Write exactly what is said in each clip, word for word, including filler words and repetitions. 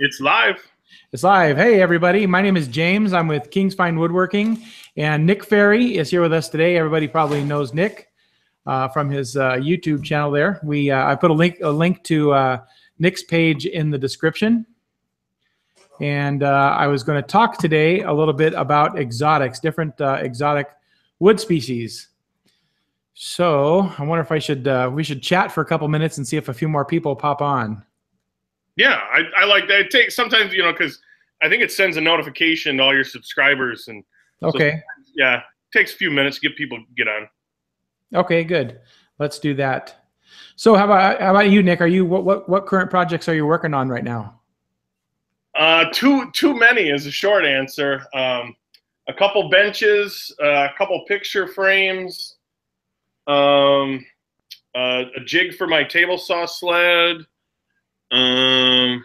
It's live. It's live. Hey, everybody. My name is James. I'm with Kings Fine Woodworking, and Nick Ferry is here with us today. Everybody probably knows Nick uh, from his uh, YouTube channel there. We uh, I put a link a link to uh, Nick's page in the description, and uh, I was going to talk today a little bit about exotics, different uh, exotic wood species. So I wonder if I should uh, we should chat for a couple minutes and see if a few more people pop on. Yeah, I, I like that. It takes sometimes, you know, because I think it sends a notification to all your subscribers, and okay, so, yeah, it takes a few minutes to get people to get on. Okay, good. Let's do that. So, how about how about you, Nick? Are you what what what current projects are you working on right now? Uh, too too many is the short answer. Um, a couple benches, uh, a couple picture frames, um, uh, a jig for my table saw sled. Um,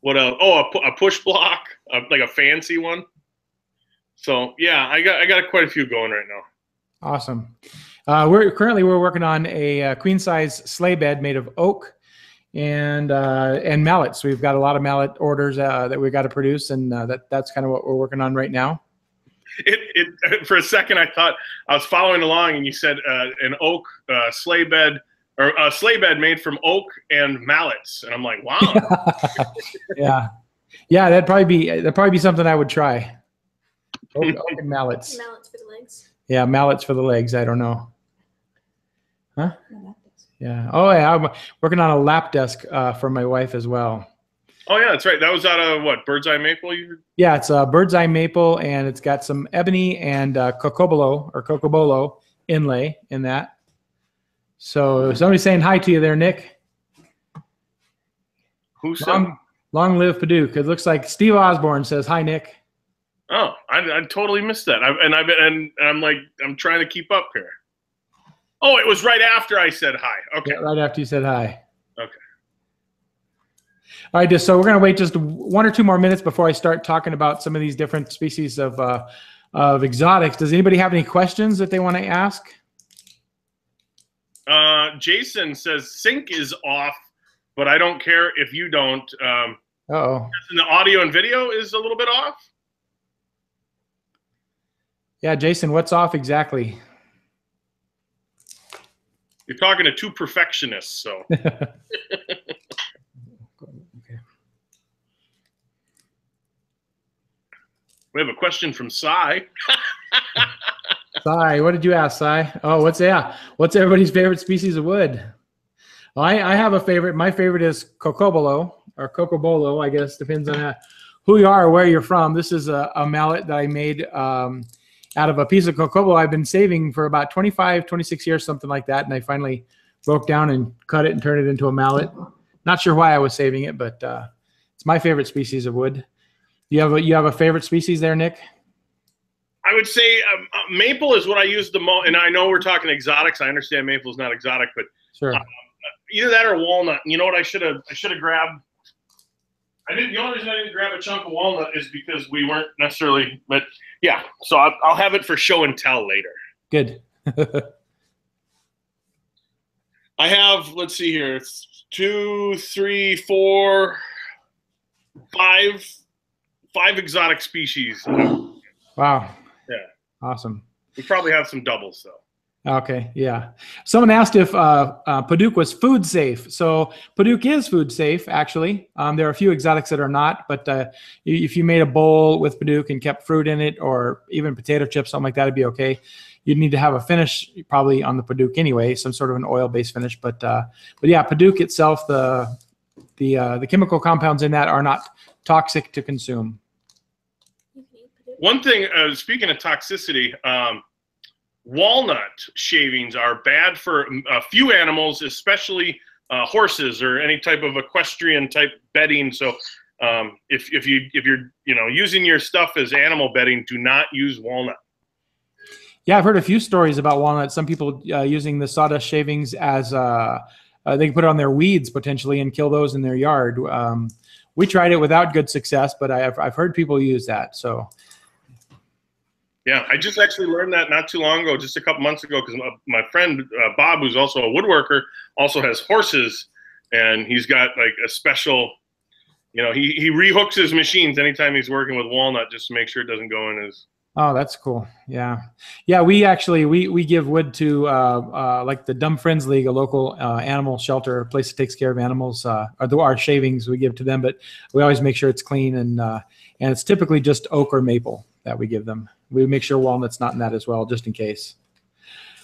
what else? Oh, a, a push block, a, like a fancy one. So yeah, I got I got quite a few going right now. Awesome. Uh, we're currently we're working on a uh, queen size sleigh bed made of oak and uh, and mallets. We've got a lot of mallet orders uh, that we've got to produce, and uh, that that's kind of what we're working on right now. It it for a second I thought I was following along, and you said uh, an oak uh, sleigh bed. Or a sleigh bed made from oak and mallets, and I'm like, wow. yeah, yeah, that'd probably be that'd probably be something I would try. Oak, oak and mallets. Mallets for the legs. Yeah, mallets for the legs. I don't know. Huh? Yeah. Oh yeah, I'm working on a lap desk uh, for my wife as well. Oh yeah, that's right. That was out of what? Birdseye Maple. You... Yeah, it's a uh, Birdseye Maple, and it's got some ebony and uh, Cocobolo or Cocobolo inlay in that. So somebody's saying hi to you there, Nick. Who said? Long, long live Padauk. It looks like Steve Osborne says hi, Nick. Oh, I, I totally missed that. I, and I've and I'm like I'm trying to keep up here. Oh, it was right after I said hi. Okay, yeah, right after you said hi. Okay. All right, just so we're gonna wait just one or two more minutes before I start talking about some of these different species of uh, of exotics. Does anybody have any questions that they want to ask? Uh, Jason says sync is off, but I don't care if you don't. Um, uh oh, and the audio and video is a little bit off. Yeah, Jason, what's off exactly? You're talking to two perfectionists, so. okay. We have a question from Cy. Cy, what did you ask, Cy? Oh, what's yeah? What's everybody's favorite species of wood? Well, I, I have a favorite. My favorite is Cocobolo or Cocobolo, I guess. Depends on who you are or where you're from. This is a, a mallet that I made um, out of a piece of Cocobolo I've been saving for about twenty-five, twenty-six years, something like that. And I finally broke down and cut it and turned it into a mallet. Not sure why I was saving it, but uh, it's my favorite species of wood. You have a, you have a favorite species there, Nick? I would say um, uh, maple is what I use the most, and I know we're talking exotics. I understand maple is not exotic, but sure. um, either that or walnut. You know what? I should have. I should have grabbed. I didn't. The only reason I didn't grab a chunk of walnut is because we weren't necessarily. But yeah, so I'll, I'll have it for show and tell later. Good. I have. Let's see here. It's two, three, four, five, five exotic species. Wow. Yeah. Awesome. We probably have some doubles though. Okay. Yeah. Someone asked if uh, uh, Padauk was food safe. So Padauk is food safe, actually. Um, there are a few exotics that are not, but uh, if you made a bowl with Padauk and kept fruit in it, or even potato chips, something like that, it'd be okay. You'd need to have a finish probably on the Padauk anyway, some sort of an oil-based finish. But uh, but yeah, Padauk itself, the the uh, the chemical compounds in that are not toxic to consume. One thing, uh, speaking of toxicity, um, walnut shavings are bad for a few animals, especially uh, horses or any type of equestrian type bedding. So, um, if if you if you're you know using your stuff as animal bedding, do not use walnut. Yeah, I've heard a few stories about walnut. Some people uh, using the sawdust shavings as uh, uh, they can put it on their weeds potentially and kill those in their yard. Um, we tried it without good success, but I've I've heard people use that. So. Yeah, I just actually learned that not too long ago, just a couple months ago, because my friend uh, Bob, who's also a woodworker, also has horses, and he's got like a special, you know, he, he rehooks his machines anytime he's working with walnut just to make sure it doesn't go in his. Oh, that's cool. Yeah. Yeah. We actually, we, we give wood to, uh, uh, like the Dumb Friends League, a local, uh, animal shelter, a place that takes care of animals, uh, or our shavings we give to them, but we always make sure it's clean. And, uh, and it's typically just oak or maple that we give them. We make sure walnut's not in that as well, just in case.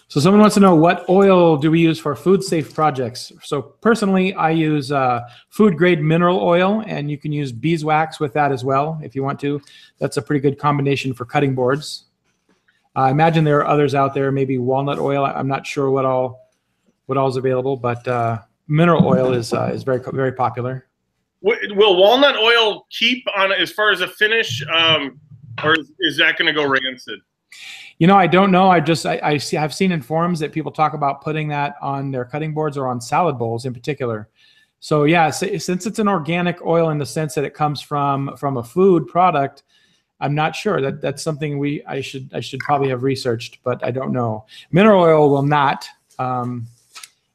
So someone wants to know, what oil do we use for food safe projects? So personally, I use uh, food grade mineral oil, and you can use beeswax with that as well if you want to. That's a pretty good combination for cutting boards. I uh, imagine there are others out there, maybe walnut oil. I'm not sure what all what all is available, but uh, mineral oil is uh, is very very popular. Will walnut oil keep on as far as a finish, um, or is that going to go rancid? You know, I don't know. I just I, I see I've seen in forums that people talk about putting that on their cutting boards or on salad bowls in particular. So yeah, since it's an organic oil in the sense that it comes from from a food product, I'm not sure that that's something we I should I should probably have researched, but I don't know. Mineral oil will not. Um,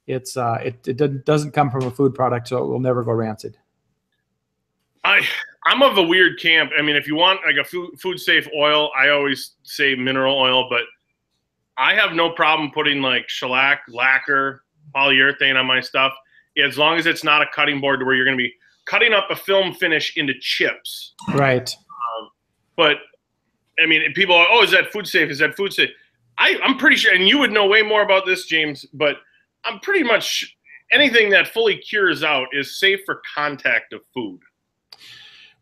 it's uh, it it doesn't come from a food product, so it will never go rancid. I. I'm of a weird camp. I mean, if you want like a food, food safe oil, I always say mineral oil, but I have no problem putting like shellac, lacquer, polyurethane on my stuff, as long as it's not a cutting board to where you're going to be cutting up a film finish into chips. Right. Um, but I mean, people are, oh, is that food safe? Is that food safe? I, I'm pretty sure, and you would know way more about this, James, but I'm pretty much anything that fully cures out is safe for contact of food.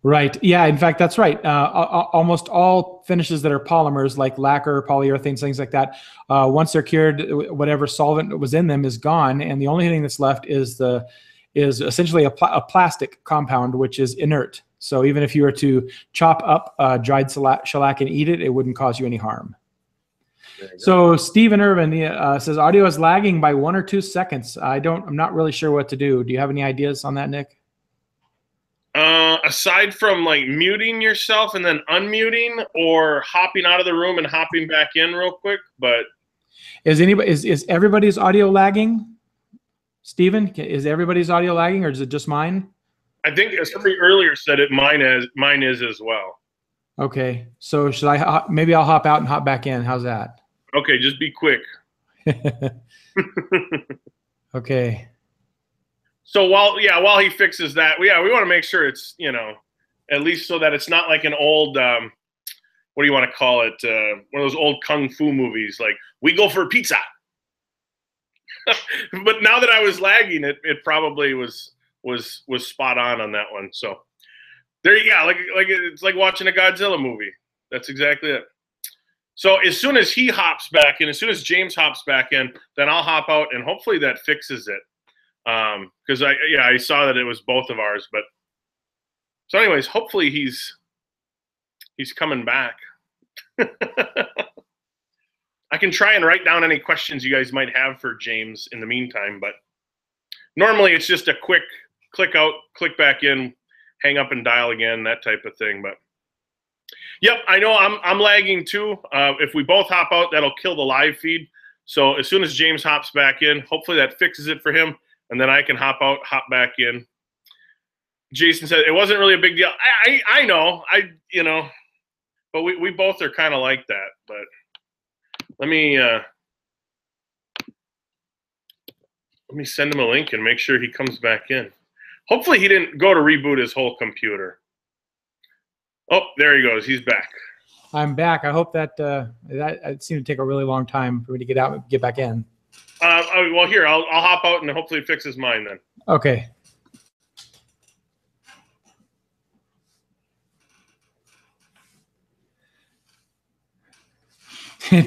Right. Yeah. In fact, that's right. Uh, almost all finishes that are polymers, like lacquer, polyurethane, things like that, uh, once they're cured, whatever solvent was in them is gone, and the only thing that's left is the is essentially a, pl a plastic compound, which is inert. So even if you were to chop up uh, dried shellac and eat it, it wouldn't cause you any harm. So Stephen Irvin uh, says audio is lagging by one or two seconds. I don't. I'm not really sure what to do. Do you have any ideas on that, Nick? Uh, aside from like muting yourself and then unmuting, or hopping out of the room and hopping back in real quick, but is anybody is is everybody's audio lagging? Steven, is everybody's audio lagging, or is it just mine? I think somebody earlier said it. Mine is mine is as well. Okay, so should I maybe I'll hop out and hop back in? How's that? Okay, just be quick. Okay. So while yeah, while he fixes that, we, yeah, we want to make sure it's, you know, at least so that it's not like an old um, what do you want to call it? Uh, one of those old kung fu movies, like we go for pizza. But now that I was lagging, it it probably was was was spot on on that one. So there you go. Like like it's like watching a Godzilla movie. That's exactly it. So as soon as he hops back in, as soon as James hops back in, then I'll hop out, and hopefully that fixes it. Um, cause I, yeah, I saw that it was both of ours, but so anyways, hopefully he's, he's coming back. I can try and write down any questions you guys might have for James in the meantime, but normally it's just a quick click out, click back in, hang up and dial again, that type of thing. But yep, I know I'm, I'm lagging too. Uh, if we both hop out, that'll kill the live feed. So as soon as James hops back in, hopefully that fixes it for him. And then I can hop out, hop back in. Jason said it wasn't really a big deal. I I, I know, I you know, but we, we both are kind of like that. But let me uh, let me send him a link and make sure he comes back in. Hopefully he didn't go to reboot his whole computer. Oh, there he goes. He's back. I'm back. I hope that uh, that it seemed to take a really long time for me to get out and get back in. Uh, well, here, I'll, I'll hop out and hopefully it fixes mine then. Okay.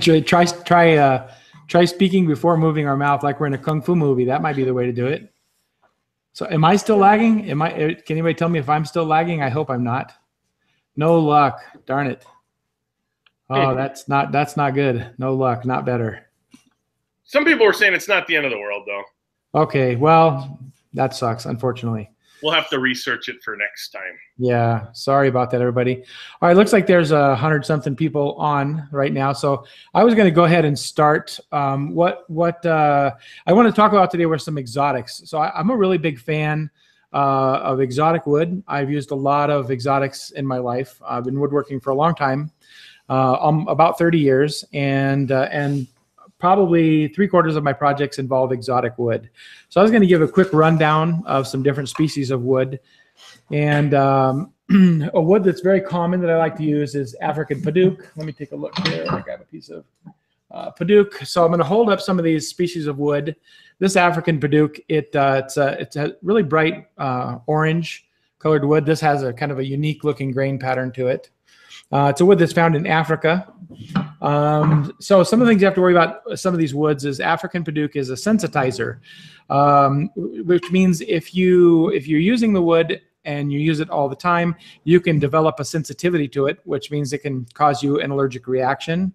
try try, uh, try speaking before moving our mouth like we're in a kung fu movie. That might be the way to do it. So am I still lagging? Am I? Can anybody tell me if I'm still lagging? I hope I'm not. No luck. Darn it. Oh, that's not, that's not good. No luck. Not better. Some people were saying it's not the end of the world, though. Okay, well, that sucks, unfortunately. We'll have to research it for next time. Yeah, sorry about that, everybody. All right, looks like there's a hundred-something people on right now. So I was going to go ahead and start. Um, what what uh, I want to talk about today were some exotics. So I, I'm a really big fan uh, of exotic wood. I've used a lot of exotics in my life. I've been woodworking for a long time, uh, um, about thirty years, and uh, and probably three quarters of my projects involve exotic wood. So I was going to give a quick rundown of some different species of wood. And um, a wood that's very common that I like to use is African Padauk. Let me take a look here. I grab a piece of uh, Padauk. So I'm going to hold up some of these species of wood. This African Padauk, it, uh, it's, a, it's a really bright uh, orange colored wood. This has a kind of a unique looking grain pattern to it. Uh, it's a wood that's found in Africa. Um, so some of the things you have to worry about some of these woods is African Padauk is a sensitizer, um, which means if, you, if you're using the wood and you use it all the time, you can develop a sensitivity to it, which means it can cause you an allergic reaction.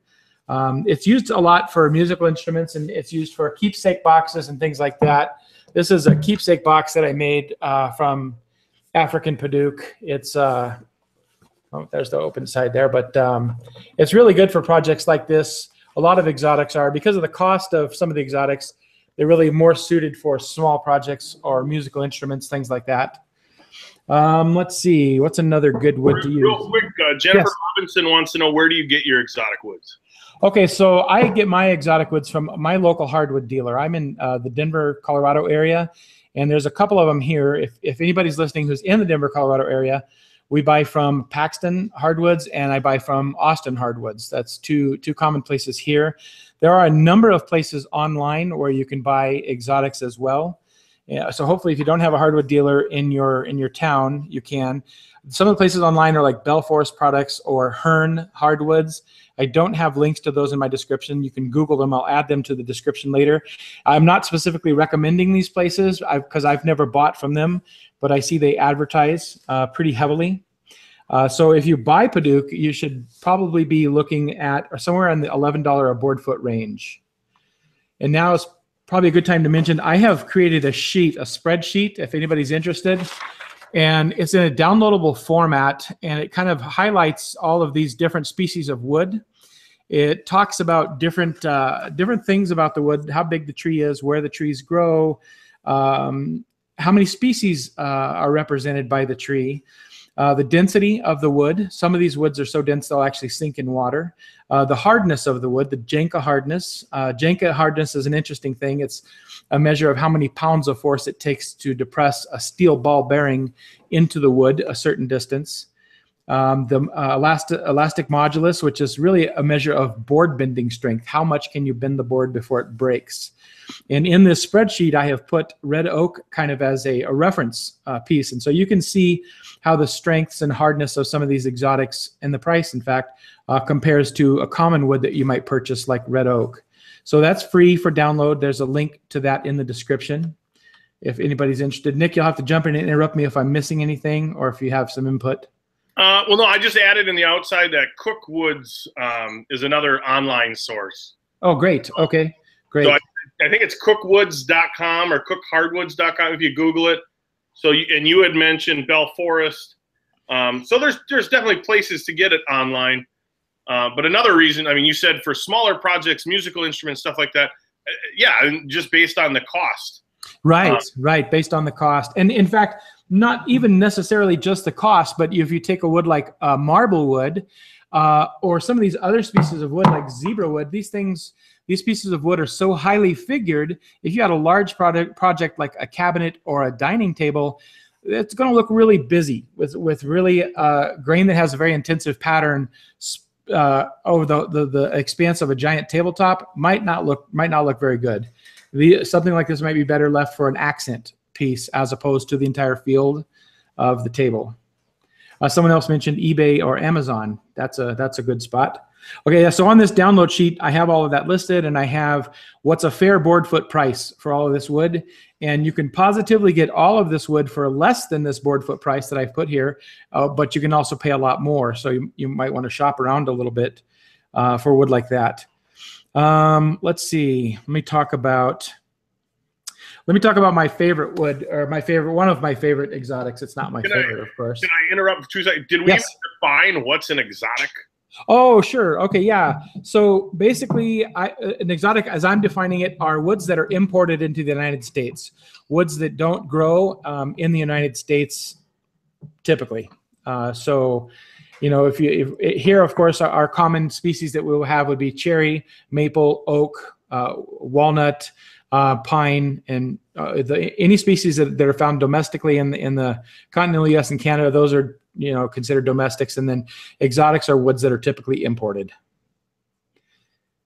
Um, it's used a lot for musical instruments, and it's used for keepsake boxes and things like that. This is a keepsake box that I made uh, from African Padauk. It's... Uh, Oh, there's the open side there, but um, it's really good for projects like this. A lot of exotics are, because of the cost of some of the exotics, they're really more suited for small projects or musical instruments, things like that. Um, let's see, what's another good wood to use? Real quick, uh, Jennifer yes. Robinson wants to know, where do you get your exotic woods? Okay, so I get my exotic woods from my local hardwood dealer. I'm in uh, the Denver, Colorado area, and there's a couple of them here. If, if anybody's listening who's in the Denver, Colorado area, we buy from Paxton Hardwoods, and I buy from Austin Hardwoods. That's two, two common places here. There are a number of places online where you can buy exotics as well. Yeah, so hopefully if you don't have a hardwood dealer in your, in your town, you can. Some of the places online are like Belforest Products or Hearn Hardwoods. I don't have links to those in my description. You can Google them. I'll add them to the description later. I'm not specifically recommending these places because I've, I've never bought from them, but I see they advertise uh, pretty heavily. Uh, so if you buy Padauk, you should probably be looking at or somewhere in the eleven dollar a board foot range. And now it's probably a good time to mention, I have created a sheet, a spreadsheet, if anybody's interested. And it's in a downloadable format, and it kind of highlights all of these different species of wood. It talks about different, uh, different things about the wood, how big the tree is, where the trees grow, um, how many species uh, are represented by the tree, uh, the density of the wood. Some of these woods are so dense they'll actually sink in water. Uh, the hardness of the wood, the Jenka hardness. Uh, Jenka hardness is an interesting thing. It's a measure of how many pounds of force it takes to depress a steel ball bearing into the wood a certain distance. Um, the uh, elastic, elastic modulus, which is really a measure of board bending strength. How much can you bend the board before it breaks? And in this spreadsheet, I have put red oak kind of as a, a reference uh, piece. And so you can see how the strengths and hardness of some of these exotics and the price, in fact, uh, compares to a common wood that you might purchase like red oak. So that's free for download. There's a link to that in the description if anybody's interested. Nick, you'll have to jump in and interrupt me if I'm missing anything or if you have some input. Uh, well, no, I just added in the outside that Cook Woods um, is another online source. Oh, great. Okay, great. So I, I think it's cook woods dot com or cook hardwoods dot com if you Google it. So, you, and you had mentioned Belforest. Um, so there's there's definitely places to get it online. Uh, but another reason, I mean, you said for smaller projects, musical instruments, stuff like that. Uh, yeah, just based on the cost. Right, um, right, based on the cost. And in fact, not even necessarily just the cost, but if you take a wood like uh, marble wood uh, or some of these other species of wood like zebra wood, these things, these pieces of wood are so highly figured. If you had a large product, project like a cabinet or a dining table, it's going to look really busy with, with really uh, grain that has a very intensive pattern uh, over the, the, the expanse of a giant tabletop might not look, might not look very good. The, something like this might be better left for an accent piece as opposed to the entire field of the table. Uh, someone else mentioned eBay or Amazon. That's a that's a good spot. Okay, so on this download sheet, I have all of that listed, and I have what's a fair board foot price for all of this wood. And you can positively get all of this wood for less than this board foot price that I've put here, uh, but you can also pay a lot more. So you, you might want to shop around a little bit uh, for wood like that. Um, let's see. Let me talk about... Let me talk about my favorite wood, or my favorite, one of my favorite exotics. It's not my can favorite, I, of course. Can I interrupt for two seconds? Did we yes. even define what's an exotic? Oh, sure. Okay, yeah. So basically, I, an exotic, as I'm defining it, are woods that are imported into the United States, woods that don't grow um, in the United States typically. Uh, so, you know, if you if, here, of course, our, our common species that we will have would be cherry, maple, oak, uh, walnut, uh, pine, and uh, the, any species that, that are found domestically in the, in the continental U S and Canada. Those are, you know, considered domestics, and then exotics are woods that are typically imported.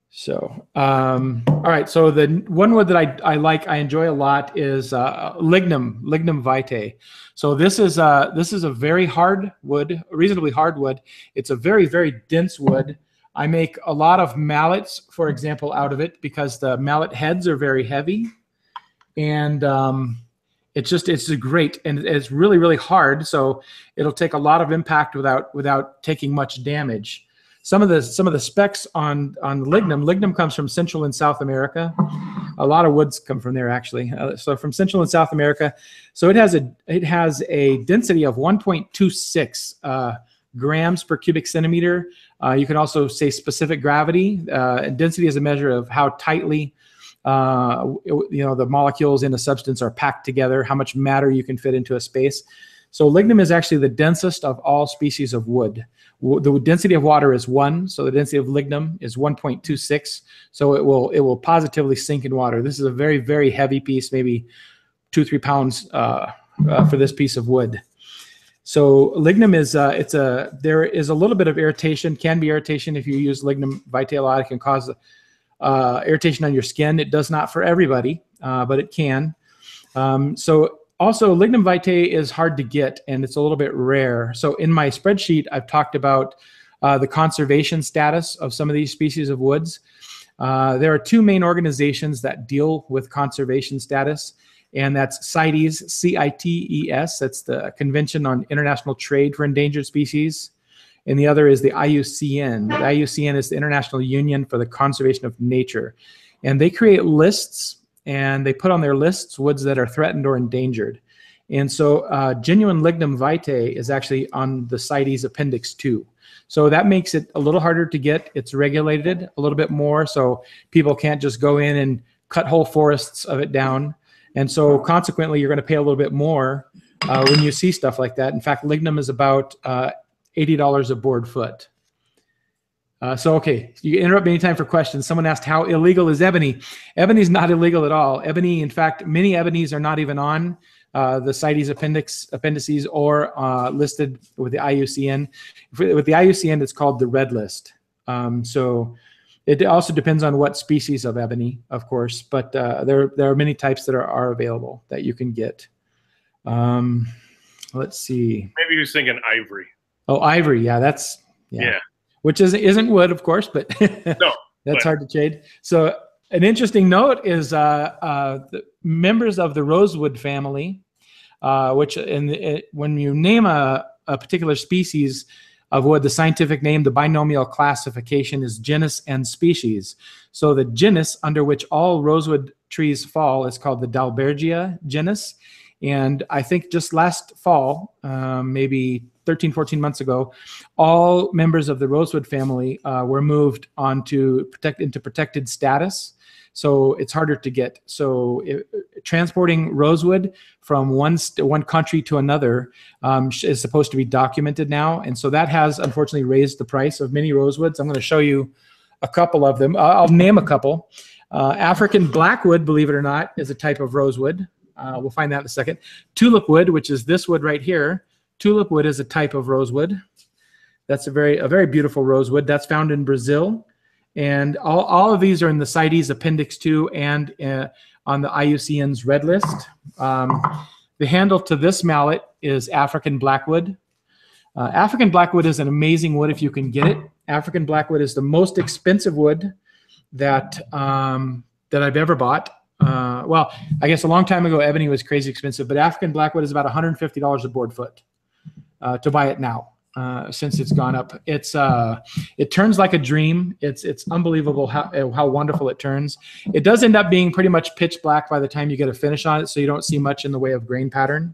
So, um, all right. So the one wood that I, I like, I enjoy a lot is uh, lignum, lignum vitae. So this is a, this is a very hard wood, reasonably hard wood. It's a very, very dense wood. I make a lot of mallets, for example, out of it because the mallet heads are very heavy, and um, it's just, it's great, and it's really, really hard. So it'll take a lot of impact without, without taking much damage. Some of the, some of the specs on, on lignum, lignum comes from Central and South America. A lot of woods come from there, actually. Uh, so from Central and South America. So it has a, it has a density of one point two six uh, grams per cubic centimeter. Uh, you can also say specific gravity. Uh, density is a measure of how tightly Uh, you know, the molecules in a substance are packed together, how much matter you can fit into a space. So lignum is actually the densest of all species of wood. W the density of water is one, so the density of lignum is one point two six. So it will it will positively sink in water. This is a very, very heavy piece, maybe two, three pounds uh, uh, for this piece of wood. So lignum is uh, it's a there is a little bit of irritation, can be irritation if you use lignum vitae a lot. It can cause Uh, irritation on your skin. It does not for everybody, uh, but it can. Um, so also lignum vitae is hard to get, and it's a little bit rare. So in my spreadsheet, I've talked about uh, the conservation status of some of these species of woods. Uh, there are two main organizations that deal with conservation status, and that's CITES, C I T E S. That's the Convention on International Trade for Endangered Species. And the other is the I U C N. The I U C N is the International Union for the Conservation of Nature. And they create lists, and they put on their lists woods that are threatened or endangered. And so uh, genuine lignum vitae is actually on the CITES Appendix two. So that makes it a little harder to get. It's regulated a little bit more, so people can't just go in and cut whole forests of it down. And so consequently, you're going to pay a little bit more uh, when you see stuff like that. In fact, lignum is about uh, eighty dollars a board foot. Uh, so, okay, you can interrupt me anytime for questions. Someone asked, how illegal is ebony? Ebony is not illegal at all. Ebony, in fact, many ebonies are not even on uh, the CITES appendix, appendices or uh, listed with the I U C N. With the I U C N, it's called the red list. Um, so it also depends on what species of ebony, of course, but uh, there, there are many types that are, are available that you can get. Um, let's see. Maybe you're thinking ivory. Oh, ivory, yeah, that's yeah, yeah. Which is isn't wood, of course, but no, that's but. hard to trade. So, an interesting note is uh, uh, the members of the rosewood family, uh, which in the, it, when you name a, a particular species of wood, the scientific name, the binomial classification is genus and species. So, the genus under which all rosewood trees fall is called the Dalbergia genus, and I think just last fall, um, maybe thirteen, fourteen months ago, all members of the rosewood family uh, were moved on to protect, into protected status. So it's harder to get. So it, transporting rosewood from one, one country to another um, is supposed to be documented now. And so that has unfortunately raised the price of many rosewoods. I'm going to show you a couple of them. Uh, I'll name a couple. Uh, African Blackwood, believe it or not, is a type of rosewood. Uh, we'll find that in a second. Tulip wood, which is this wood right here. Tulip wood is a type of rosewood. That's a very a very beautiful rosewood that's found in Brazil, and all, all of these are in the CITES Appendix two and uh, on the I U C N's red list. Um, the handle to this mallet is African Blackwood. Uh, African Blackwood is an amazing wood if you can get it. African Blackwood is the most expensive wood that um, that I've ever bought. Uh, well, I guess a long time ago ebony was crazy expensive, but African Blackwood is about one hundred fifty dollars a board foot. Uh, to buy it now, uh, since it's gone up. It's uh, it turns like a dream. It's it's unbelievable how how wonderful it turns. It does end up being pretty much pitch black by the time you get a finish on it, so you don't see much in the way of grain pattern.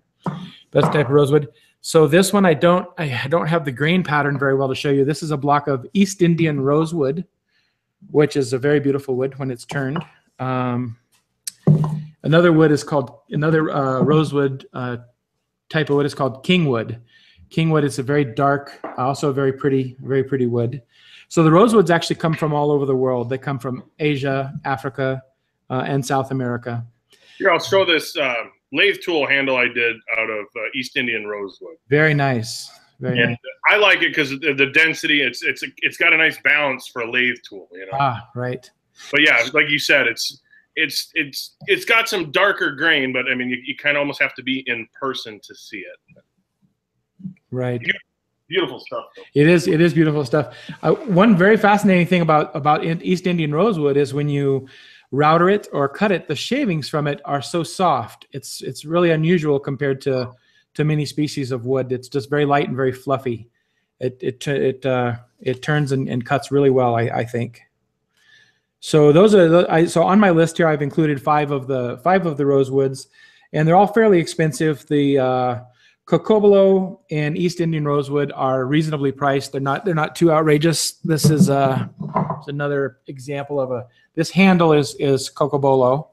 That's the type of rosewood. So this one, I don't, I don't have the grain pattern very well to show you. This is a block of East Indian rosewood, which is a very beautiful wood when it's turned. Um, another wood is called, another uh, rosewood uh, type of wood is called kingwood. Kingwood is a very dark, also a very pretty, very pretty wood. So the rosewoods actually come from all over the world. They come from Asia, Africa, uh, and South America. Here, I'll show this. Uh... lathe tool handle I did out of uh, East Indian rosewood. Very nice. Very and nice. I like it because the, the density, it's it's it's got a nice balance for a lathe tool, you know. Ah, right. But yeah, like you said, it's it's it's it's got some darker grain, but I mean, you, you kind of almost have to be in person to see it. Right. Beautiful, beautiful stuff, though. It is. It is beautiful stuff. Uh, one very fascinating thing about about East Indian rosewood is when you router it or cut it, the shavings from it are so soft. It's it's really unusual compared to to many species of wood. It's just very light and very fluffy. It it it uh, it turns and, and cuts really well, I, I think. So those are the, I, so on my list here, I've included five of the five of the rosewoods, and they're all fairly expensive. The uh, Cocobolo and East Indian rosewood are reasonably priced. They're not they're not too outrageous. This is uh, another example of a. This handle is is Cocobolo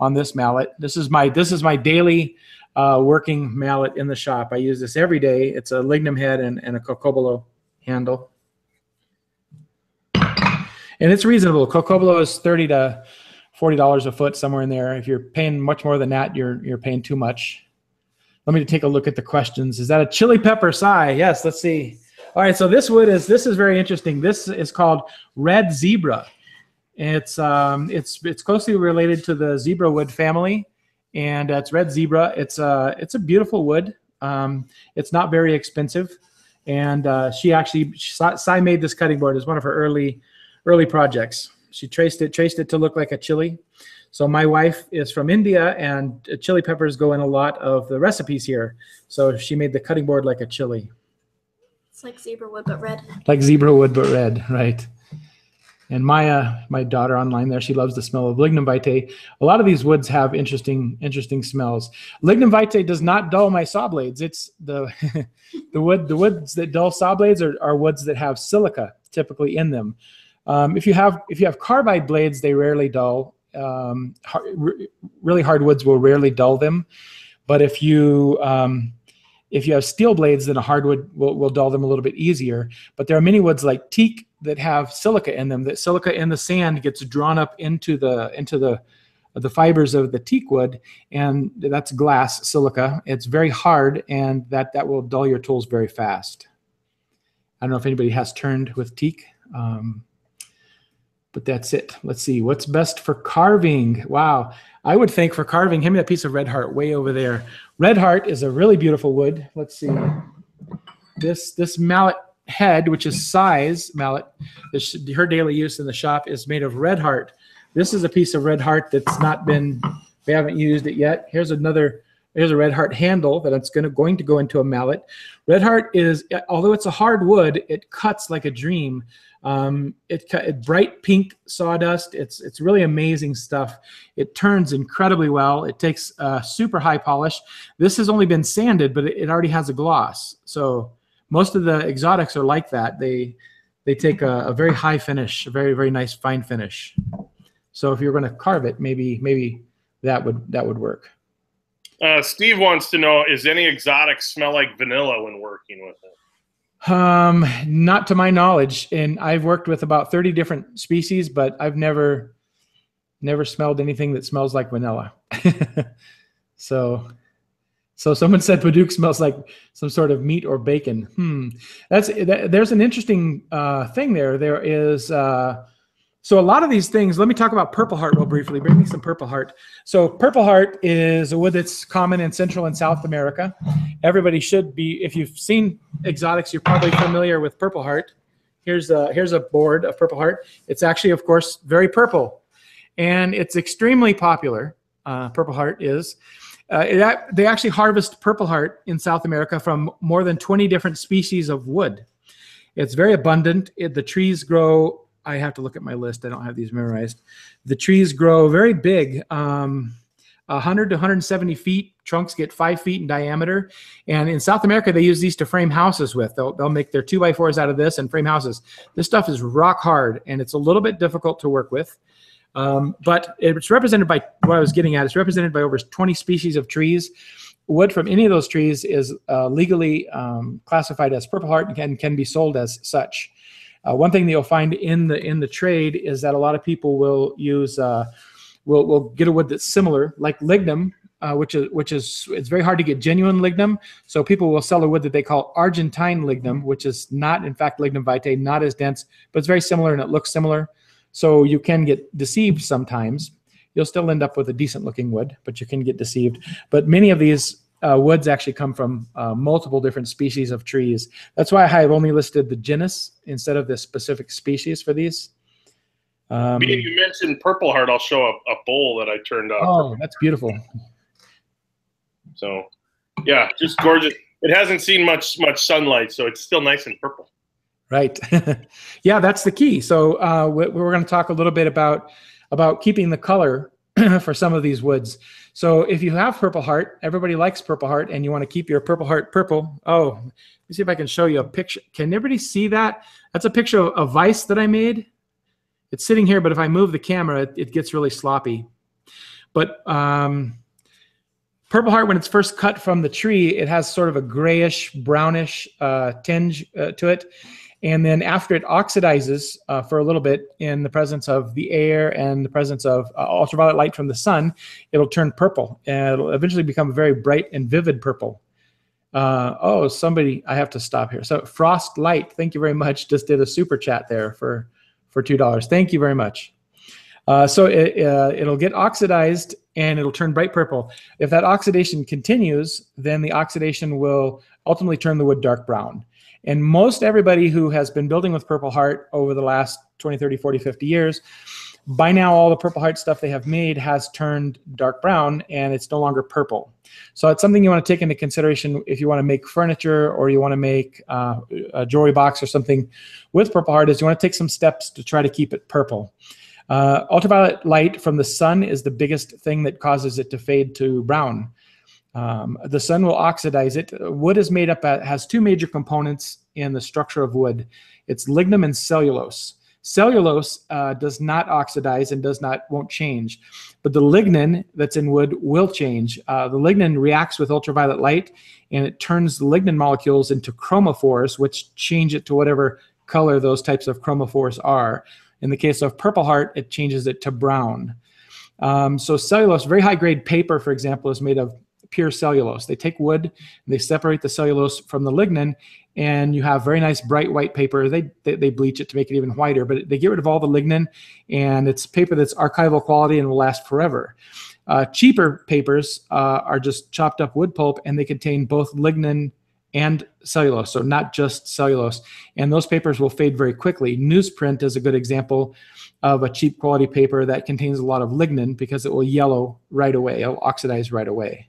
on this mallet. This is my this is my daily uh, working mallet in the shop. I use this every day. It's a Lignum head and, and a Cocobolo handle, and it's reasonable. Cocobolo is thirty to forty dollars a foot, somewhere in there. If you're paying much more than that, you're you're paying too much. Let me take a look at the questions. Is that a chili pepper sigh? Yes. Let's see. All right. So this wood is this is very interesting. This is called red zebra. It's um it's it's closely related to the zebra wood family, and uh, it's red zebra. It's a uh, it's a beautiful wood. Um, it's not very expensive, and uh, she actually Si made this cutting board as one of her early early projects. She traced it traced it to look like a chili. So my wife is from India, and chili peppers go in a lot of the recipes here. So she made the cutting board like a chili. It's like zebra wood but red. Like zebra wood but red, right? And Maya, my daughter online there, she loves the smell of Lignum vitae. A lot of these woods have interesting, interesting smells. Lignum vitae does not dull my saw blades. It's the the wood, the woods that dull saw blades are, are woods that have silica typically in them. Um, if you have if you have carbide blades, they rarely dull. Um, hard, really hard woods will rarely dull them. But if you um, if you have steel blades, then a hardwood will, will dull them a little bit easier. But there are many woods like teak that have silica in them. That silica in the sand gets drawn up into the into the the fibers of the teak wood, and that's glass silica. It's very hard, and that that will dull your tools very fast. I don't know if anybody has turned with teak, um, but that's it. Let's see what's best for carving. Wow, I would think for carving, hand me that piece of Red Heart way over there. Red Heart is a really beautiful wood. Let's see this this mallet head, which is size mallet, this, her daily use in the shop, is made of Red Heart. This is a piece of Red Heart that's not been, we haven't used it yet. Here's another, here's a Red Heart handle that it's gonna, going to go into a mallet. Red Heart is, although it's a hard wood, it cuts like a dream. Um, it, it bright pink sawdust. It's, it's really amazing stuff. It turns incredibly well. It takes uh, super high polish. This has only been sanded, but it, it already has a gloss. So most of the exotics are like that. They they take a, a very high finish, a very very nice fine finish. So if you're going to carve it, maybe maybe that would that would work. Uh, Steve wants to know: is any exotic smell like vanilla when working with it? Um, not to my knowledge, and I've worked with about thirty different species, but I've never never smelled anything that smells like vanilla. so. So someone said Padauk smells like some sort of meat or bacon. Hmm. That's that, there's an interesting uh, thing there. There is uh, so a lot of these things. Let me talk about Purple Heart real briefly. Bring me some Purple Heart. So Purple Heart is a wood that's common in Central and South America. Everybody should be. If you've seen exotics, you're probably familiar with Purple Heart. Here's a here's a board of Purple Heart. It's actually, of course, very purple, and it's extremely popular. Uh, Purple Heart is. Uh, it, they actually harvest Purple Heart in South America from more than twenty different species of wood. It's very abundant. It, the trees grow, I have to look at my list. I don't have these memorized. The trees grow very big. Um, one hundred to one hundred seventy feet. Trunks get five feet in diameter. And in South America, they use these to frame houses with. They'll, they'll make their two by fours out of this and frame houses. This stuff is rock hard, and it's a little bit difficult to work with. Um, but it's represented by what I was getting at. It's represented by over twenty species of trees. Wood from any of those trees is uh, legally um, classified as Purple Heart and can, can be sold as such. Uh, one thing that you'll find in the in the trade is that a lot of people will use uh, will will get a wood that's similar, like lignum, uh, which is which is it's very hard to get genuine lignum. So people will sell a wood that they call Argentine lignum, which is not in fact lignum vitae, not as dense, but it's very similar and it looks similar. So you can get deceived sometimes. You'll still end up with a decent looking wood, but you can get deceived. But many of these uh, woods actually come from uh, multiple different species of trees. That's why I have only listed the genus instead of the specific species for these. Um, you mentioned Purple Heart. I'll show a, a bowl that I turned up. Oh, that's beautiful. So yeah, just gorgeous. It hasn't seen much, much sunlight, so it's still nice and purple. Right. Yeah, that's the key. So uh, we're going to talk a little bit about about keeping the color for some of these woods. So if you have Purple Heart, everybody likes Purple Heart, and you want to keep your Purple Heart purple. Oh, let me see if I can show you a picture. Can everybody see that? That's a picture of a vise that I made. It's sitting here, but if I move the camera, it, it gets really sloppy. But um, Purple Heart, when it's first cut from the tree, it has sort of a grayish, brownish uh, tinge uh, to it. And then after it oxidizes uh, for a little bit in the presence of the air and the presence of uh, ultraviolet light from the sun, it'll turn purple, and it'll eventually become a very bright and vivid purple. Uh, oh, somebody, I have to stop here. So Frost Light, thank you very much. Just did a super chat there for, for two dollars. Thank you very much. Uh, so it, uh, it'll get oxidized and it'll turn bright purple. If that oxidation continues, then the oxidation will ultimately turn the wood dark brown. And most everybody who has been building with Purple Heart over the last twenty, thirty, forty, fifty years, by now all the Purple Heart stuff they have made has turned dark brown and it's no longer purple. So it's something you want to take into consideration if you want to make furniture or you want to make uh, a jewelry box or something with Purple Heart, is you want to take some steps to try to keep it purple. Uh, ultraviolet light from the sun is the biggest thing that causes it to fade to brown. Um, the sun will oxidize it. Wood is made up, of, has two major components in the structure of wood. It's lignum and cellulose. Cellulose uh, does not oxidize and does not, won't change. But the lignin that's in wood will change. Uh, the lignin reacts with ultraviolet light and it turns the lignin molecules into chromophores, which change it to whatever color those types of chromophores are. In the case of Purple Heart, it changes it to brown. Um, so cellulose, very high grade paper, for example, is made of pure cellulose. They take wood, and they separate the cellulose from the lignin, and you have very nice bright white paper. They, they they bleach it to make it even whiter, but they get rid of all the lignin, and it's paper that's archival quality and will last forever. Uh, cheaper papers uh, are just chopped up wood pulp, and they contain both lignin and cellulose, so not just cellulose. And those papers will fade very quickly. Newsprint is a good example of a cheap quality paper that contains a lot of lignin because it will yellow right away. It'll oxidize right away.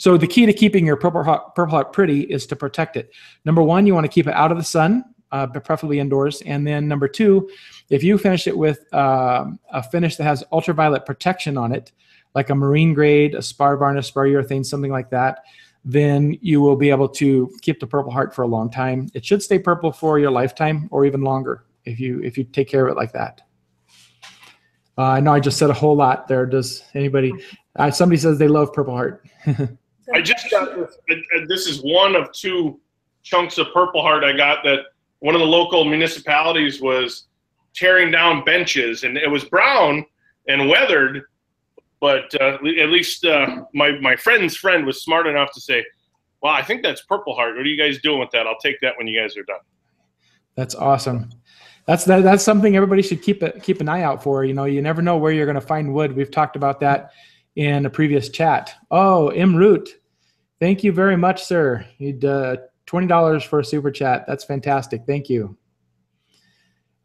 So the key to keeping your Purple Heart, Purple Heart pretty is to protect it. Number one, you want to keep it out of the sun, uh, but preferably indoors. And then number two, if you finish it with um, a finish that has ultraviolet protection on it, like a marine grade, a spar varnish, spar urethane, something like that, then you will be able to keep the Purple Heart for a long time. It should stay purple for your lifetime or even longer if you if you take care of it like that. Uh, I know I just said a whole lot there. Does anybody? Uh, somebody says they love Purple Heart. I just got this. This is one of two chunks of Purple Heart I got that one of the local municipalities was tearing down benches, and it was brown and weathered. But uh, at least uh, my my friend's friend was smart enough to say, "Wow, I think that's Purple Heart. What are you guys doing with that? I'll take that when you guys are done." That's awesome. That's that, that's something everybody should keep a, keep an eye out for. You know, you never know where you're going to find wood. We've talked about that in a previous chat. Oh, M. Root, thank you very much, sir. You did uh, twenty dollars for a super chat. That's fantastic. Thank you.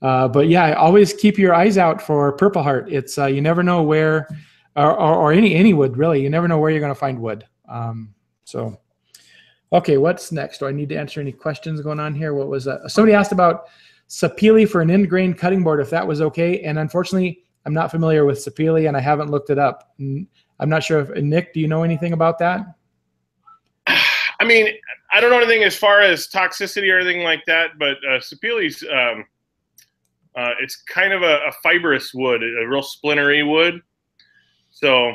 Uh, but yeah, always keep your eyes out for Purple Heart. It's uh, you never know where. Or, or, or any any wood, really. You never know where you're going to find wood. Um, so, okay, what's next? Do I need to answer any questions going on here? What was that? Somebody asked about sapele for an end grain cutting board, if that was okay. And unfortunately, I'm not familiar with sapele, and I haven't looked it up. I I'm not sure if Nick, do you know anything about that? I mean, I don't know anything as far as toxicity or anything like that, but uh, sapele's, um, uh, it's kind of a, a fibrous wood, a real splintery wood. So,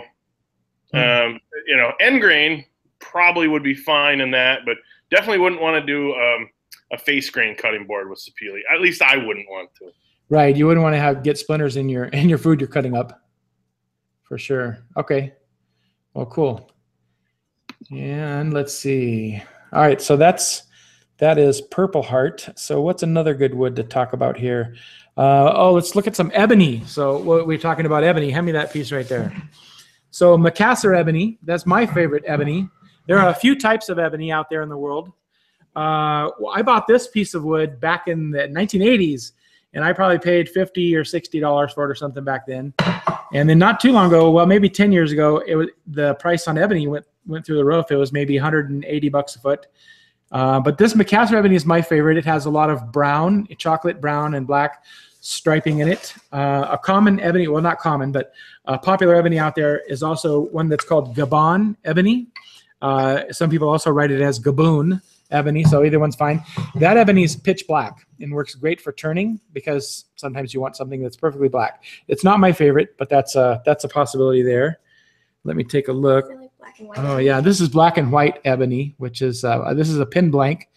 um, you know, end grain probably would be fine in that, but definitely wouldn't want to do um, a face grain cutting board with sapele. At least I wouldn't want to. Right, you wouldn't want to have get splinters in your in your food you're cutting up, for sure. Okay, well, cool. And let's see. All right, so that's that is Purple Heart. So what's another good wood to talk about here? Uh, oh, let's look at some ebony. So well, we're talking about ebony. Hand me that piece right there. So Macassar ebony, that's my favorite ebony. There are a few types of ebony out there in the world. Uh, well, I bought this piece of wood back in the nineteen eighties, and I probably paid fifty or sixty dollars for it or something back then. And then not too long ago, well, maybe ten years ago, it was, the price on ebony went went through the roof. It was maybe one hundred eighty bucks a foot. Uh, but this Macassar ebony is my favorite. It has a lot of brown, chocolate brown and black striping in it. Uh, a common ebony, well, not common, but a popular ebony out there is also one that's called Gabon ebony. Uh, some people also write it as Gaboon ebony, so either one's fine. That ebony is pitch black and works great for turning because sometimes you want something that's perfectly black. It's not my favorite, but that's a, that's a possibility there. Let me take a look. Oh, yeah, this is black and white ebony, which is, uh, this is a pin blank.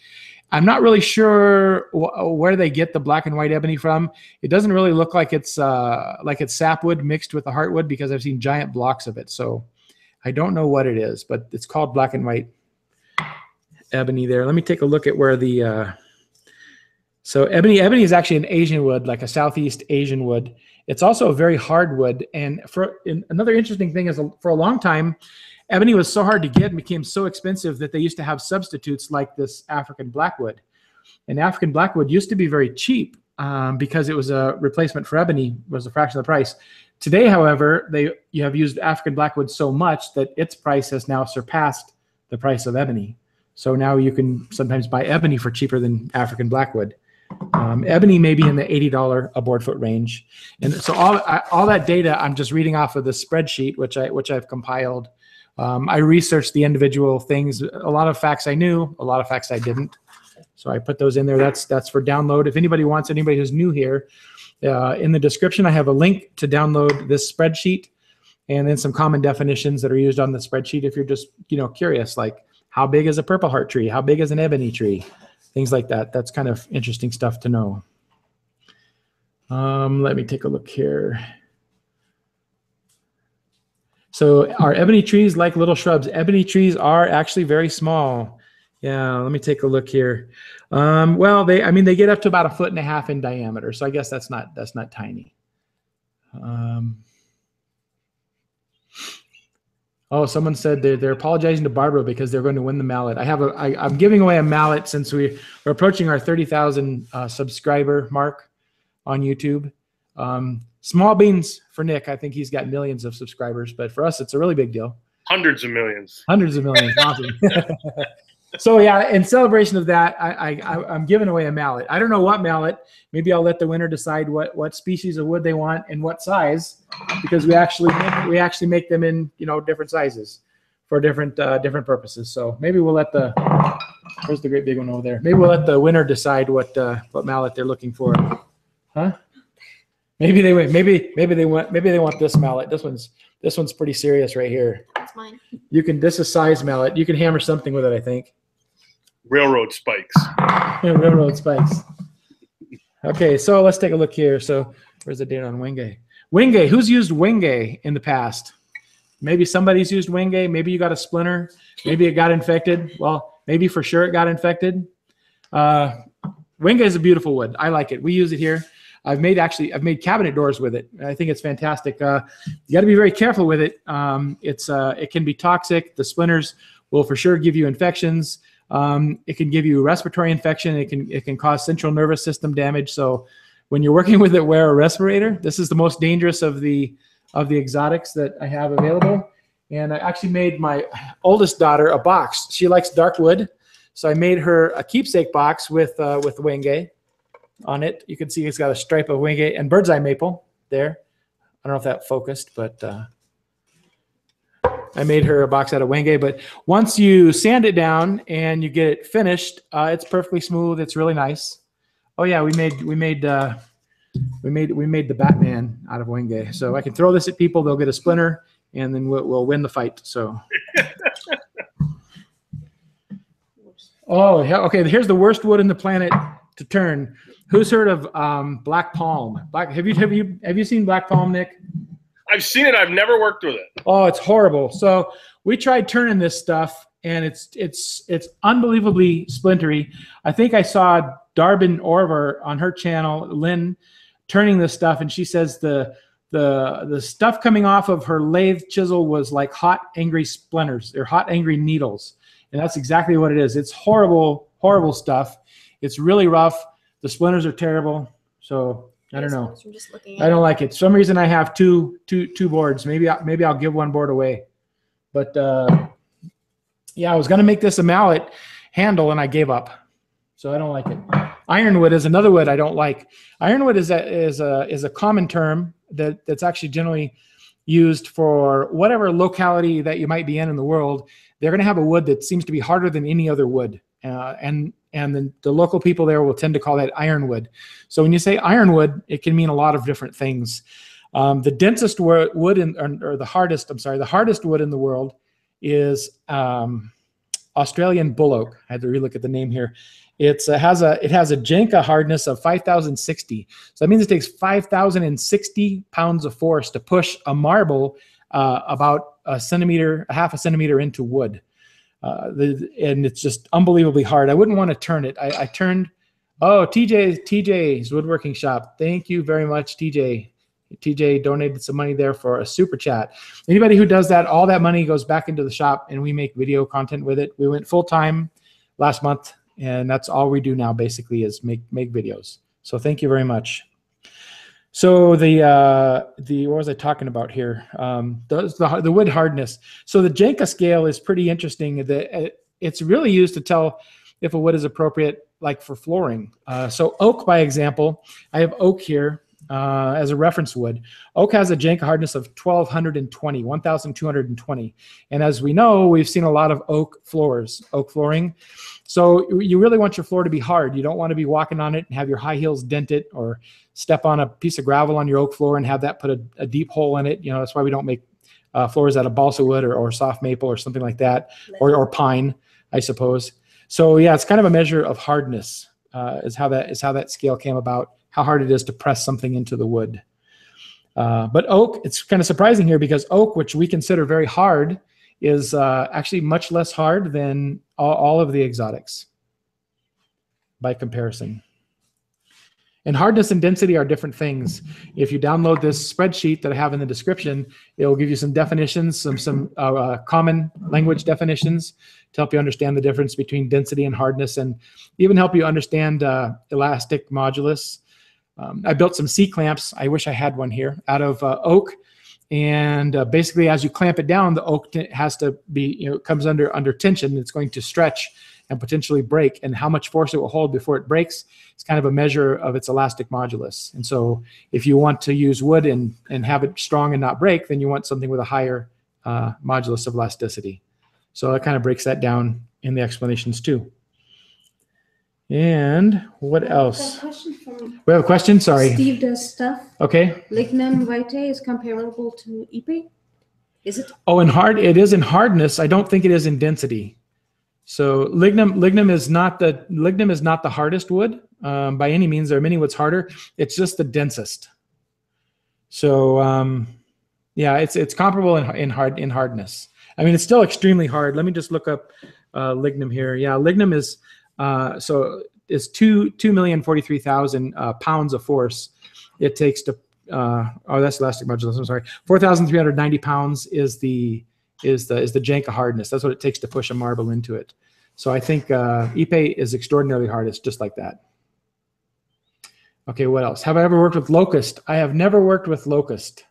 I'm not really sure wh where they get the black and white ebony from. It doesn't really look like it's, uh, like it's sapwood mixed with the heartwood because I've seen giant blocks of it. So I don't know what it is, but it's called black and white ebony there. Let me take a look at where the, uh, so ebony, ebony is actually an Asian wood, like a Southeast Asian wood. It's also a very hard wood. And for and another interesting thing is uh, for a long time, ebony was so hard to get and became so expensive that they used to have substitutes like this African Blackwood. And African Blackwood used to be very cheap um, because it was a replacement for ebony, was a fraction of the price. Today, however, they you have used African Blackwood so much that its price has now surpassed the price of ebony. So now you can sometimes buy ebony for cheaper than African Blackwood. Um, ebony may be in the eighty dollar a board foot range. And so all, I, all that data I'm just reading off of the spreadsheet, which, I, which I've compiled. Um, I researched the individual things. A lot of facts I knew, a lot of facts I didn't. So I put those in there. That's that's for download. If anybody wants, anybody who's new here, uh, in the description I have a link to download this spreadsheet, and then some common definitions that are used on the spreadsheet. If you're just you know curious, like how big is a purple heart tree? How big is an ebony tree? Things like that. That's kind of interesting stuff to know. Um, let me take a look here. So are ebony trees like little shrubs? Ebony trees are actually very small. Yeah, let me take a look here. Um, well, they, I mean, they get up to about a foot and a half in diameter. So I guess that's not, that's not tiny. Um, oh, someone said they're, they're apologizing to Barbara because they're going to win the mallet. I have a, I, I'm giving away a mallet since we are approaching our thirty thousand uh, subscriber mark on YouTube. Um, Small beans for Nick. I think he's got millions of subscribers, but for us, it's a really big deal. Hundreds of millions. Hundreds of millions. Awesome. So yeah, in celebration of that, I, I, I'm giving away a mallet. I don't know what mallet. Maybe I'll let the winner decide what what species of wood they want and what size, because we actually make, we actually make them in you know different sizes for different uh, different purposes. So maybe we'll let the where's the great big one over there. Maybe we'll let the winner decide what uh, what mallet they're looking for, huh? Maybe they went. Maybe maybe they want. Maybe they want this mallet. This one's this one's pretty serious right here. That's mine. You can. This is size mallet. You can hammer something with it. I think. Railroad spikes. Yeah, railroad spikes. Okay, so let's take a look here. So where's the data on Wenge? Wenge. Who's used Wenge in the past? Maybe somebody's used Wenge. Maybe you got a splinter. Maybe it got infected. Well, maybe for sure it got infected. Uh, Wenge is a beautiful wood. I like it. We use it here. I've made actually I've made cabinet doors with it. I think it's fantastic. Uh, you got to be very careful with it. Um, it's uh, it can be toxic. The splinters will for sure give you infections. Um, it can give you respiratory infection. It can it can cause central nervous system damage. So when you're working with it, wear a respirator. This is the most dangerous of the of the exotics that I have available. And I actually made my oldest daughter a box. She likes dark wood, so I made her a keepsake box with uh, with Wenge on it. You can see it's got a stripe of Wenge and Birdseye Maple there. I don't know if that focused, but uh, I made her a box out of Wenge. But once you sand it down and you get it finished, uh, it's perfectly smooth. It's really nice. Oh yeah, we made we made uh, we made we made the Batman out of Wenge. So I can throw this at people; they'll get a splinter, and then we'll, we'll win the fight. So. Oh, okay. Here's the worst wood on the planet to turn. Who's heard of um, black palm? Black. Have you have you have you seen black palm, Nick? I've seen it. I've never worked with it. Oh, it's horrible. So we tried turning this stuff, and it's it's it's unbelievably splintery. I think I saw Darbin Orver on her channel, Lynn, turning this stuff, and she says the the the stuff coming off of her lathe chisel was like hot, angry splinters or hot, angry needles, and that's exactly what it is. It's horrible, horrible stuff. It's really rough. The splinters are terrible. So. I don't know. I'm just looking at I don't it. like it. For some reason I have two, two, two boards. Maybe, I, maybe I'll give one board away. But uh, yeah, I was gonna make this a mallet handle and I gave up. So I don't like it. Ironwood is another wood I don't like. Ironwood is a is a is a common term that that's actually generally used for whatever locality that you might be in in the world. They're gonna have a wood that seems to be harder than any other wood, uh, and. And then the local people there will tend to call that ironwood. So when you say ironwood, it can mean a lot of different things. Um, the densest wood, in, or, or the hardest, I'm sorry, the hardest wood in the world is um, Australian bull oak. I had to relook at the name here. It's, uh, has a, it has a Jenka hardness of five thousand sixty. So that means it takes five thousand sixty pounds of force to push a marble uh, about a centimeter, a half a centimeter into wood. Uh, the, and it's just unbelievably hard. I wouldn't want to turn it. I, I turned, oh, T J's woodworking shop. Thank you very much, T J. T J donated some money there for a super chat. Anybody who does that, all that money goes back into the shop and we make video content with it. We went full time last month and that's all we do now basically is make, make videos. So thank you very much. So the uh, the what was I talking about here? Um, the, the the wood hardness. So the Jenka scale is pretty interesting. The, it's really used to tell if a wood is appropriate, like for flooring. Uh, so oak, by example, I have oak here uh, as a reference wood. Oak has a Jenka hardness of twelve twenty, one thousand two hundred twenty, and as we know, we've seen a lot of oak floors, oak flooring. So you really want your floor to be hard. You don't want to be walking on it and have your high heels dent it or step on a piece of gravel on your oak floor and have that put a, a deep hole in it. You know, that's why we don't make uh, floors out of balsa wood or, or soft maple or something like that, or, or pine, I suppose. So yeah, it's kind of a measure of hardness uh, is how that is how that scale came about, how hard it is to press something into the wood. Uh, but oak, it's kind of surprising here because oak, which we consider very hard, is uh, actually much less hard than all, all of the exotics by comparison. And hardness and density are different things. If you download this spreadsheet that I have in the description, it will give you some definitions, some, some uh, uh, common language definitions to help you understand the difference between density and hardness and even help you understand uh, elastic modulus. Um, I built some C-clamps, I wish I had one here, out of uh, oak. And uh, basically, as you clamp it down, the oak has to be, you know, it comes under under tension. It's going to stretch and potentially break. And how much force it will hold before it breaks is kind of a measure of its elastic modulus. And so if you want to use wood and, and have it strong and not break, then you want something with a higher uh, modulus of elasticity. So that kind of breaks that down in the explanations too. And what else? From we have a question. Sorry. Steve does stuff. Okay. Lignum vitae is comparable to Ipe. Is it? Oh, in hard, it is in hardness. I don't think it is in density. So lignum, lignum is not the lignum is not the hardest wood um, by any means. There are many woods harder. It's just the densest. So um, yeah, it's it's comparable in in hard in hardness. I mean, it's still extremely hard. Let me just look up uh, lignum here. Yeah, lignum is. Uh, so it's two two million forty three thousand uh, pounds of force it takes to. Uh, oh, that's elastic modulus. I'm sorry. Four thousand three hundred ninety pounds is the is the is the Jenka hardness. That's what it takes to push a marble into it. So I think uh, Ipe is extraordinarily hard. It's just like that. Okay, what else? Have I ever worked with locust? I have never worked with locust.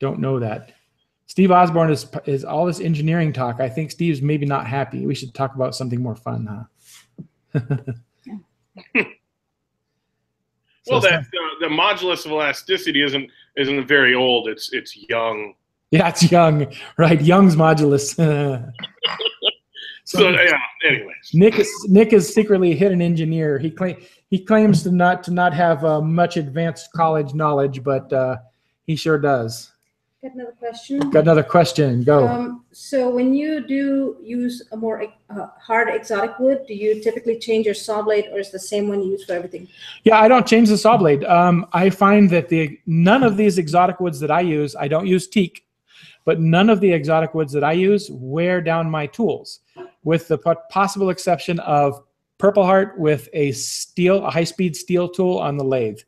Don't know that. Steve Osborne is is all this engineering talk. I think Steve's maybe not happy. We should talk about something more fun, huh? Well, that uh, the modulus of elasticity isn't isn't very old. It's it's young. That's Young, right? Young's modulus. so, so yeah. Anyways, Nick is Nick is secretly a hidden engineer. He claim he claims to not to not have uh, much advanced college knowledge, but uh, he sure does. Got another question. Got another question. Go. Um, so when you do use a more uh, hard exotic wood, do you typically change your saw blade, or is the same one you use for everything? Yeah, I don't change the saw blade. Um, I find that the none of these exotic woods that I use, I don't use teak, but none of the exotic woods that I use wear down my tools, with the possible exception of Purple Heart with a steel, a high-speed steel tool on the lathe.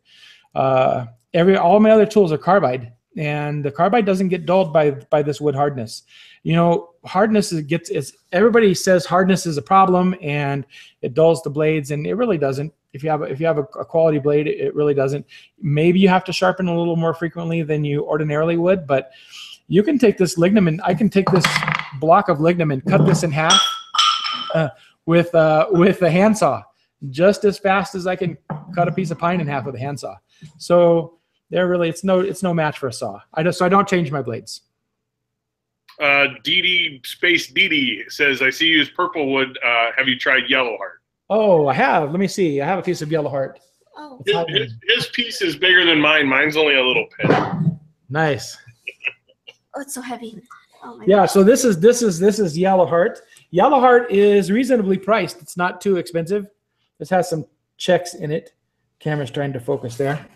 Uh, every all my other tools are carbide. And the carbide doesn't get dulled by by this wood hardness. You know, hardness is gets is everybody says hardness is a problem and it dulls the blades, and it really doesn't. If you have a, if you have a, a quality blade, it really doesn't. Maybe you have to sharpen a little more frequently than you ordinarily would, but you can take this lignum and I can take this block of lignum and cut this in half uh, with uh, with a handsaw just as fast as I can cut a piece of pine in half with a handsaw. So. They're really, it's no, it's no match for a saw. I just, so I don't change my blades. Uh, D D Space D D says, I see you use purple wood. Uh, have you tried Yellow Heart? Oh, I have. Let me see. I have a piece of Yellow Heart. Oh. His, his, his piece is bigger than mine. Mine's only a little bit. Nice. Oh, it's so heavy. Oh my yeah. God. So this is, this is, this is Yellow Heart. Yellow Heart is reasonably priced. It's not too expensive. This has some checks in it. Camera's trying to focus there.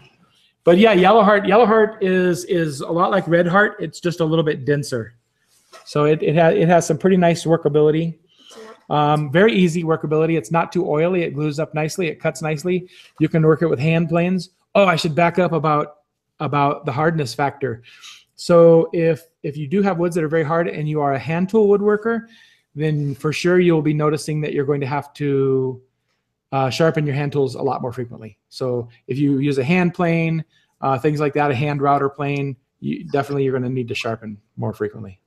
But yeah, Yellow Heart. Yellow Heart is is a lot like Red Heart. It's just a little bit denser, so it it has it has some pretty nice workability. Um, very easy workability. It's not too oily. It glues up nicely. It cuts nicely. You can work it with hand planes. Oh, I should back up about about the hardness factor. So if if you do have woods that are very hard and you are a hand tool woodworker, then for sure you'll be noticing that you're going to have to Uh, sharpen your hand tools a lot more frequently. So if you use a hand plane, uh, things like that, a hand router plane, you definitely you're going to need to sharpen more frequently.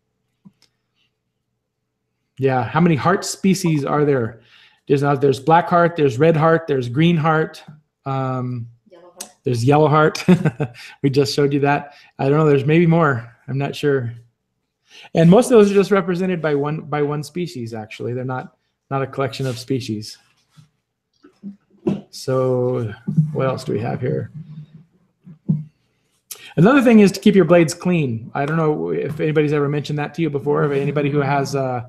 Yeah, how many heart species are there? There's uh, there's black heart, there's red heart, there's green heart, um, yellow heart. There's yellow heart. We just showed you that. I don't know. There's maybe more. I'm not sure. And most of those are just represented by one by one species. Actually, they're not not a collection of species. So what else do we have here? Another thing is to keep your blades clean. I don't know if anybody's ever mentioned that to you before, but anybody who has, uh,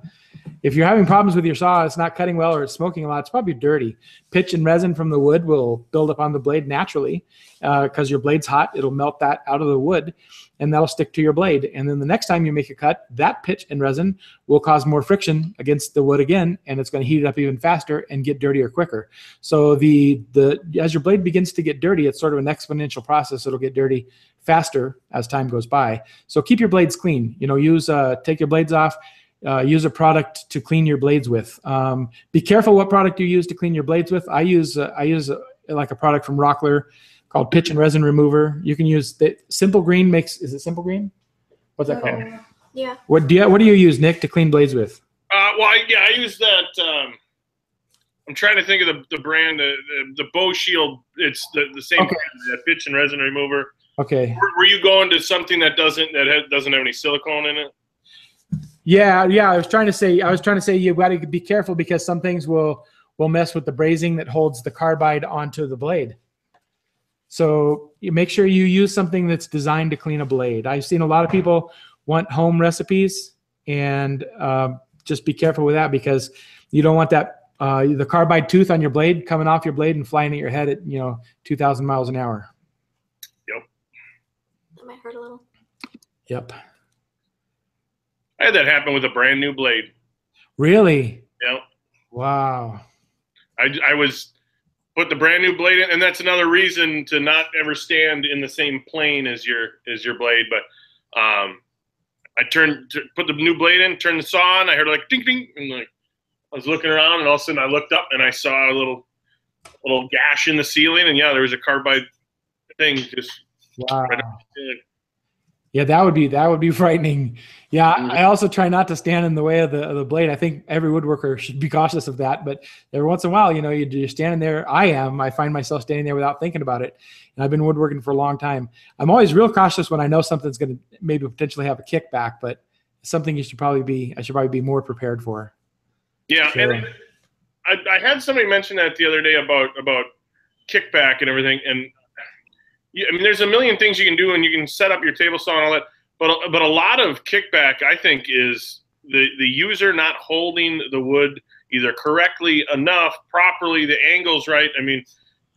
if you're having problems with your saw, it's not cutting well or it's smoking a lot, it's probably dirty. Pitch and resin from the wood will build up on the blade naturally because uh, your blade's hot. It'll melt that out of the wood and that'll stick to your blade. And then the next time you make a cut, that pitch and resin will cause more friction against the wood again, and it's going to heat it up even faster and get dirtier quicker. So the the as your blade begins to get dirty, it's sort of an exponential process. It'll get dirty faster as time goes by. So keep your blades clean. You know, use uh, take your blades off. Uh, use a product to clean your blades with. Um, be careful what product you use to clean your blades with. I use uh, I use uh, like a product from Rockler called Pitch and Resin Remover. You can use the Simple Green makes. Is it Simple Green? What's that called? Uh, yeah. What do you What do you use, Nick, to clean blades with? Uh, well, I, yeah, I use that. Um, I'm trying to think of the, the brand, uh, the, the Bow Shield. It's the, the same okay. brand, that Pitch and Resin Remover. Okay. Were, were you going to something that doesn't that has, doesn't have any silicone in it? Yeah, yeah. I was trying to say, I was trying to say, you got to be careful because some things will will mess with the brazing that holds the carbide onto the blade. So you make sure you use something that's designed to clean a blade. I've seen a lot of people want home recipes, and uh, just be careful with that because you don't want that uh, the carbide tooth on your blade coming off your blade and flying at your head at you know two thousand miles an hour. Yep. That might hurt a little. Yep. I had that happen with a brand new blade. Really? Yeah. Wow. I, I was put the brand new blade in, and that's another reason to not ever stand in the same plane as your as your blade. But um, I turned put the new blade in, turned the saw on. I heard like ding ding, and like I was looking around, and all of a sudden I looked up and I saw a little little gash in the ceiling, and yeah, there was a carbide thing just. Wow. Right up. Yeah, that would be that would be frightening. Yeah, I also try not to stand in the way of the of the blade. I think every woodworker should be cautious of that. But every once in a while, you know, you, you're standing there. I am. I find myself standing there without thinking about it. And I've been woodworking for a long time. I'm always real cautious when I know something's going to maybe potentially have a kickback, but something you should probably be. I should probably be more prepared for. Yeah, sure. And I, I had somebody mention that the other day about about kickback and everything, and. Yeah, I mean, there's a million things you can do, and you can set up your table saw and all that. But but a lot of kickback, I think, is the the user not holding the wood either correctly enough, properly, the angles right. I mean,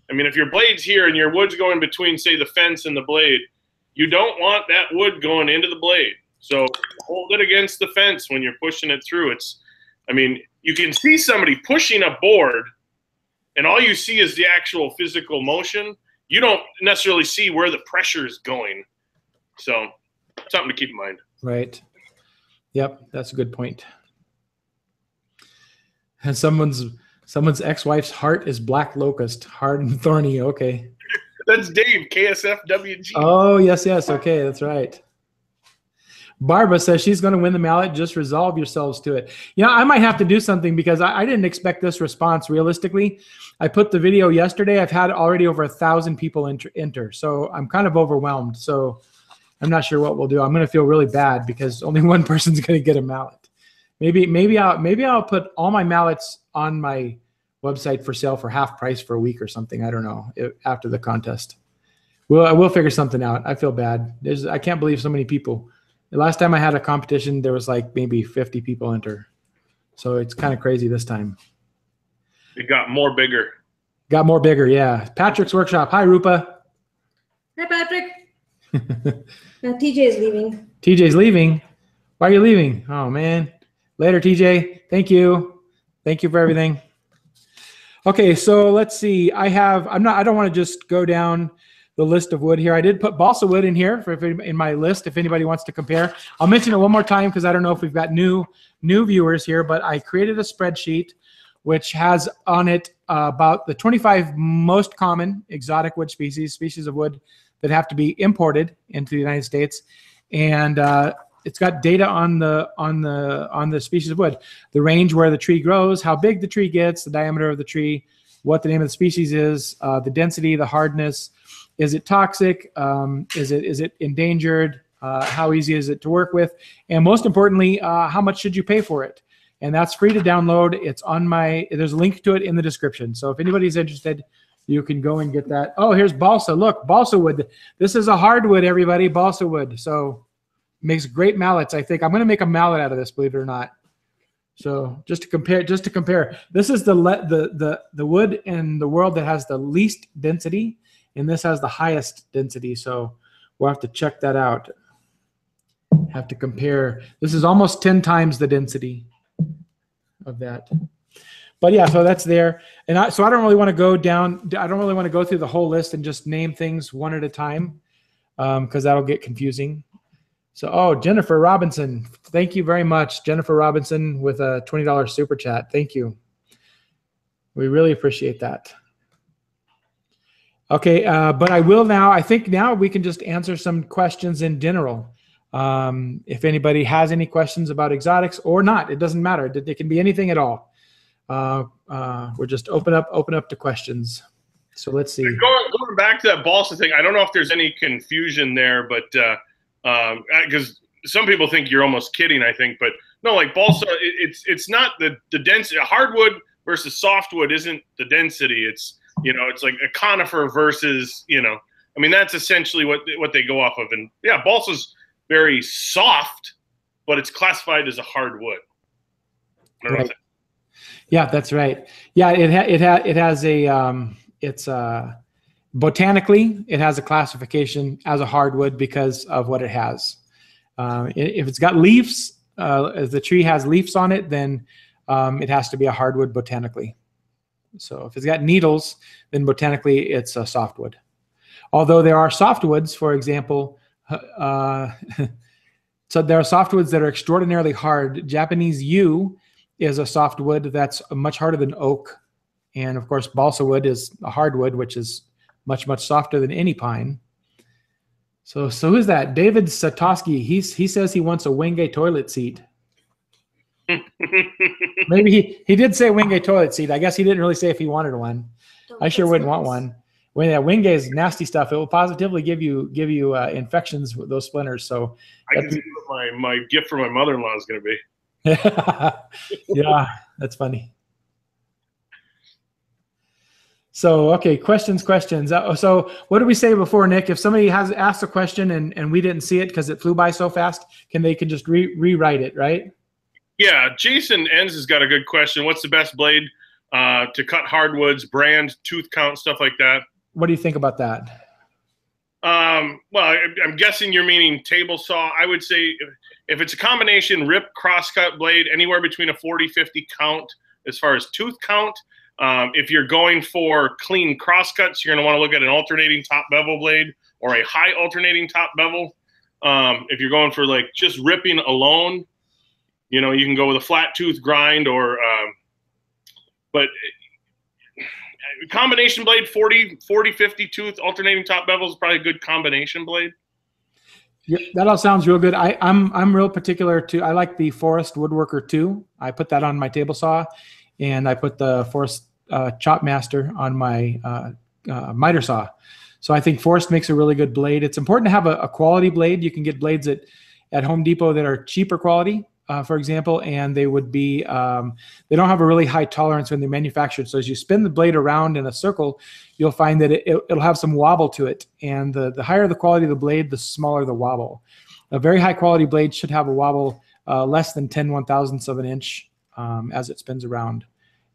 I mean, if your blade's here and your wood's going between, say, the fence and the blade, you don't want that wood going into the blade. So hold it against the fence when you're pushing it through. It's, I mean, you can see somebody pushing a board, and all you see is the actual physical motion. You don't necessarily see where the pressure is going. So something to keep in mind. Right. Yep. That's a good point. And someone's, someone's ex-wife's heart is black locust, hard and thorny. Okay. That's Dave, K S F W G. Oh, yes, yes. Okay. That's right. Barbara says she's going to win the mallet. Just resolve yourselves to it. You know, I might have to do something because I, I didn't expect this response realistically. I put the video yesterday. I've had already over a thousand people enter, enter. So I'm kind of overwhelmed. So I'm not sure what we'll do. I'm going to feel really bad because only one person's going to get a mallet. Maybe, maybe I'll, maybe I'll put all my mallets on my website for sale for half price for a week or something. I don't know, it, after the contest. Well, I will figure something out. I feel bad. There's, I can't believe so many people. The last time I had a competition, there was like maybe fifty people enter. So it's kind of crazy this time. It got more bigger. Got more bigger, yeah. Patrick's workshop. Hi, Rupa. Hi, Patrick. Now T J's leaving. T J's leaving? Why are you leaving? Oh, man. Later, T J. Thank you. Thank you for everything. Okay, so let's see. I have, I'm not, I don't want to just go down the list of wood here. I did put balsa wood in here for if it, in my list if anybody wants to compare. I'll mention it one more time because I don't know if we've got new new viewers here, but I created a spreadsheet which has on it uh, about the twenty-five most common exotic wood species, species of wood that have to be imported into the United States, and uh, it's got data on the on the on the species of wood, the range where the tree grows, how big the tree gets, the diameter of the tree, what the name of the species is, uh, the density, the hardness. Is it toxic? Um, is it is it endangered? Uh, how easy is it to work with? And most importantly, uh, how much should you pay for it? And that's free to download. It's on my, there's a link to it in the description. So if anybody's interested, you can go and get that. Oh, here's balsa. Look, balsa wood. This is a hardwood, everybody, balsa wood. So makes great mallets, I think. I'm going to make a mallet out of this, believe it or not. So just to compare, just to compare, this is the le the the the wood in the world that has the least density. And this has the highest density, so we'll have to check that out. Have to compare. This is almost ten times the density of that. But yeah, so that's there. And I, so I don't really want to go down. I don't really want to go through the whole list and just name things one at a time because um, that'll get confusing. So, oh, Jennifer Robinson. Thank you very much, Jennifer Robinson, with a twenty dollar super chat. Thank you. We really appreciate that. Okay, uh, but I will now, I think now we can just answer some questions in general. Um, if anybody has any questions about exotics or not, it doesn't matter. It, it can be anything at all. Uh, uh, we're just open up, open up to questions. So let's see. Going, going back to that balsa thing, I don't know if there's any confusion there, but because uh, um, some people think you're almost kidding, I think. But no, like balsa, it, it's it's not the, the density. Hardwood versus softwood isn't the density. It's You know, it's like a conifer versus, you know, I mean, that's essentially what what they go off of. And yeah, balsa's very soft, but it's classified as a hardwood. Right. That. Yeah, that's right. Yeah, it ha it ha it has a um, it's uh, botanically it has a classification as a hardwood because of what it has. Um, if it's got leaves, uh, if the tree has leaves on it, then um, it has to be a hardwood botanically. So if it's got needles, then botanically it's a softwood. Although there are softwoods, for example, uh, so there are softwoods that are extraordinarily hard. Japanese yew is a softwood that's much harder than oak. And of course, balsa wood is a hardwood, which is much, much softer than any pine. So, so who's that? David Satoski. He's, he says he wants a Wenge toilet seat. Maybe he, he did say Wenge toilet seat. I guess he didn't really say if he wanted one. Don't I sure wouldn't nice. want one. When that Wenge is nasty stuff, it will positively give you give you uh, infections with those splinters. So I can see what my my gift for my mother-in-law is going to be. Yeah, that's funny. So okay, questions, questions. Uh, so what did we say before, Nick? If somebody has asked a question and and we didn't see it because it flew by so fast, can they can just re rewrite it, right? Yeah, Jason Enns has got a good question. What's the best blade uh, to cut hardwoods? Brand, tooth count, stuff like that. What do you think about that? Um, well, I, I'm guessing you're meaning table saw. I would say if, if it's a combination rip crosscut blade, anywhere between a forty fifty count as far as tooth count. Um, if you're going for clean crosscuts, you're going to want to look at an alternating top bevel blade or a high alternating top bevel. Um, if you're going for like just ripping alone, you know, you can go with a flat tooth grind or, um, but combination blade, forty, forty, fifty tooth, alternating top bevel is probably a good combination blade. Yeah, that all sounds real good. I, I'm, I'm real particular too. I like the Forest Woodworker too. I put that on my table saw, and I put the Forest uh, Chop Master on my uh, uh, miter saw. So I think Forest makes a really good blade. It's important to have a, a quality blade. You can get blades at, at Home Depot that are cheaper quality, uh, for example, and they would be, um, they don't have a really high tolerance when they're manufactured. So as you spin the blade around in a circle, you'll find that it, it, it'll have some wobble to it. And the, the higher the quality of the blade, the smaller the wobble. A very high quality blade should have a wobble uh, less than ten one-thousandths of an inch Um, as it spins around,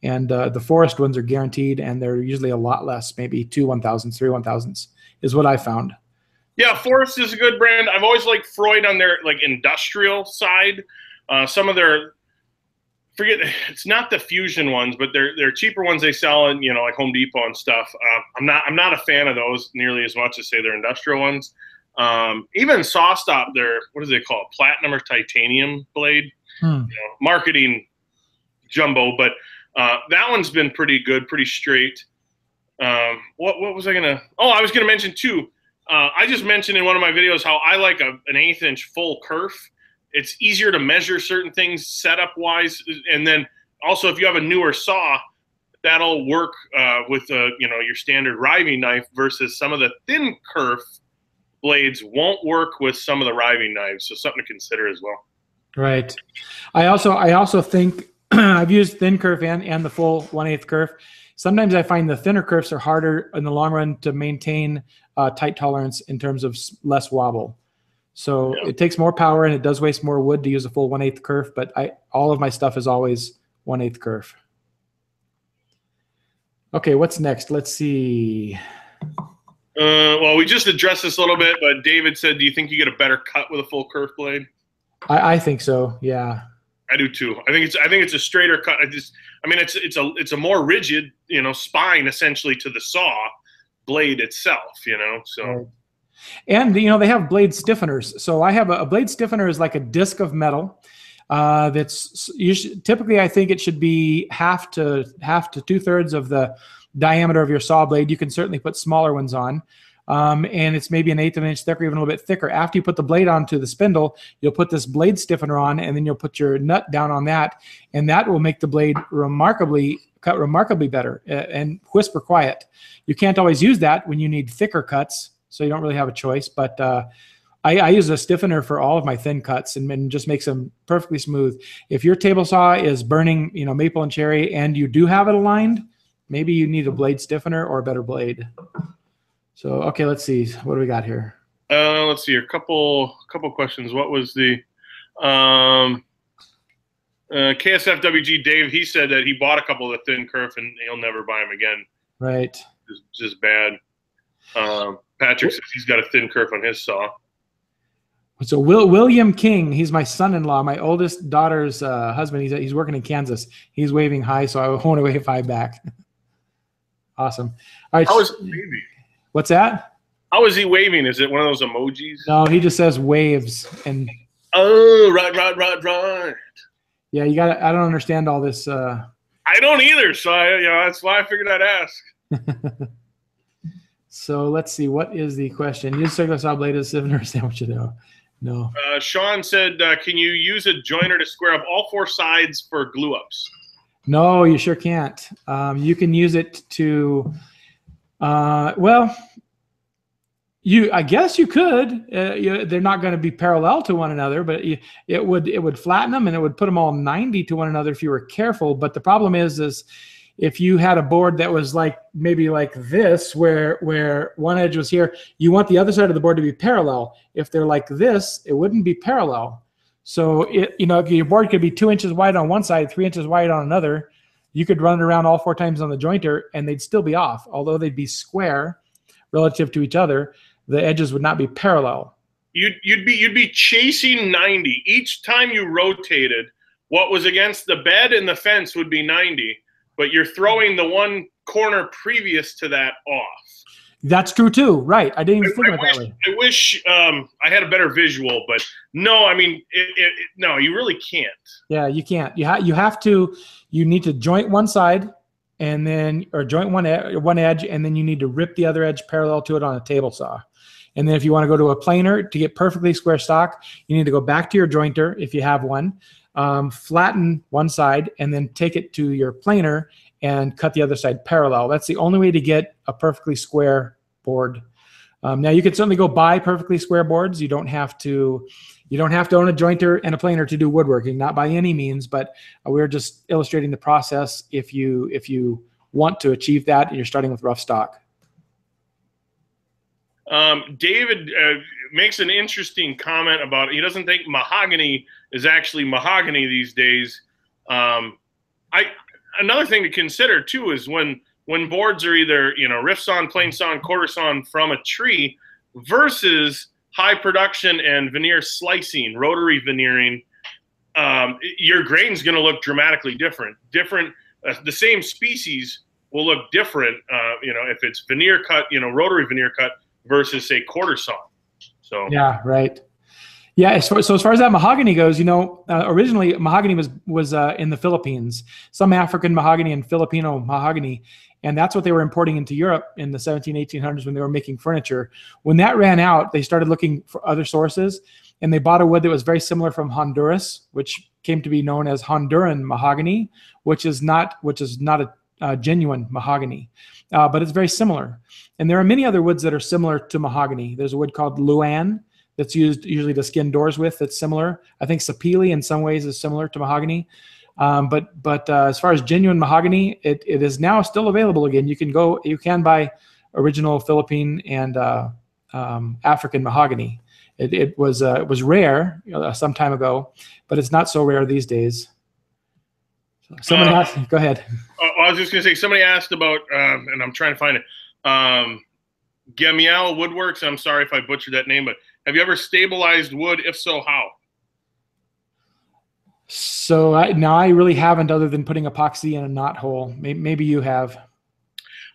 and uh, the Forest ones are guaranteed, and they're usually a lot less, maybe two one thousandths, three one thousandths, is what I found. Yeah, Forest is a good brand. I've always liked Freud on their like industrial side. Uh, some of their, forget, it's not the Fusion ones, but they're they're cheaper ones they sell in, you know, like Home Depot and stuff. Uh, I'm not I'm not a fan of those nearly as much as say their industrial ones. Um, even SawStop, their what do they call it, platinum or titanium blade? Hmm. You know, marketing jumbo, but uh, that one's been pretty good, pretty straight. Um, what, what was I gonna? Oh, I was gonna mention too. Uh, I just mentioned in one of my videos how I like a, an eighth inch full kerf. It's easier to measure certain things setup wise, and then also if you have a newer saw, that'll work uh, with uh, you know, your standard riving knife versus some of the thin kerf blades won't work with some of the riving knives. So something to consider as well. Right. I also I also think. I've used thin kerf and, and the full one eighth kerf. Sometimes I find the thinner kerfs are harder in the long run to maintain uh, tight tolerance in terms of less wobble. So yeah. It takes more power and it does waste more wood to use a full one eighth kerf, but I, all of my stuff is always one eighth kerf. Okay, what's next? Let's see. Uh, well, we just addressed this a little bit, but David said, do you think you get a better cut with a full kerf blade? I, I think so, yeah. I do too. I think it's I think it's a straighter cut. I just I mean it's it's a it's a more rigid, you know, spine essentially to the saw blade itself, you know. So right. And you know, they have blade stiffeners. So I have a, a blade stiffener is like a disc of metal. Uh, that's you should, typically I think it should be half to half to two thirds of the diameter of your saw blade. You can certainly put smaller ones on. Um, and it's maybe an eighth of an inch thicker, even a little bit thicker. After you put the blade onto the spindle, you'll put this blade stiffener on, and then you'll put your nut down on that, and that will make the blade remarkably cut remarkably better and whisper quiet. You can't always use that when you need thicker cuts, so you don't really have a choice. But uh, I, I use a stiffener for all of my thin cuts, and, and just makes them perfectly smooth. If your table saw is burning, you know, maple and cherry, and you do have it aligned, maybe you need a blade stiffener or a better blade. So okay, let's see. What do we got here? Uh, let's see. A couple, couple questions. What was the um, uh, K S F W G Dave? He said that he bought a couple of the thin kerf and he'll never buy them again. Right. It's just bad. Um, Patrick says he's got a thin kerf on his saw. So Will William King, he's my son-in-law, my oldest daughter's uh, husband. He's he's working in Kansas. He's waving hi, so I want to wave hi back. Awesome. All right. How is it, baby? What's that? How is he waving? Is it one of those emojis? No, he just says waves. And oh, right, right, right, right. Yeah, you got. I don't understand all this. Uh... I don't either. So I, you know, that's why I figured I'd ask. So let's see, what is the question? Use circular saw blade as a siphoner sandwich dough? No. Uh, Sean said, uh, can you use a joiner to square up all four sides for glue ups? No, you sure can't. Um, you can use it to, uh, well, you. I guess you could. Uh, you, they're not going to be parallel to one another, but it, it would it would flatten them and it would put them all ninety to one another if you were careful. But the problem is, is if you had a board that was like maybe like this, where where one edge was here, you want the other side of the board to be parallel. If they're like this, it wouldn't be parallel. So it, you know, if your board could be two inches wide on one side, three inches wide on another, you could run it around all four times on the jointer and they'd still be off. Although they'd be square relative to each other, the edges would not be parallel. You'd, you'd be you'd be chasing ninety. Each time you rotated, what was against the bed and the fence would be ninety, but you're throwing the one corner previous to that off. That's true too, right? I didn't even think about that way. I wish um, I had a better visual, but no, I mean, it, it, it, no, you really can't. Yeah, you can't. You ha you have to. You need to joint one side, and then or joint one e one edge, and then you need to rip the other edge parallel to it on a table saw. And then if you want to go to a planer to get perfectly square stock, you need to go back to your jointer if you have one, um, flatten one side, and then take it to your planer and cut the other side parallel. That's the only way to get a perfectly square board. Um, now you can certainly go buy perfectly square boards. You don't have to, you don't have to own a jointer and a planer to do woodworking, not by any means, but we're just illustrating the process if you, if you want to achieve that and you're starting with rough stock. Um, David uh, makes an interesting comment about, he doesn't think mahogany is actually mahogany these days. Um, I, Another thing to consider too is when when boards are either you know rift sawn, plane sawn, quarter sawn from a tree versus high production and veneer slicing, rotary veneering, um, your grain's going to look dramatically different. Different, uh, the same species will look different. Uh, you know, if it's veneer cut, you know, rotary veneer cut versus say quarter sawn. So yeah, right. Yeah, so, so as far as that mahogany goes, you know, uh, originally mahogany was was uh, in the Philippines, some African mahogany and Filipino mahogany, and that's what they were importing into Europe in the seventeen hundreds, eighteen hundreds when they were making furniture. When that ran out, they started looking for other sources, and they bought a wood that was very similar from Honduras, which came to be known as Honduran mahogany, which is not which is not a uh, genuine mahogany, uh, but it's very similar. And there are many other woods that are similar to mahogany. There's a wood called Luan that's used usually to skin doors with, that's similar. I think Sapele in some ways is similar to mahogany. Um, but but uh, as far as genuine mahogany, it, it is now still available again. You can go, you can buy original Philippine and uh, um, African mahogany. It, it was uh, it was rare uh, some time ago, but it's not so rare these days. Someone uh, asked, go ahead. I was just gonna say, somebody asked about, um, and I'm trying to find it, um, Gemial Woodworks. I'm sorry if I butchered that name, but have you ever stabilized wood? If so, how? So I, no, I really haven't, other than putting epoxy in a knot hole. Maybe, maybe you have.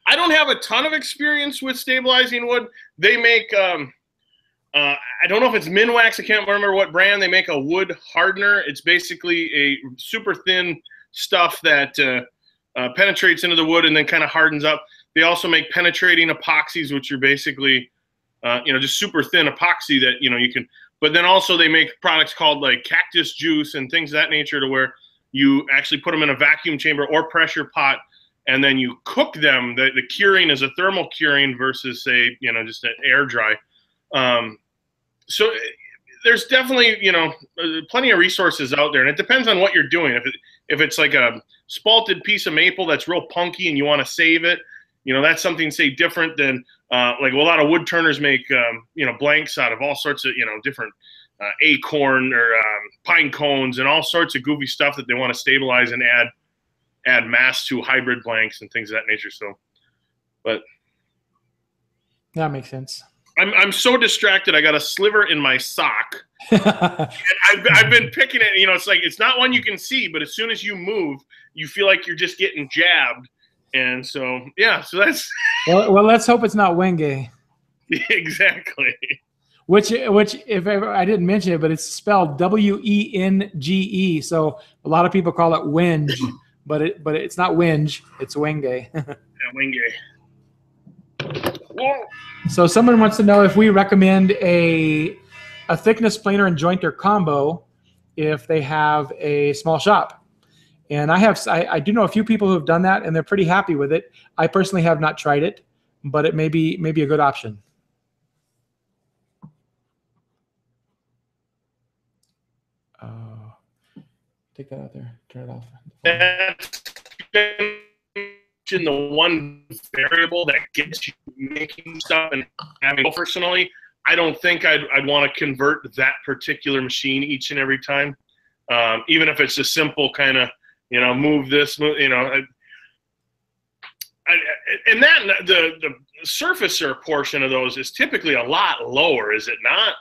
I don't have a ton of experience with stabilizing wood. They make, um, uh, I don't know if it's Minwax. I can't remember what brand. They make a wood hardener. It's basically a super thin stuff that uh, uh, penetrates into the wood and then kind of hardens up. They also make penetrating epoxies, which are basically Uh, you know, just super thin epoxy that, you know, you can, but then also they make products called like cactus juice and things of that nature to where you actually put them in a vacuum chamber or pressure pot and then you cook them. The, the curing is a thermal curing versus say, you know, just an air dry. Um, so there's definitely, you know, plenty of resources out there and it depends on what you're doing. If it, if it's like a spalted piece of maple that's real punky and you want to save it, you know, that's something, say, different than, uh, like, well, a lot of wood turners make, um, you know, blanks out of all sorts of, you know, different uh, acorn or um, pine cones and all sorts of goofy stuff that they want to stabilize and add add mass to, hybrid blanks and things of that nature. So, but. That makes sense. I'm, I'm so distracted. I got a sliver in my sock. And I've, I've been picking it. You know, it's like, it's not one you can see, but as soon as you move, you feel like you're just getting jabbed. And so, yeah, so that's... well, well, let's hope it's not Wenge. Exactly. Which, which, if ever, I didn't mention it, but it's spelled W E N G E. So a lot of people call it wenge, but, it, but it's not wenge. It's Wenge. Yeah, Wenge. Yeah. So someone wants to know if we recommend a a thickness planer and jointer combo if they have a small shop. And I have I, I do know a few people who have done that, and they're pretty happy with it. I personally have not tried it, but it may be maybe a good option. Uh, take that out there. Turn it off. That's the one variable that gets you making stuff and having. Personally, I don't think I'd, I'd want to convert that particular machine each and every time, um, even if it's a simple kind of, you know, move this, move, you know. I, I, and that the the surfacer portion of those is typically a lot lower, is it not?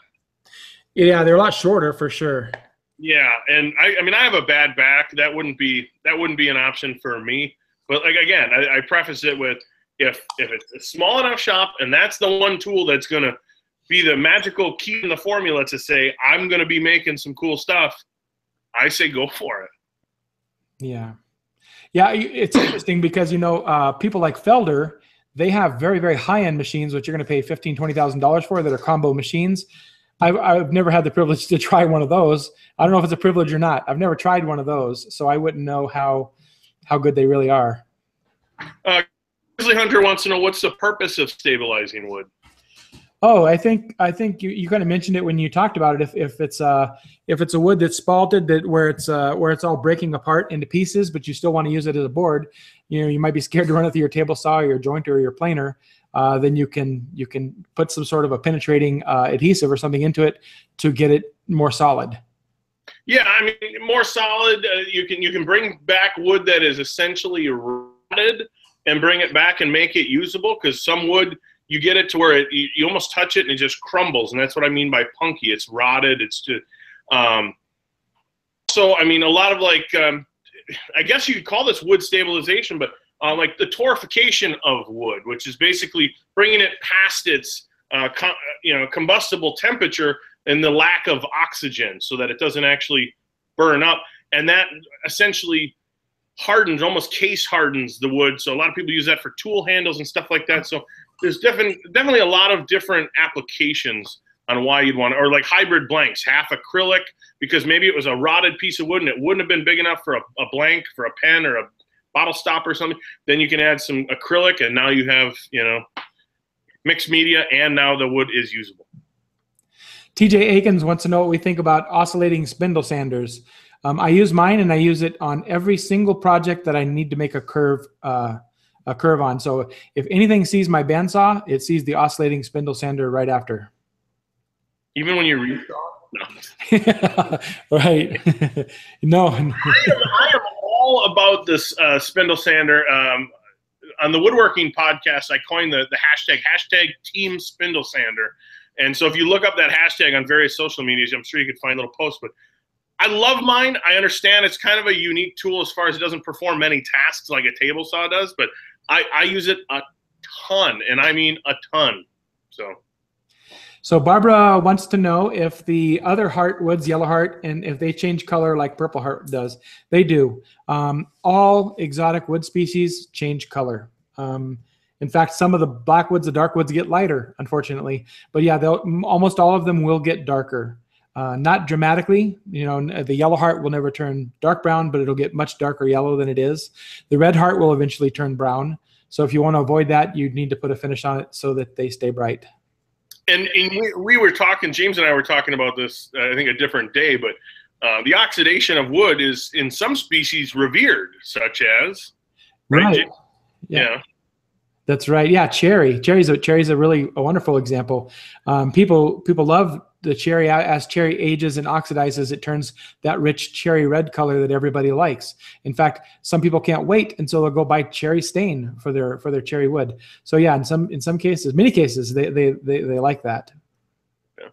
Yeah, they're a lot shorter for sure. Yeah, and I, I mean, I have a bad back. That wouldn't be that wouldn't be an option for me. But like again, I, I preface it with if if it's a small enough shop, and that's the one tool that's gonna be the magical key in the formula to say, I'm going to be making some cool stuff, I say go for it. Yeah. Yeah, it's interesting because, you know, uh, people like Felder, they have very, very high-end machines, which you're going to pay fifteen thousand, twenty thousand dollars for, that are combo machines. I've, I've never had the privilege to try one of those. I don't know if it's a privilege or not. I've never tried one of those, so I wouldn't know how how good they really are. Uh, Grizzly Hunter wants to know, what's the purpose of stabilizing wood? Oh, I think I think you, you kind of mentioned it when you talked about it. If if it's uh if it's a wood that's spalted, that where it's uh where it's all breaking apart into pieces, but you still want to use it as a board, you know, you might be scared to run it through your table saw or your jointer or your planer. Uh, then you can you can put some sort of a penetrating uh, adhesive or something into it to get it more solid. Yeah, I mean, more solid. Uh, you can you can bring back wood that is essentially rotted and bring it back and make it usable, because some wood, you get it to where it, you almost touch it and it just crumbles, and that's what I mean by punky. It's rotted. It's just, um, so I mean, a lot of like, um, I guess you could call this wood stabilization, but uh, like the torrification of wood, which is basically bringing it past its, uh, com you know, combustible temperature and the lack of oxygen, so that it doesn't actually burn up, and that essentially hardens, almost case hardens the wood. So a lot of people use that for tool handles and stuff like that. So there's definitely definitely a lot of different applications on why you'd want, or like hybrid blanks, half acrylic, because maybe it was a rotted piece of wood and it wouldn't have been big enough for a, a blank, for a pen or a bottle stop or something. Then you can add some acrylic, and now you have, you know, mixed media, and now the wood is usable. T J Akins wants to know what we think about oscillating spindle sanders. Um, I use mine, and I use it on every single project that I need to make a curve uh, a curve on. So if anything sees my bandsaw, it sees the oscillating spindle sander right after. Even when you resaw? No. Right. No. I, am, I am all about this uh, spindle sander. Um, on the woodworking podcast, I coined the, the hashtag, hashtag team spindle sander. And so if you look up that hashtag on various social medias, I'm sure you could find little posts, but I love mine. I understand it's kind of a unique tool as far as it doesn't perform many tasks like a table saw does, but I, I use it a ton, and I mean a ton. So, so Barbara wants to know if the other heartwoods, Yellow Heart, and if they change color like Purple Heart does. They do. Um, all exotic wood species change color. Um, in fact, some of the blackwoods, the darkwoods get lighter, unfortunately. But yeah, almost all of them will get darker. Uh, not dramatically, you know, the Yellow Heart will never turn dark brown, but it'll get much darker yellow than it is. The Red Heart will eventually turn brown. So if you want to avoid that, you'd need to put a finish on it so that they stay bright. And, and we, we were talking, James and I were talking about this, uh, I think a different day, but uh, the oxidation of wood is in some species revered, such as? Right. Rigid. Yeah. Yeah. That's right. Yeah, cherry. Cherry's a, cherry's a really a wonderful example. Um, people people love the cherry. As cherry ages and oxidizes, it turns that rich cherry red color that everybody likes. In fact, some people can't wait until they'll go buy cherry stain for their for their cherry wood. So yeah, in some in some cases, many cases, they they they, they like that. Yeah.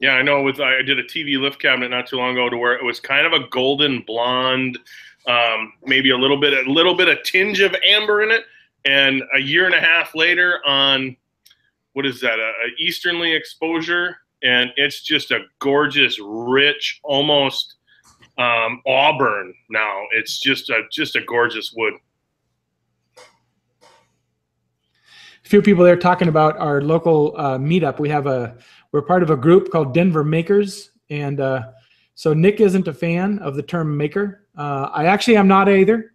Yeah, I know. With I did a T V lift cabinet not too long ago to where it was kind of a golden blonde. Um, maybe a little bit, a little bit of tinge of amber in it, and a year and a half later, on what is that, a, a easterly exposure, and it's just a gorgeous, rich, almost um, auburn. Now it's just a just a gorgeous wood. few people there talking about our local uh, meetup. We have a, we're part of a group called Denver Makers. And uh, so Nick isn't a fan of the term maker. Uh, I actually am not either.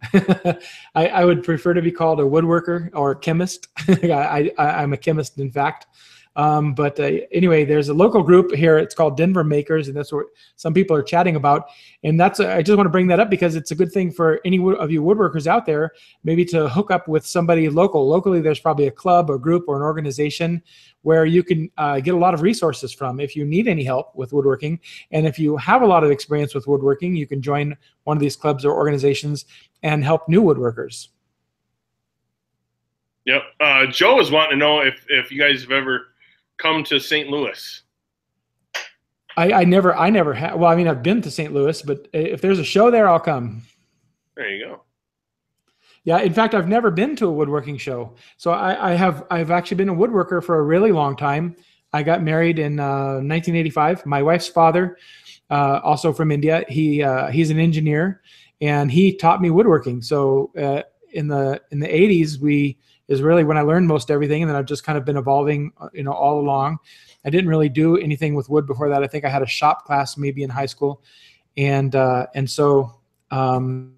I, I would prefer to be called a woodworker or a chemist. I, I, I'm a chemist, in fact. Um, but uh, anyway, there's a local group here. It's called Denver Makers, and that's what some people are chatting about. And that's a, I just want to bring that up because it's a good thing for any of you woodworkers out there, maybe to hook up with somebody local. Locally, there's probably a club, a group, or an organization where you can uh, get a lot of resources from if you need any help with woodworking. And if you have a lot of experience with woodworking, you can join one of these clubs or organizations and help new woodworkers. Yep. Uh, Joe is wanting to know if, if you guys have ever come to Saint Louis. I, I never, I never have. Well, I mean, I've been to Saint Louis, but if there's a show there, I'll come. There you go. Yeah. In fact, I've never been to a woodworking show. So I, I have, I've actually been a woodworker for a really long time. I got married in uh, nineteen eighty-five. My wife's father, uh, also from India, he, uh, he's an engineer, and he taught me woodworking. So uh, in the, in the eighties, we, is really when I learned most everything, and then I've just kind of been evolving, you know, all along. I didn't really do anything with wood before that. I think I had a shop class maybe in high school, and uh, and so um,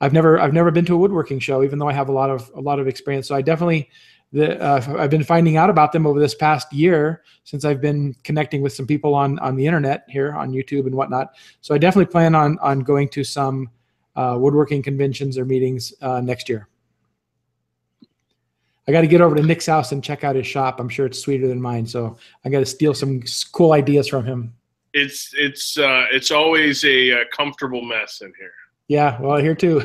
I've never I've never been to a woodworking show, even though I have a lot of a lot of experience. So I definitely the, uh, I've been finding out about them over this past year since I've been connecting with some people on on the internet here on YouTube and whatnot. So I definitely plan on on going to some uh, woodworking conventions or meetings uh, next year. I got to get over to Nick's house and check out his shop. I'm sure it's sweeter than mine, so I got to steal some cool ideas from him. It's it's uh, it's always a uh, comfortable mess in here. Yeah, well, here too.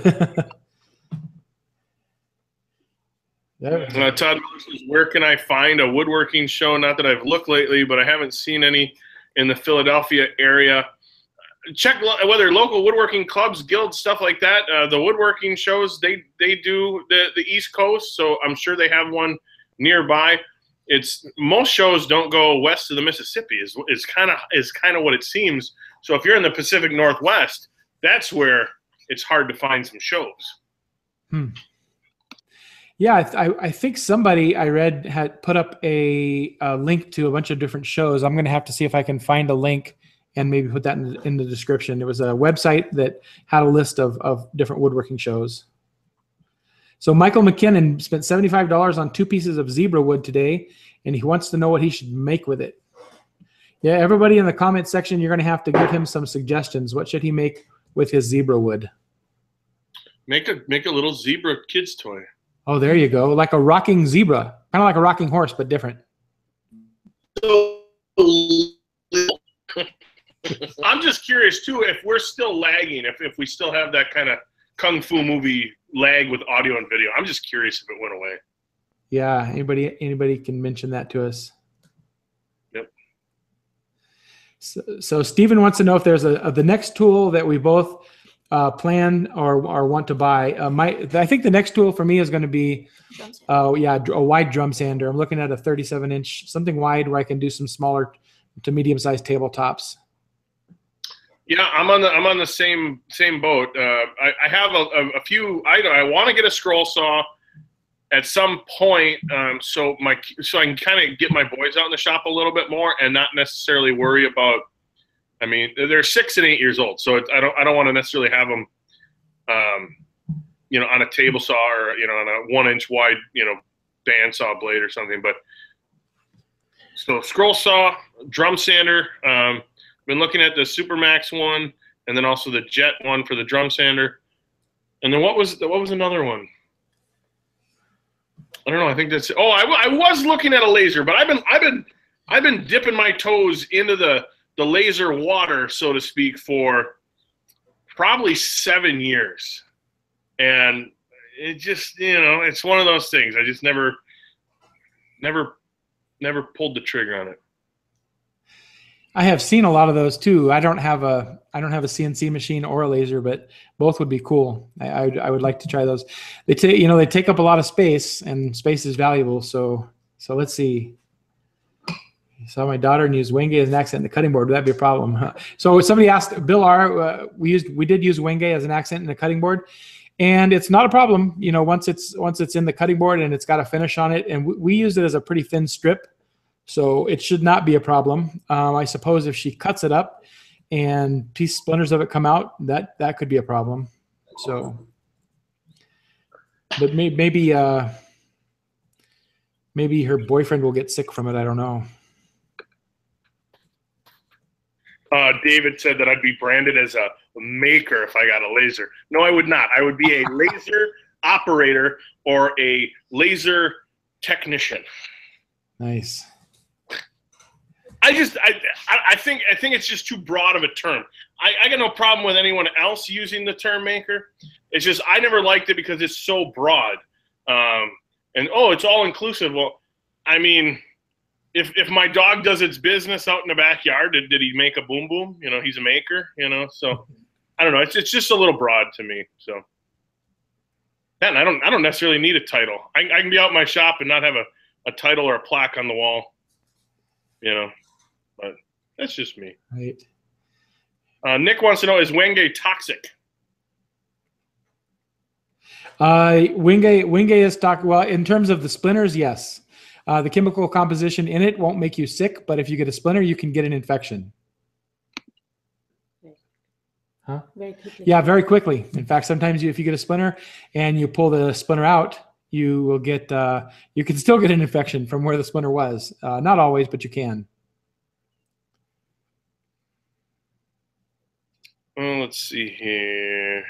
uh, Todd, where can I find a woodworking show? Not that I've looked lately, but I haven't seen any in the Philadelphia area. Check lo whether local woodworking clubs, guilds, stuff like that. Uh, the woodworking shows, they they do the, the East Coast, so I'm sure they have one nearby. It's most shows don't go west of the Mississippi. Is is kind of is kind of what it seems. So if you're in the Pacific Northwest, that's where it's hard to find some shows. Hmm. Yeah, I, th I think somebody I read had put up a, a link to a bunch of different shows. I'm going to have to see if I can find a link and maybe put that in, in the description. It was a website that had a list of, of different woodworking shows. So Michael McKinnon spent seventy-five dollars on two pieces of zebra wood today, and he wants to know what he should make with it. Yeah, everybody in the comment section, you're gonna have to give him some suggestions. What should he make with his zebra wood? Make a, make a little zebra kid's toy. Oh, there you go, like a rocking zebra. Kind of like a rocking horse, but different. I'm just curious too if we're still lagging, if if we still have that kind of kung fu movie lag with audio and video. I'm just curious if it went away. Yeah, anybody anybody can mention that to us. Yep. So, so Stephen wants to know if there's a, a the next tool that we both uh, plan or or want to buy. Uh, my I think the next tool for me is going to be, uh, yeah, a wide drum sander. I'm looking at a thirty-seven inch, something wide where I can do some smaller to medium sized tabletops. Yeah, I'm on the I'm on the same same boat. Uh, I, I have a, a, a few items. I want to get a scroll saw at some point, um, so my so I can kind of get my boys out in the shop a little bit more and not necessarily worry about. I mean, they're six and eight years old, so it, I don't I don't want to necessarily have them, um, you know, on a table saw or you know on a one inch wide you know bandsaw blade or something. But so scroll saw, drum sander. Um, Been looking at the Supermax one, and then also the Jet one for the drum sander, and then what was the, what was another one? I don't know. I think that's. Oh, I, w I was looking at a laser, but I've been I've been I've been dipping my toes into the the laser water, so to speak, for probably seven years, and it just you know it's one of those things. I just never never never pulled the trigger on it. I have seen a lot of those too. I don't have a I don't have a C N C machine or a laser, but both would be cool. I I, I would like to try those. They take you know they take up a lot of space, and space is valuable. So so let's see. I saw my daughter use Wenge as an accent in the cutting board. Would that be a problem? Huh? So somebody asked Bill R. Uh, we used we did use Wenge as an accent in the cutting board, And it's not a problem, you know, once it's once it's in the cutting board and it's got a finish on it. And we, we used it as a pretty thin strip, so it should not be a problem. Um, I suppose if she cuts it up and piece splinters of it come out, that that could be a problem. So, but may, maybe uh, maybe her boyfriend will get sick from it. I don't know. Uh, David said that I'd be branded as a maker if I got a laser. No, I would not. I would be a laser operator or a laser technician. Nice. I just, I, I think, I think it's just too broad of a term. I, I got no problem with anyone else using the term maker. It's just I never liked it because it's so broad. Um, and oh, it's all inclusive. Well, I mean. If if my dog does its business out in the backyard, did, did he make a boom boom? You know, he's a maker, you know. So I don't know. It's it's just a little broad to me. So and I don't I don't necessarily need a title. I, I can be out in my shop and not have a, a title or a plaque on the wall. You know. But that's just me. Right. Uh, Nick wants to know, is Wenge toxic? Uh Wenge Wenge is toxic. Well, in terms of the splinters, yes. Uh, the chemical composition in it won't make you sick, but if you get a splinter, you can get an infection. Huh? Very quickly. Yeah, very quickly. In fact, sometimes you, if you get a splinter and you pull the splinter out, you will get. Uh, you can still get an infection from where the splinter was. Uh, not always, but you can. Well, let's see here.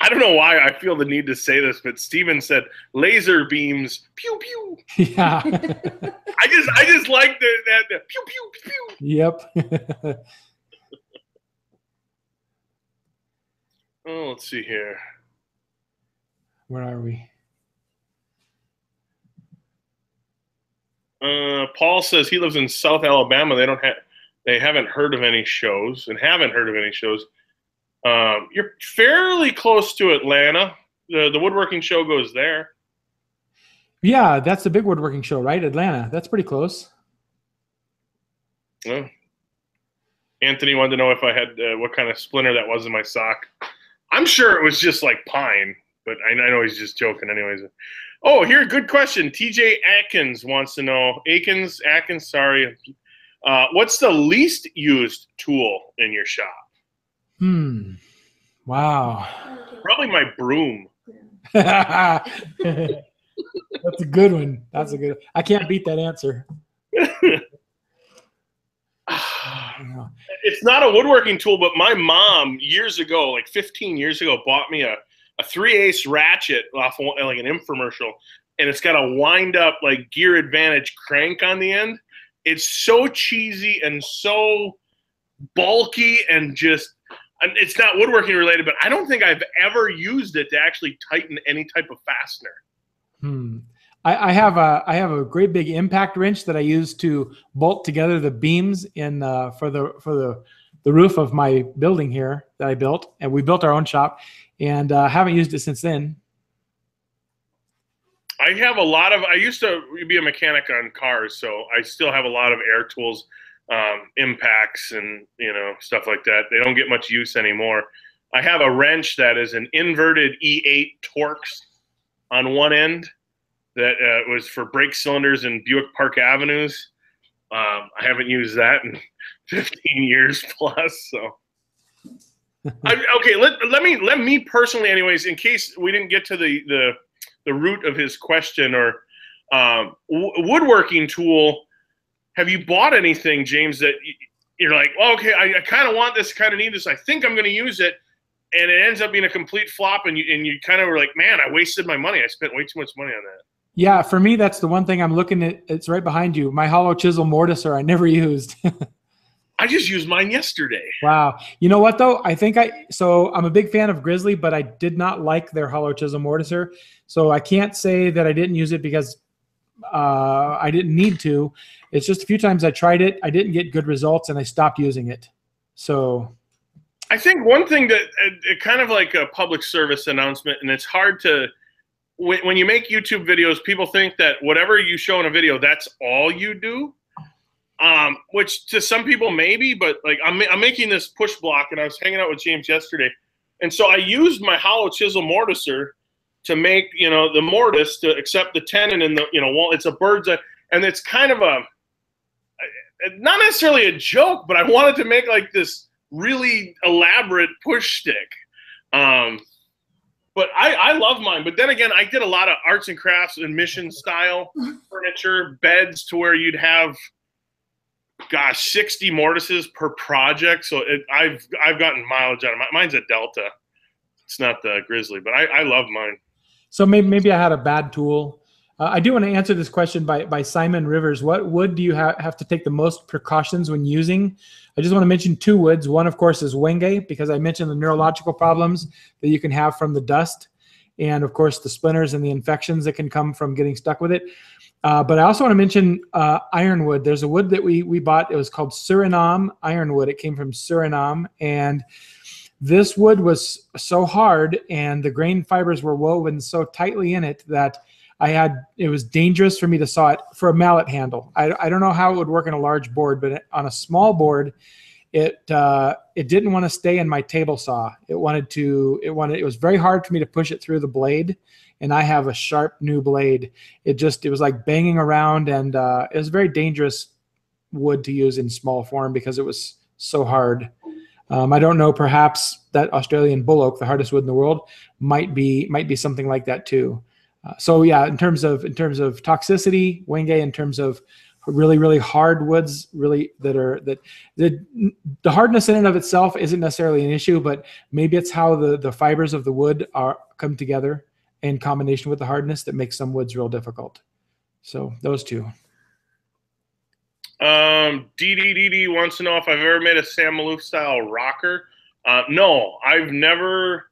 I don't know why I feel the need to say this, but Steven said laser beams, pew pew. Yeah. I just I just like the, the, the pew pew pew. Yep. Oh, let's see here. Where are we? Uh, Paul says he lives in South Alabama. They don't have they haven't heard of any shows and haven't heard of any shows. Um, you're fairly close to Atlanta. The, the woodworking show goes there. Yeah, that's the big woodworking show, right? Atlanta. That's pretty close. Yeah. Anthony wanted to know if I had uh, what kind of splinter that was in my sock. I'm sure it was just like pine, but I, I know he's just joking anyways. Oh, here, good question. T J Atkins wants to know, Akins, Atkins, sorry. Uh, what's the least used tool in your shop? Hmm. Wow. Probably my broom. That's a good one. That's a good one. I can't beat that answer. It's not a woodworking tool, but my mom years ago, like fifteen years ago, bought me a, a three-ace ratchet off like an infomercial, and it's got a wind-up like Gear Advantage crank on the end. It's so cheesy and so bulky and just it's not woodworking related, but I don't think I've ever used it to actually tighten any type of fastener. Hmm. I, I have a I have a great big impact wrench that I use to bolt together the beams in uh, for the for the the roof of my building here that I built, and we built our own shop, and uh, haven't used it since then. I have a lot of I used to be a mechanic on cars, so I still have a lot of air tools. Um, impacts and you know stuff like that. They don't get much use anymore. I have a wrench that is an inverted E eight Torx on one end that uh, was for brake cylinders in Buick Park Avenues. Um, I haven't used that in fifteen years plus. So I, okay, let let me let me personally, anyways, in case we didn't get to the the the root of his question or um, w woodworking tool. Have you bought anything, James, that you're like, well, okay, I, I kind of want this, kind of need this. I think I'm going to use it, and it ends up being a complete flop, and you and you kind of were like, man, I wasted my money. I spent way too much money on that. Yeah, for me, that's the one thing I'm looking at. It's right behind you. My hollow chisel mortiser I never used. I just used mine yesterday. Wow. You know what, though? I think I – so I'm a big fan of Grizzly, but I did not like their hollow chisel mortiser, so I can't say that I didn't use it because – Uh, I didn't need to. It's just a few times I tried it. I didn't get good results, and I stopped using it. So I think one thing that uh, kind of like a public service announcement, and it's hard to when, when you make YouTube videos, people think that whatever you show in a video, that's all you do, um, which to some people maybe, but like I'm, I'm making this push block, and I was hanging out with James yesterday, And so I used my hollow chisel mortiser to make, you know, the mortise to accept the tenon in the, you know, wall. It's a bird's eye, and it's kind of a, not necessarily a joke, but I wanted to make like this really elaborate push stick. Um, but I, I love mine. But then again, I did a lot of arts and crafts and mission style furniture, beds, to where you'd have, gosh, sixty mortises per project. So it, I've I've gotten mileage out of mine. Mine's a Delta. It's not the Grizzly, but I, I love mine. So maybe, maybe I had a bad tool. Uh, I do want to answer this question by, by Simon Rivers. What wood do you ha have to take the most precautions when using? I just want to mention two woods. One, of course, is Wenge, because I mentioned the neurological problems that you can have from the dust, and, of course, the splinters and the infections that can come from getting stuck with it. Uh, but I also want to mention uh, ironwood. There's a wood that we, we bought. It was called Suriname ironwood. It came from Suriname, and this wood was so hard and the grain fibers were woven so tightly in it that I had, it was dangerous for me to saw it for a mallet handle. I, I don't know how it would work on a large board, but on a small board, it uh, it didn't want to stay in my table saw. It wanted to, it wanted, it was very hard for me to push it through the blade, and I have a sharp new blade. It just, it was like banging around, and uh, it was very dangerous wood to use in small form because it was so hard. Um, I don't know, perhaps that Australian bull oak, the hardest wood in the world, might be might be something like that too. Uh, so yeah, in terms of in terms of toxicity, Wenge, in terms of really really hard woods, really that are that the the hardness in and of itself isn't necessarily an issue, but maybe it's how the the fibers of the wood are come together in combination with the hardness that makes some woods real difficult. So those two. Um, D D D D wants to know if I've ever made a Sam Maloof style rocker. Uh, no, I've never.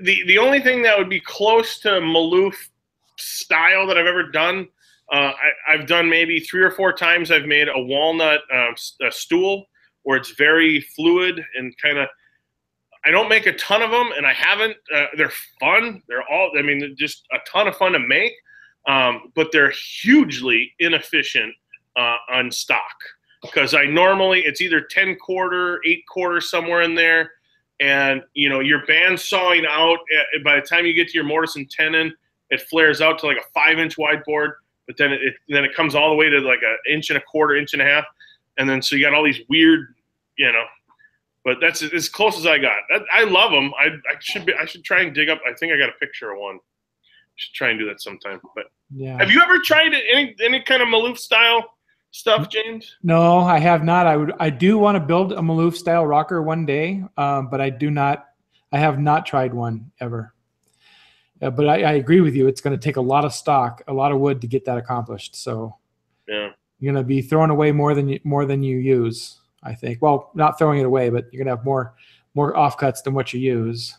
The the only thing that would be close to Maloof style that I've ever done, uh, I, I've done maybe three or four times. I've made a walnut um, a stool where it's very fluid and kind of. I don't make a ton of them, and I haven't. Uh, they're fun. They're all. I mean, they're just a ton of fun to make, um, but they're hugely inefficient. Uh, on stock, because I normally it's either ten quarter, eight quarter, somewhere in there, and you know you're band sawing out. At, by the time you get to your mortise and tenon, it flares out to like a five inch wide board, but then it then it comes all the way to like an inch and a quarter, inch and a half, and then so you got all these weird, you know. But that's as close as I got. I, I love them. I, I should be. I should try and dig up. I think I got a picture of one. I should try and do that sometime. But yeah. Have you ever tried any any kind of Maloof style stuff, James? No, I have not. I would. I do want to build a Maloof style rocker one day, um, but I do not. I have not tried one ever. Uh, but I, I agree with you. It's going to take a lot of stock, a lot of wood to get that accomplished. So yeah, you're going to be throwing away more than you, more than you use. I think. Well, not throwing it away, but you're going to have more more offcuts than what you use.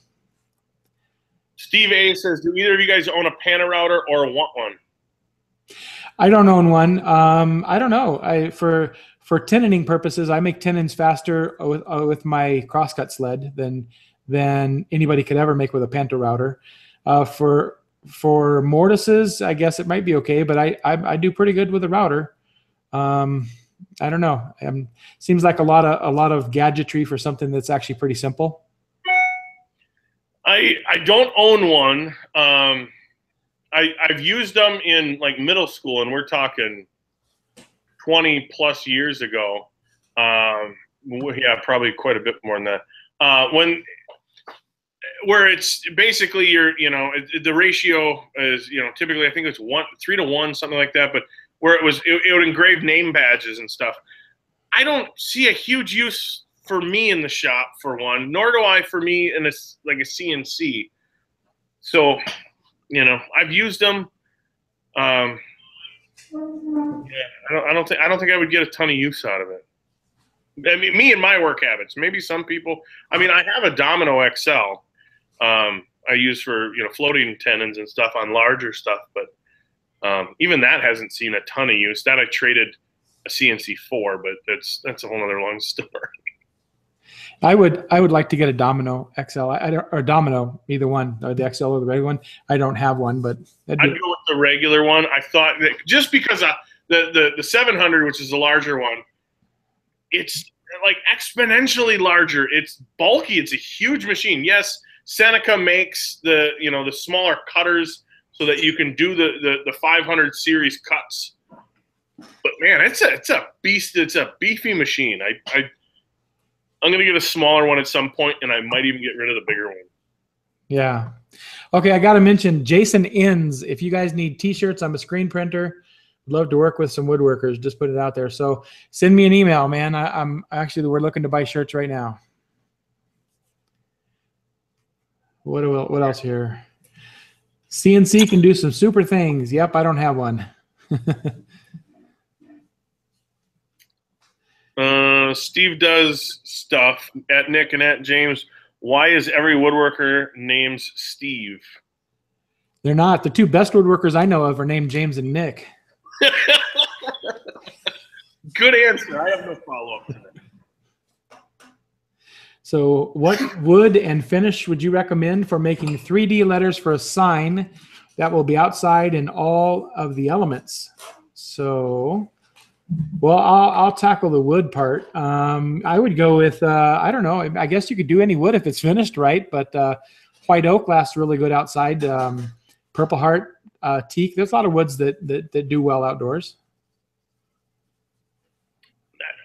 Steve A says, "Do either of you guys own a Pana router or want one?" I don't own one. Um, I don't know. I for for tenoning purposes, I make tenons faster with, uh, with my crosscut sled than than anybody could ever make with a Panta router. Uh, for for mortises, I guess it might be okay, but I I, I do pretty good with a router. Um, I don't know. Um, seems like a lot of a lot of gadgetry for something that's actually pretty simple. I I don't own one. Um, I, I've used them in like middle school, and we're talking twenty plus years ago. Um, yeah, probably quite a bit more than that. Uh, when where it's basically your, you know, it, the ratio is, you know, typically I think it's one three to one, something like that. But where it was, it, it would engrave name badges and stuff. I don't see a huge use for me in the shop for one, nor do I for me in a like a C N C. So. You know, I've used them. Um, yeah, I don't, I don't think I don't think I would get a ton of use out of it. I mean, me and my work habits. Maybe some people. I mean, I have a Domino X L. Um, I use for you know floating tenons and stuff on larger stuff, but um, even that hasn't seen a ton of use. That I traded a C N C for, but that's that's a whole other long story. I would I would like to get a Domino X L I, I don't, or Domino, either one, or the X L or the regular one. I don't have one, but I'd go with the regular one. I thought that just because I, the the the seven hundred, which is the larger one, it's like exponentially larger. It's bulky. It's a huge machine. Yes, Seneca makes the, you know, the smaller cutters so that you can do the, the, the five hundred series cuts. But man, it's a, it's a beast. It's a beefy machine. I, I, I'm going to get a smaller one at some point, and I might even get rid of the bigger one. Yeah. Okay, I got to mention Jason Inns. If you guys need T-shirts, I'm a screen printer. Love to work with some woodworkers. Just put it out there. So send me an email, man. I, I'm actually, we're looking to buy shirts right now. What what else here? C N C can do some super things. Yep, I don't have one. uh, Steve does stuff at Nick and at James. Why is every woodworker named Steve? They're not. The two best woodworkers I know of are named James and Nick. Good answer. I have no follow-up to that. So what wood and finish would you recommend for making three D letters for a sign that will be outside in all of the elements? So, well, I'll, I'll tackle the wood part. Um, I would go with, uh, I don't know, I guess you could do any wood if it's finished, right? But uh, white oak lasts really good outside. Um, Purple Heart, Uh, teak. There's a lot of woods that, that, that do well outdoors.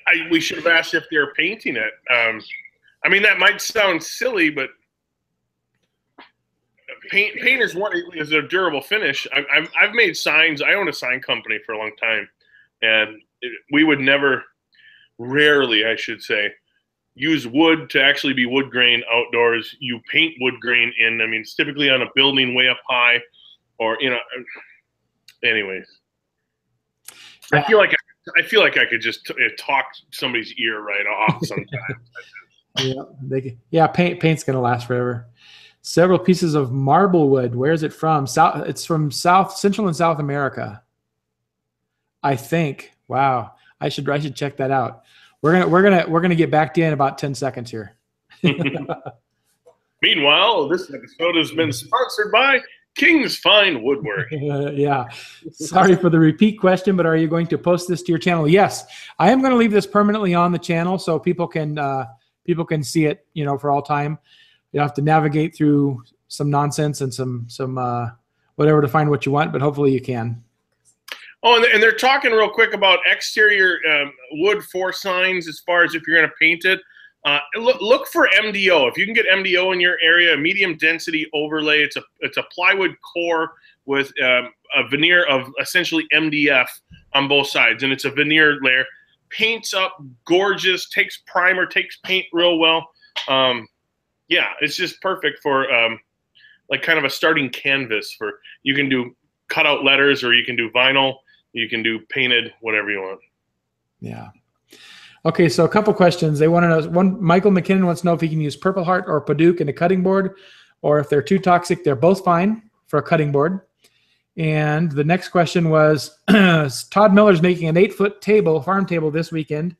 I, we should have asked if they're painting it. Um, I mean, that might sound silly, but paint paint is one is a durable finish. I, I've I've made signs. I own a sign company for a long time, and it, we would never, rarely, I should say, use wood to actually be wood grain outdoors. You paint wood grain in. I mean, it's typically on a building way up high. Or, you know, anyways, yeah. I feel like I, I feel like I could just t talk somebody's ear right off sometimes. yeah, they can, yeah, paint paint's gonna last forever. Several pieces of marble wood. Where is it from? South. It's from South Central and South America, I think. Wow, I should I should check that out. We're gonna we're gonna we're gonna get back to you in about ten seconds here. Meanwhile, this episode has been sponsored by Kings Fine Woodworking. Uh, yeah. Sorry for the repeat question, but are you going to post this to your channel? Yes, I am going to leave this permanently on the channel so people can uh, people can see it, you know, for all time. You have to navigate through some nonsense and some some uh, whatever to find what you want, but hopefully you can. Oh, and they're talking real quick about exterior um, wood for signs as far as if you're going to paint it. Uh, look, look for M D O. If you can get M D O in your area, medium density overlay, it's a, it's a plywood core with um, a veneer of essentially M D F on both sides, and it's a veneer layer. Paints up gorgeous, takes primer, takes paint real well. Um, yeah, it's just perfect for um, like kind of a starting canvas for, you can do cutout letters, or you can do vinyl, you can do painted, whatever you want. Yeah. Okay, so a couple questions. They want to know, one, Michael McKinnon wants to know if he can use Purple Heart or Padauk in a cutting board, or if they're too toxic. They're both fine for a cutting board. And the next question was, Todd Miller's making an eight-foot table, farm table this weekend,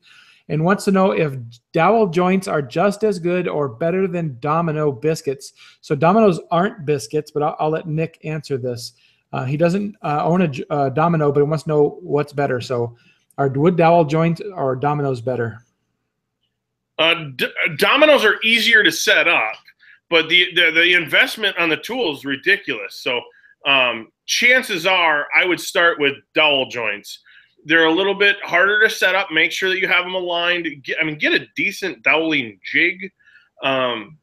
and wants to know if dowel joints are just as good or better than domino biscuits. So dominoes aren't biscuits, but I'll, I'll let Nick answer this. Uh, he doesn't uh, own a uh, domino, but he wants to know what's better. So, are wood dowel joints or dominoes better? Uh, d dominoes are easier to set up, but the, the the investment on the tool is ridiculous. So um, chances are, I would start with dowel joints. They're a little bit harder to set up. Make sure that you have them aligned. Get, I mean, get a decent doweling jig, um,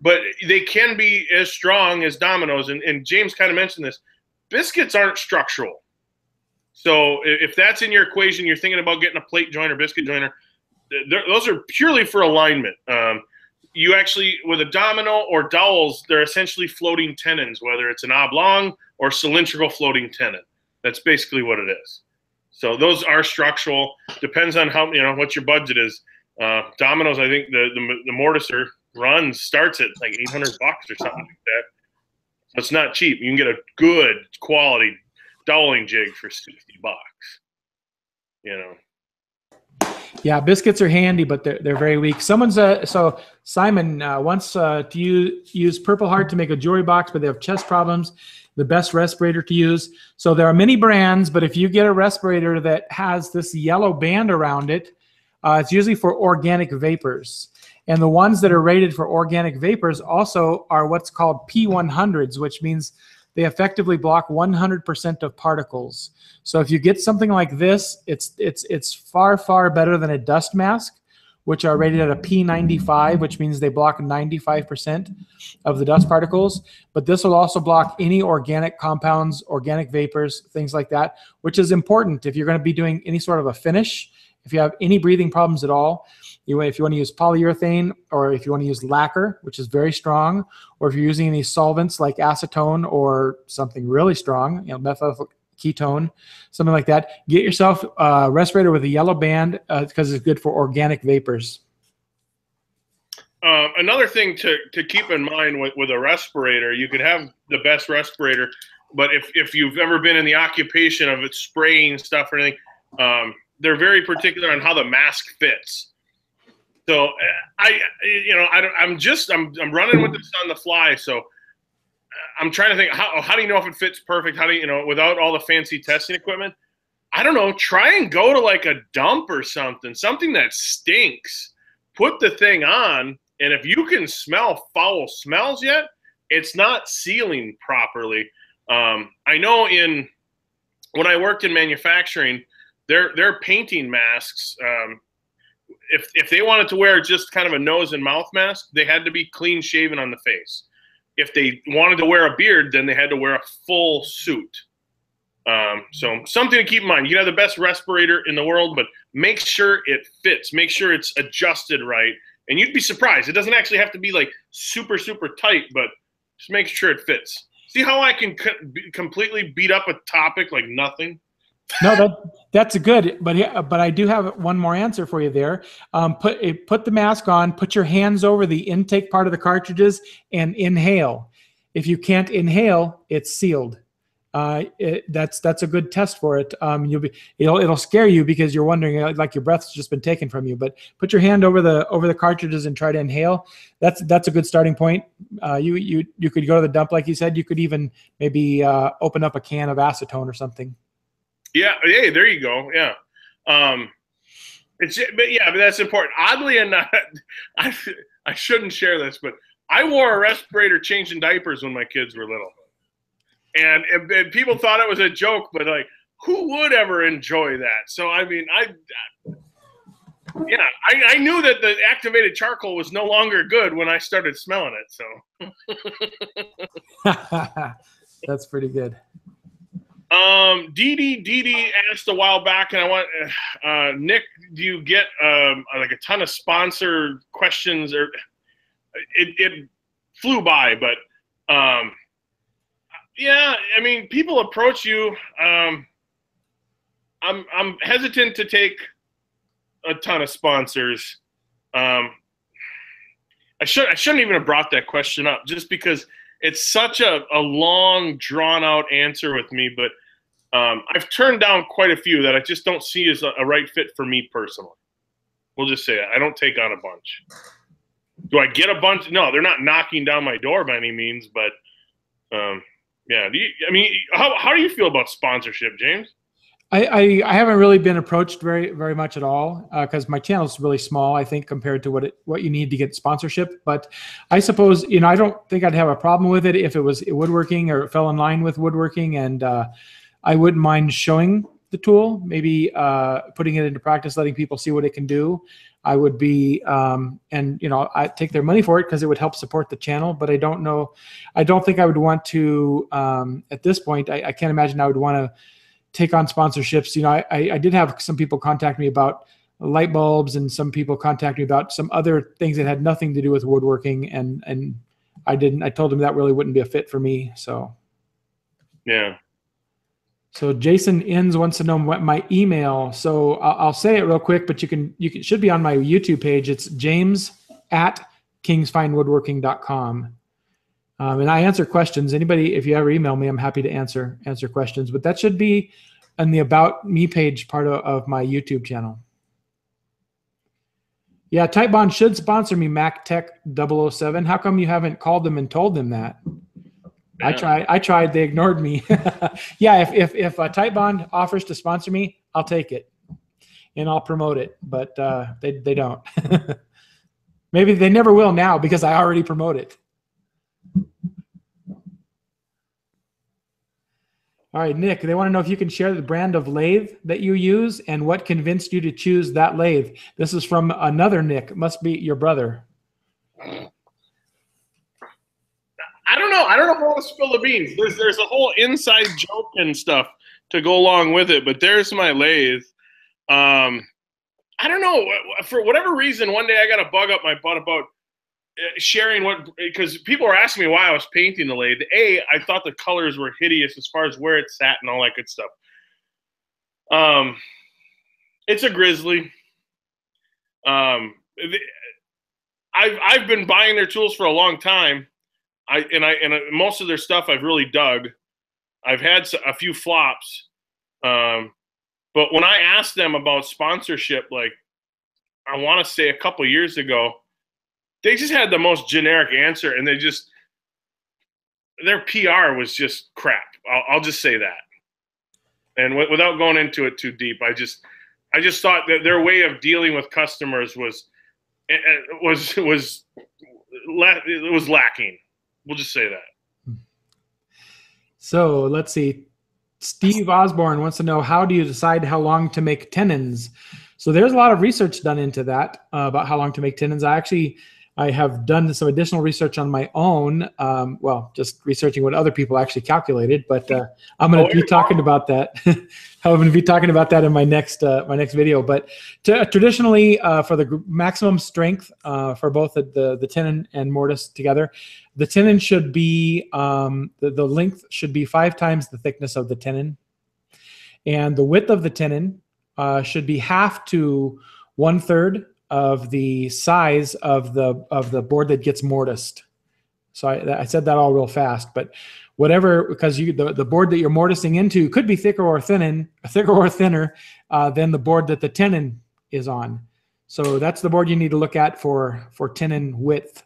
but they can be as strong as dominoes. And, and James kind of mentioned this. Biscuits aren't structural. So if that's in your equation, you're thinking about getting a plate joint or biscuit jointer, those are purely for alignment. Um, you actually, with a domino or dowels, they're essentially floating tenons, whether it's an oblong or cylindrical floating tenon. That's basically what it is. So those are structural. Depends on how, you know, what your budget is. Uh, dominoes, I think the, the, the mortiser runs, starts at like eight hundred bucks or something like that. So it's not cheap. You can get a good quality doweling jig for sixty bucks, you know. Yeah, biscuits are handy, but they're, they're very weak. Someone's uh, so Simon uh, wants uh, to use, use Purple Heart to make a jewelry box, but they have chest problems. The best respirator to use. So there are many brands, but if you get a respirator that has this yellow band around it, Uh, it's usually for organic vapors. And the ones that are rated for organic vapors also are what's called P one hundreds, which means they effectively block one hundred percent of particles. So if you get something like this, it's, it's, it's far, far better than a dust mask, which are rated at a P ninety-five, which means they block ninety-five percent of the dust particles. But this will also block any organic compounds, organic vapors, things like that, which is important if you're going to be doing any sort of a finish. If you have any breathing problems at all, you, if you want to use polyurethane, or if you want to use lacquer, which is very strong, or if you're using any solvents like acetone or something really strong, you know, methyl ketone, something like that, get yourself a respirator with a yellow band because uh, it's good for organic vapors. Uh, another thing to, to keep in mind with, with a respirator, you could have the best respirator, but if, if you've ever been in the occupation of it spraying stuff or anything, um, they're very particular on how the mask fits. So I, you know, I don't, I'm just, I'm, I'm running with this on the fly. So I'm trying to think, how, how do you know if it fits perfect? How do you, you know, without all the fancy testing equipment? I don't know. Try and go to like a dump or something, something that stinks. Put the thing on. And if you can smell foul smells yet, it's not sealing properly. Um, I know in, when I worked in manufacturing, They're, they're painting masks. Um, if, if they wanted to wear just kind of a nose and mouth mask, they had to be clean shaven on the face. If they wanted to wear a beard, then they had to wear a full suit. Um, so something to keep in mind. You have the best respirator in the world, but make sure it fits. Make sure it's adjusted right. And you'd be surprised. It doesn't actually have to be like super, super tight, but just make sure it fits. See how I can co completely beat up a topic like nothing? No, that, that's a good, but but I do have one more answer for you there. Um, put put the mask on, put your hands over the intake part of the cartridges, and inhale. If you can't inhale, it's sealed. Uh, it, that's that's a good test for it. Um, you'll be it'll it'll scare you because you're wondering like your breath's just been taken from you. But put your hand over the over the cartridges and try to inhale. That's that's a good starting point. Uh, you you you could go to the dump like you said. You could even maybe uh, open up a can of acetone or something. Yeah. Hey, there you go. Yeah. Um, it's, but yeah, but that's important. Oddly enough, I, I shouldn't share this, but I wore a respirator changing diapers when my kids were little. And, and, and people thought it was a joke, but like, who would ever enjoy that? So, I mean, I, I yeah, I, I knew that the activated charcoal was no longer good when I started smelling it. So that's pretty good. Um, DD DD asked a while back, and I want uh, Nick. Do you get um, like a ton of sponsor questions? Or it, it flew by, but um, yeah, I mean, people approach you. Um, I'm I'm hesitant to take a ton of sponsors. Um, I should I shouldn't even have brought that question up, just because it's such a a long, drawn out answer with me, but. Um, I've turned down quite a few that I just don't see as a, a right fit for me personally. We'll just say that. I don't take on a bunch. Do I get a bunch? No, they're not knocking down my door by any means, but um, yeah. Do you, I mean, how, how do you feel about sponsorship, James? I, I, I haven't really been approached very, very much at all because uh, my channel is really small, I think, compared to what it, what you need to get sponsorship. But I suppose, you know, I don't think I'd have a problem with it if it was woodworking or it fell in line with woodworking, and uh, I wouldn't mind showing the tool, maybe uh, putting it into practice, letting people see what it can do. I would be, um, and you know, I take their money for it because it would help support the channel. But I don't know, I don't think I would want to. Um, at this point, I, I can't imagine I would want to take on sponsorships. You know, I, I, I did have some people contact me about light bulbs, and some people contact me about some other things that had nothing to do with woodworking, and and I didn't. I told them that really wouldn't be a fit for me. So, yeah. So Jason Inns wants to know my email. So I'll, I'll say it real quick, but you can you can, should be on my YouTube page. It's James at kingsfinewoodworking dot com, um, and I answer questions. Anybody, if you ever email me, I'm happy to answer answer questions. But that should be on the About Me page part of, of my YouTube channel. Yeah, Titebond should sponsor me, Mac Tech double oh seven. How come you haven't called them and told them that? I tried. I tried. They ignored me. Yeah, if if if uh, Titebond offers to sponsor me, I'll take it. and I'll promote it, but uh, they, they don't. Maybe they never will now because I already promote it. All right, Nick, they want to know if you can share the brand of lathe that you use and what convinced you to choose that lathe. This is from another Nick. It must be your brother. I don't know. I don't know if I want to spill the beans. There's, there's a whole inside joke and stuff to go along with it, but there's my lathe. Um, I don't know. For whatever reason, one day I got a bug up my butt about sharing what, because people were asking me why I was painting the lathe. A, I thought the colors were hideous as far as where it sat and all that good stuff. Um, it's a Grizzly. Um, I've, I've been buying their tools for a long time. I, and I, and I, most of their stuff I've really dug. I've had a few flops. Um, but when I asked them about sponsorship, like I want to say a couple years ago, they just had the most generic answer, and they just, their P R was just crap. I'll, I'll just say that. And w without going into it too deep, I just, I just thought that their way of dealing with customers was, was, was, it was lacking. We'll just say that. So let's see. Steve Osborne wants to know, how do you decide how long to make tenons? So there's a lot of research done into that, uh, about how long to make tenons. I actually, I have done some additional research on my own. Um, well, just researching what other people actually calculated, but uh, I'm going to oh, be talking about that. I'm going to be talking about that in my next uh, my next video. But to, traditionally, uh, for the maximum strength uh, for both the, the the tenon and mortise together, the tenon should be um, the the length should be five times the thickness of the tenon, and the width of the tenon uh, should be half to one third of the size of the of the board that gets mortised. So I, I said that all real fast, but whatever, because you the, the board that you're mortising into could be thicker or thinner, thicker or thinner uh, than the board that the tenon is on. So that's the board you need to look at for for tenon width.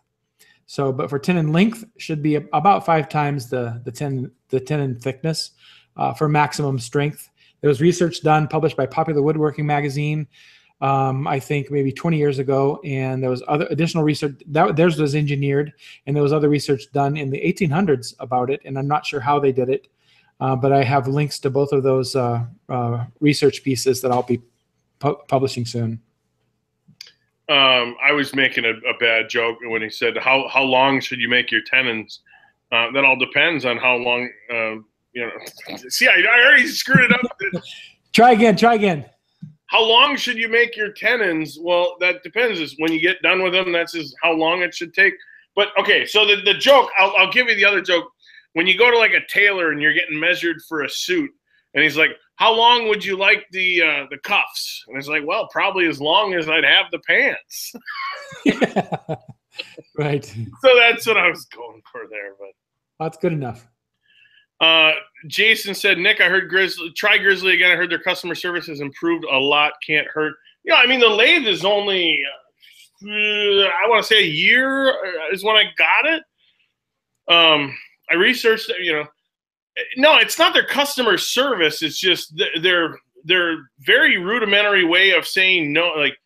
So, but for tenon length, should be about five times the the tenon the tenon thickness uh, for maximum strength. There was research done published by Popular Woodworking magazine. Um, I think maybe twenty years ago, and there was other additional research that theirs was engineered, and there was other research done in the eighteen hundreds about it, and I'm not sure how they did it, uh, but I have links to both of those uh, uh, research pieces that I'll be pu publishing soon. Um, I was making a, a bad joke when he said, "How how long should you make your tenons?" Uh, that all depends on how long. Uh, you know, see, I, I already screwed it up. Try again. Try again. How long should you make your tenons? Well, that depends. Is when you get done with them, that's is how long it should take. But, okay, so the, the joke, I'll, I'll give you the other joke. When you go to, like, a tailor and you're getting measured for a suit, and he's like, how long would you like the uh, the cuffs? And it's like, well, probably as long as I'd have the pants. Yeah. Right. So that's what I was going for there. But that's good enough. Uh, Jason said, Nick, I heard Grizzly, try Grizzly again. I heard their customer service has improved a lot. Can't hurt. You know, I mean, the lathe is only, uh, I want to say a year is when I got it. Um, I researched it, you know, no, it's not their customer service. It's just th their, their very rudimentary way of saying no. Like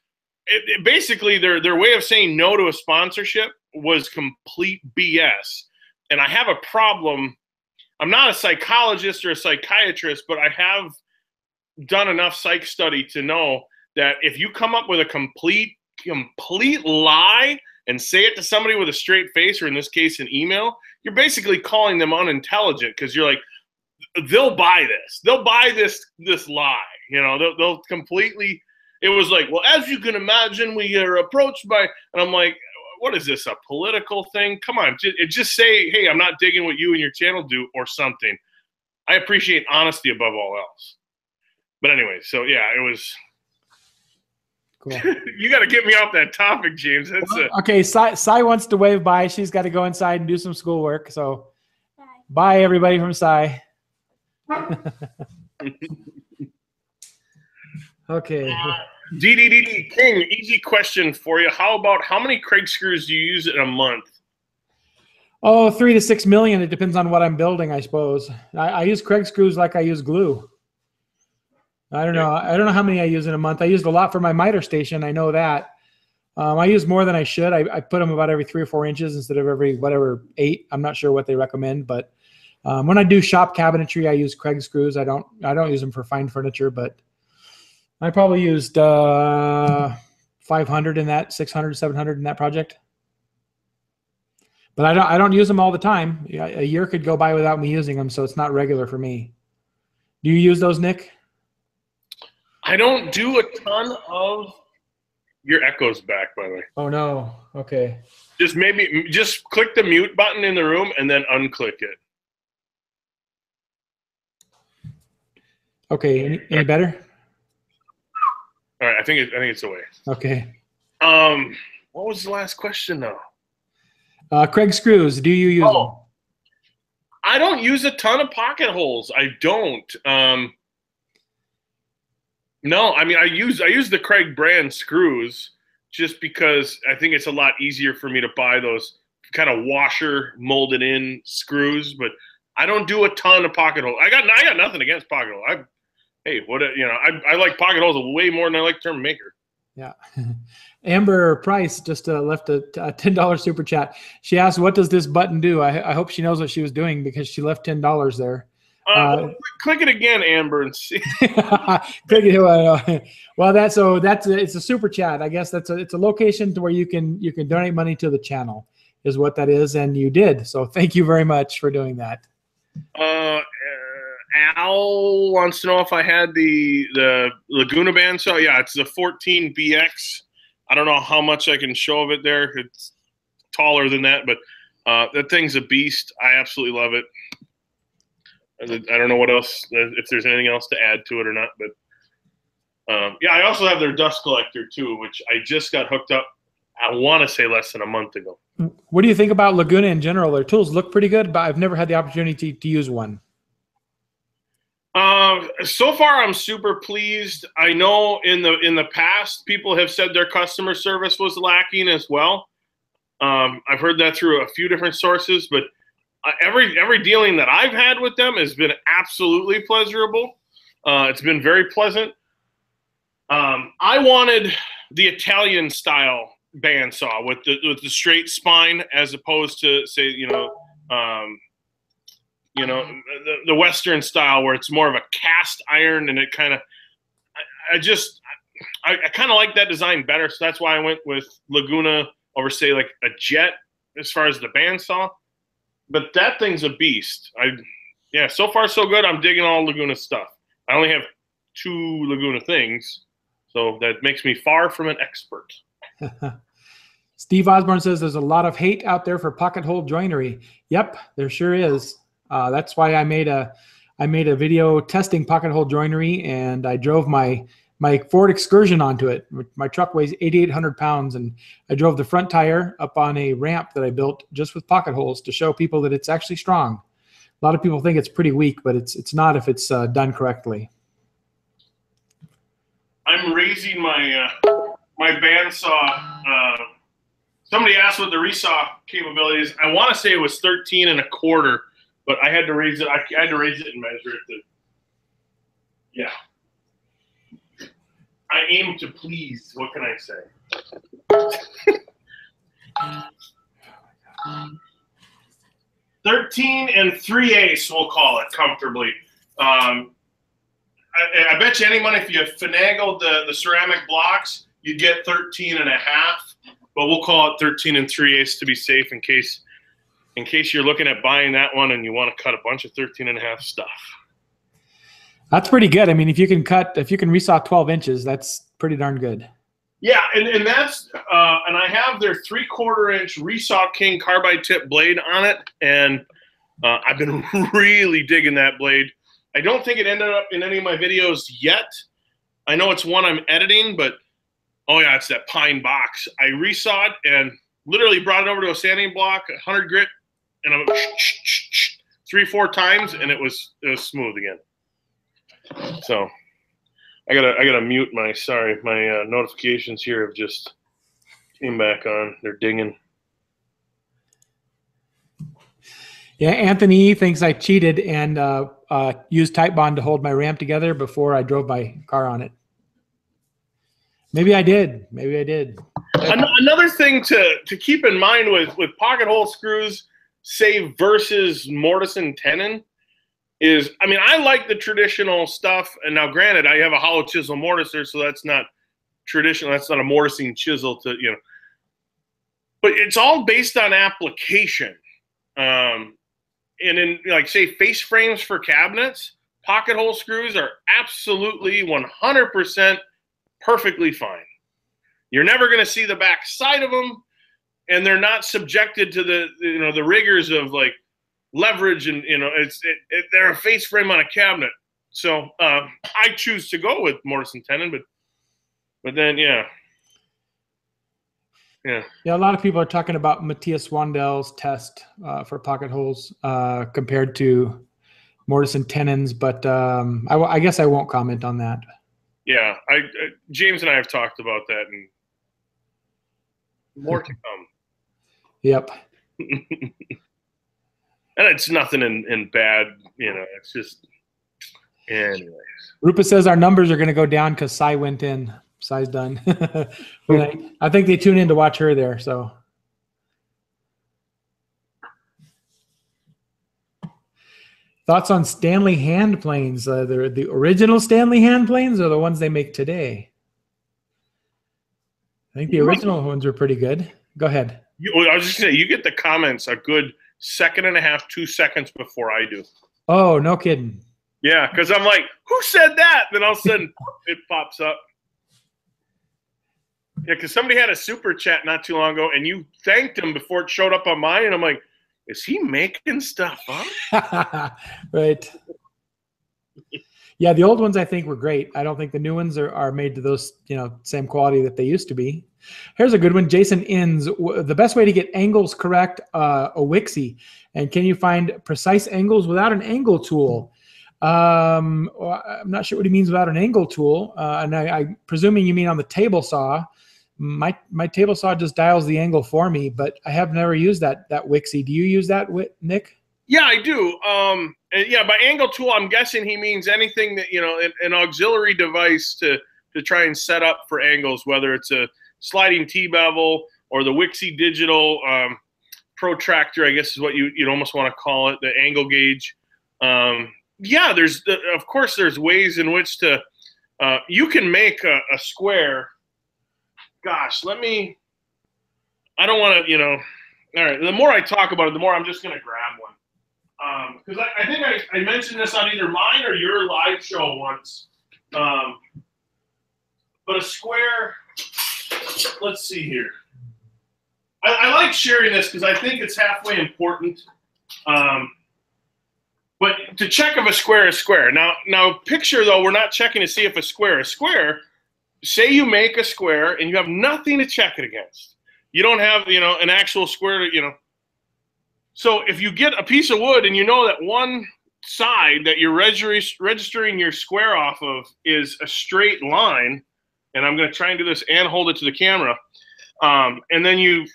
it, it basically their, their way of saying no to a sponsorship was complete B S. And I have a problem. I'm not a psychologist or a psychiatrist, but I have done enough psych study to know that if you come up with a complete, complete lie and say it to somebody with a straight face, or in this case, an email, you're basically calling them unintelligent, because you're like, they'll buy this. They'll buy this this lie. You know, they'll, they'll completely – it was like, well, as you can imagine, we are approached by – and I'm like – what is this, a political thing? Come on, just, just say, hey, I'm not digging what you and your channel do or something. I appreciate honesty above all else. But anyway, so yeah, it was. Cool. You got to get me off that topic, James. That's well, a... Okay, Sai, Sai wants to wave bye. She's got to go inside and do some schoolwork. So bye, bye everybody from Sai. Okay. Uh, D D D D King, easy question for you. How about how many Craig screws do you use in a month? Oh, three to six million. It depends on what I'm building, I suppose. I, I use Craig screws like I use glue. I don't know. I don't know how many I use in a month. I used a lot for my miter station. I know that. Um, I use more than I should. I, I put them about every three or four inches instead of every whatever eight. I'm not sure what they recommend, but um, when I do shop cabinetry, I use Craig screws. I don't. I don't use them for fine furniture, but I probably used uh, five hundred in that, six hundred, seven hundred in that project. But I don't. I don't use them all the time. A year could go by without me using them, so it's not regular for me. Do you use those, Nick? I don't do a ton of. Your echo's back, by the way. Oh no. Okay. Just maybe just click the mute button in the room and then unclick it. Okay. Any, any better? All right. I think it, I think it's away. Okay. Um. What was the last question though? Uh, Craig screws. Do you use oh. them? I don't use a ton of pocket holes. I don't. Um. No, I mean I use I use the Craig brand screws just because I think it's a lot easier for me to buy those kind of washer molded in screws. But I don't do a ton of pocket holes. I got I got nothing against pocket holes. I, hey, what a, you know I I like pocket holes way more than I like term maker. Yeah, Amber Price just uh, left a, a ten dollar super chat. She asked, "What does this button do?" I I hope she knows what she was doing because she left ten dollars there. Uh, click it again, Amber, and see. Click it. Well, that's so that's a, it's a super chat. I guess that's a, it's a location to where you can you can donate money to the channel, is what that is, and you did. So thank you very much for doing that. Uh, Al wants to know if I had the the Laguna band saw. Yeah, it's the fourteen B X. I don't know how much I can show of it there. It's taller than that, but uh, that thing's a beast. I absolutely love it. I don't know what else, if there's anything else to add to it or not, but um, yeah, I also have their dust collector too, which I just got hooked up. I want to say less than a month ago. What do you think about Laguna in general? Their tools look pretty good, but I've never had the opportunity to, to use one. Uh, so far, I'm super pleased. I know in the in the past, people have said their customer service was lacking as well. Um, I've heard that through a few different sources, but. Uh, every every dealing that I've had with them has been absolutely pleasurable. Uh, it's been very pleasant. Um, I wanted the Italian style bandsaw with the with the straight spine, as opposed to say you know um, you know the, the Western style where it's more of a cast iron and it kind of I, I just I, I kind of like that design better. So that's why I went with Laguna over say like a Jet as far as the bandsaw. But that thing's a beast. I, yeah, so far so good. I'm digging all Laguna stuff. I only have two Laguna things, so that makes me far from an expert. Steve Osborne says there's a lot of hate out there for pocket hole joinery. Yep, there sure is. Uh, that's why I made a, I made a video testing pocket hole joinery, and I drove my my Ford Excursion onto it. My truck weighs eighty-eight hundred pounds, and I drove the front tire up on a ramp that I built just with pocket holes to show people that it's actually strong. A lot of people think it's pretty weak, but it's it's not if it's uh, done correctly. I'm raising my uh, my bandsaw. Uh, somebody asked what the resaw capability is. I want to say it was thirteen and a quarter, but I had to raise it. I had to raise it and measure it. To, yeah. I aim to please. What can I say? thirteen and three eighths, we'll call it comfortably. Um, I, I bet you any money if you finagled the, the ceramic blocks, you'd get thirteen and a half. But we'll call it thirteen and three eighths to be safe in case, in case you're looking at buying that one and you want to cut a bunch of thirteen and a half stuff. That's pretty good. I mean, if you can cut, if you can resaw twelve inches, that's pretty darn good. Yeah, and, and that's, uh, and I have their three-quarter inch Resaw King carbide tip blade on it, and uh, I've been really digging that blade. I don't think it ended up in any of my videos yet. I know it's one I'm editing, but, oh yeah, it's that pine box. I resawed and literally brought it over to a sanding block, one hundred grit, and I'm three, four times, and it was, it was smooth again. So, I gotta I gotta mute my sorry my uh, notifications here have just came back on. They're dinging. Yeah, Anthony thinks I cheated and uh, uh, used Titebond to hold my ramp together before I drove my car on it. Maybe I did. Maybe I did. Another thing to, to keep in mind with, with pocket hole screws, say, versus mortise and tenon is, I mean, I like the traditional stuff. And now, granted, I have a hollow chisel mortiser, so that's not traditional. That's not a mortising chisel to, you know. But it's all based on application. Um, and in, like, say, face frames for cabinets, pocket hole screws are absolutely one hundred percent perfectly fine. You're never going to see the back side of them, and they're not subjected to the, you know, the rigors of like leverage and, you know, it's it, it, they're a face frame on a cabinet. So uh, I choose to go with mortise and tenon, but but then yeah, yeah, yeah. A lot of people are talking about Matthias Wandell's test uh, for pocket holes uh, compared to mortise and tenons, but um, I, I guess I won't comment on that. Yeah, I, I, James and I have talked about that, and more to come. Yep. And it's nothing in, in bad, you know, it's just, anyways. Rupa says our numbers are going to go down because Sai went in. Sai's done. I, I think they tune in to watch her there, so. Thoughts on Stanley hand planes? Uh, the, the original Stanley hand planes or the ones they make today? I think the original ones are pretty good. Go ahead. You, I was just saying, you get the comments a good second and a half, two seconds before I do. Oh, no kidding. Yeah, because I'm like, who said that? Then all of a sudden, it pops up. Yeah, because somebody had a super chat not too long ago, and you thanked him before it showed up on mine, and I'm like, is he making stuff up? Right. Yeah, the old ones I think were great. I don't think the new ones are, are made to those, you know, same quality that they used to be. Here's a good one. Jason Inns, the best way to get angles correct, uh, a Wixie. And can you find precise angles without an angle tool? Um, I'm not sure what he means without an angle tool. Uh, and I, I presuming you mean on the table saw. My my table saw just dials the angle for me, but I have never used that that Wixie. Do you use that, Nick? Yeah, I do. Um, yeah, by angle tool, I'm guessing he means anything that, you know, an, an auxiliary device to to try and set up for angles, whether it's a sliding T-bevel or the Wixie digital um, protractor, I guess is what you, you'd almost want to call it, the angle gauge. Um, yeah, there's of course there's ways in which to uh, you can make a, a square. Gosh, let me, I don't want to, you know, all right, the more I talk about it, the more I'm just going to grab one. Um, because I, I think I, I mentioned this on either mine or your live show once. Um, but a square, let's see here. I, I like sharing this because I think it's halfway important. Um, but to check if a square is square. Now, now picture, though, we're not checking to see if a square is square. Say you make a square and you have nothing to check it against. You don't have, you know, an actual square, you know. So if you get a piece of wood and you know that one side that you're registering your square off of is a straight line, and I'm going to try and do this and hold it to the camera, um, and then you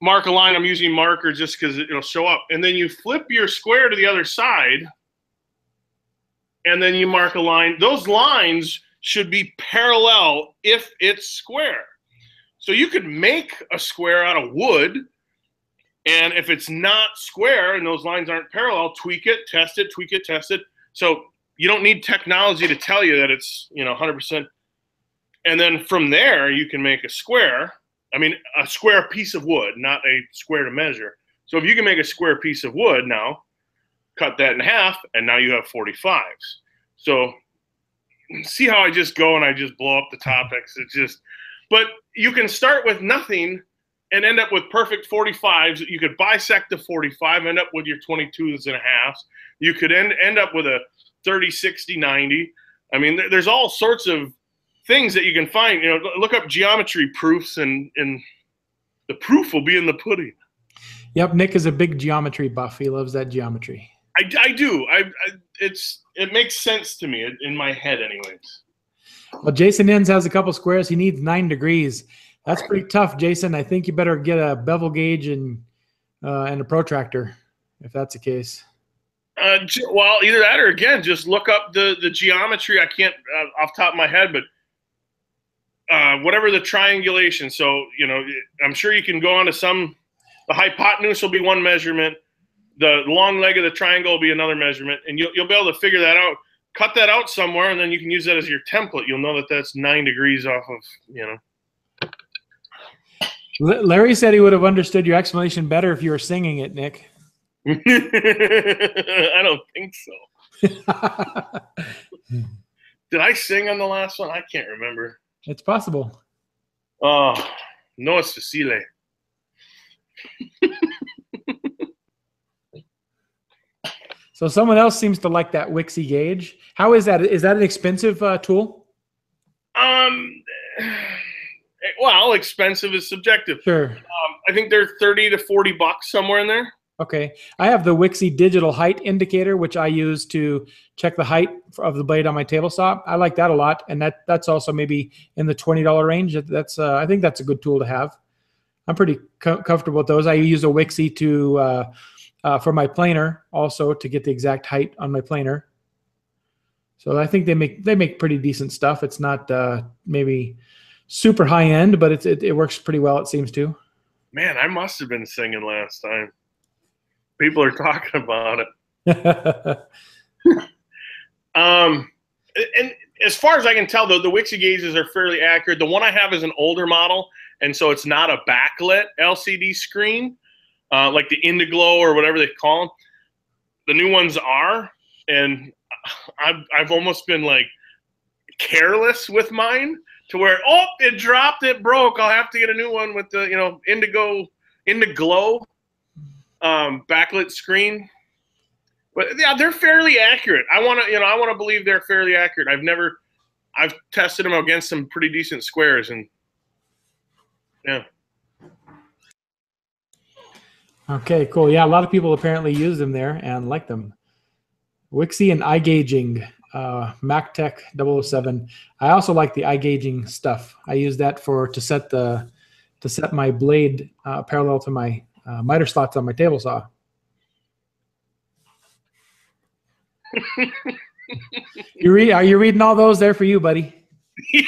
mark a line. I'm using marker just because it'll show up. And then you flip your square to the other side, and then you mark a line. Those lines should be parallel if it's square. So you could make a square out of wood, and if it's not square and those lines aren't parallel, tweak it, test it, tweak it, test it. So you don't need technology to tell you that it's, you know, one hundred percent. And then from there, you can make a square. I mean, a square piece of wood, not a square to measure. So if you can make a square piece of wood now, cut that in half, and now you have forty-fives. So see how I just go and I just blow up the topics. It's just, but you can start with nothing and end up with perfect forty-fives. You could bisect the forty-five, end up with your twenty-twos and a halves. You could end, end up with a thirty, sixty, ninety. I mean, there, there's all sorts of things that you can find. You know, look up geometry proofs and, and the proof will be in the pudding. Yep, Nick is a big geometry buff. He loves that geometry. I, I do. I, I it's it makes sense to me in my head, anyways. Well, Jason Inns has a couple squares. He needs nine degrees. That's pretty tough, Jason. I think you better get a bevel gauge and uh, and a protractor. if that's the case? Uh, well, either that or, again, just look up the, the geometry. I can't uh, off the top of my head, but uh, whatever the triangulation. So, you know, I'm sure you can go on to some – the hypotenuse will be one measurement. The long leg of the triangle will be another measurement, and you'll, you'll be able to figure that out. Cut that out somewhere, and then you can use that as your template. You'll know that that's nine degrees off of, you know. Larry said he would have understood your explanation better if you were singing it, Nick. I don't think so. Did I sing on the last one? I can't remember. It's possible. Oh, uh, no, it's Facile. So someone else seems to like that Wixie gauge. How is that? Is that an expensive uh, tool? Um, well, expensive is subjective. Sure. Um, I think they're thirty to forty bucks somewhere in there. Okay, I have the Wixie digital height indicator, which I use to check the height of the blade on my table saw. I like that a lot, and that that's also maybe in the twenty dollar range. That's uh, I think that's a good tool to have. I'm pretty co comfortable with those. I use a Wixie to. Uh, Uh, for my planer, also to get the exact height on my planer. So I think they make they make pretty decent stuff. It's not uh, maybe super high end, but it's, it it works pretty well. It seems to. Man, I must have been singing last time. People are talking about it. um, and as far as I can tell, though, the Wixie gauges are fairly accurate. The one I have is an older model, and so it's not a backlit L C D screen. Uh, like the Indiglow or whatever they call them. The new ones are, and I've, I've almost been like careless with mine to where, oh, it dropped, it broke. I'll have to get a new one with the, you know, Indigo, Indiglow um, backlit screen. But yeah, they're fairly accurate. I want to, you know, I want to believe they're fairly accurate. I've never, I've tested them against some pretty decent squares, and yeah. Okay, cool. Yeah, a lot of people apparently use them there and like them. Wixie and eye gauging, uh, MacTech double oh seven. I also like the eye gauging stuff. I use that for to set the to set my blade uh, parallel to my uh, miter slots on my table saw. You read? Are you reading all those there for you, buddy? Yeah.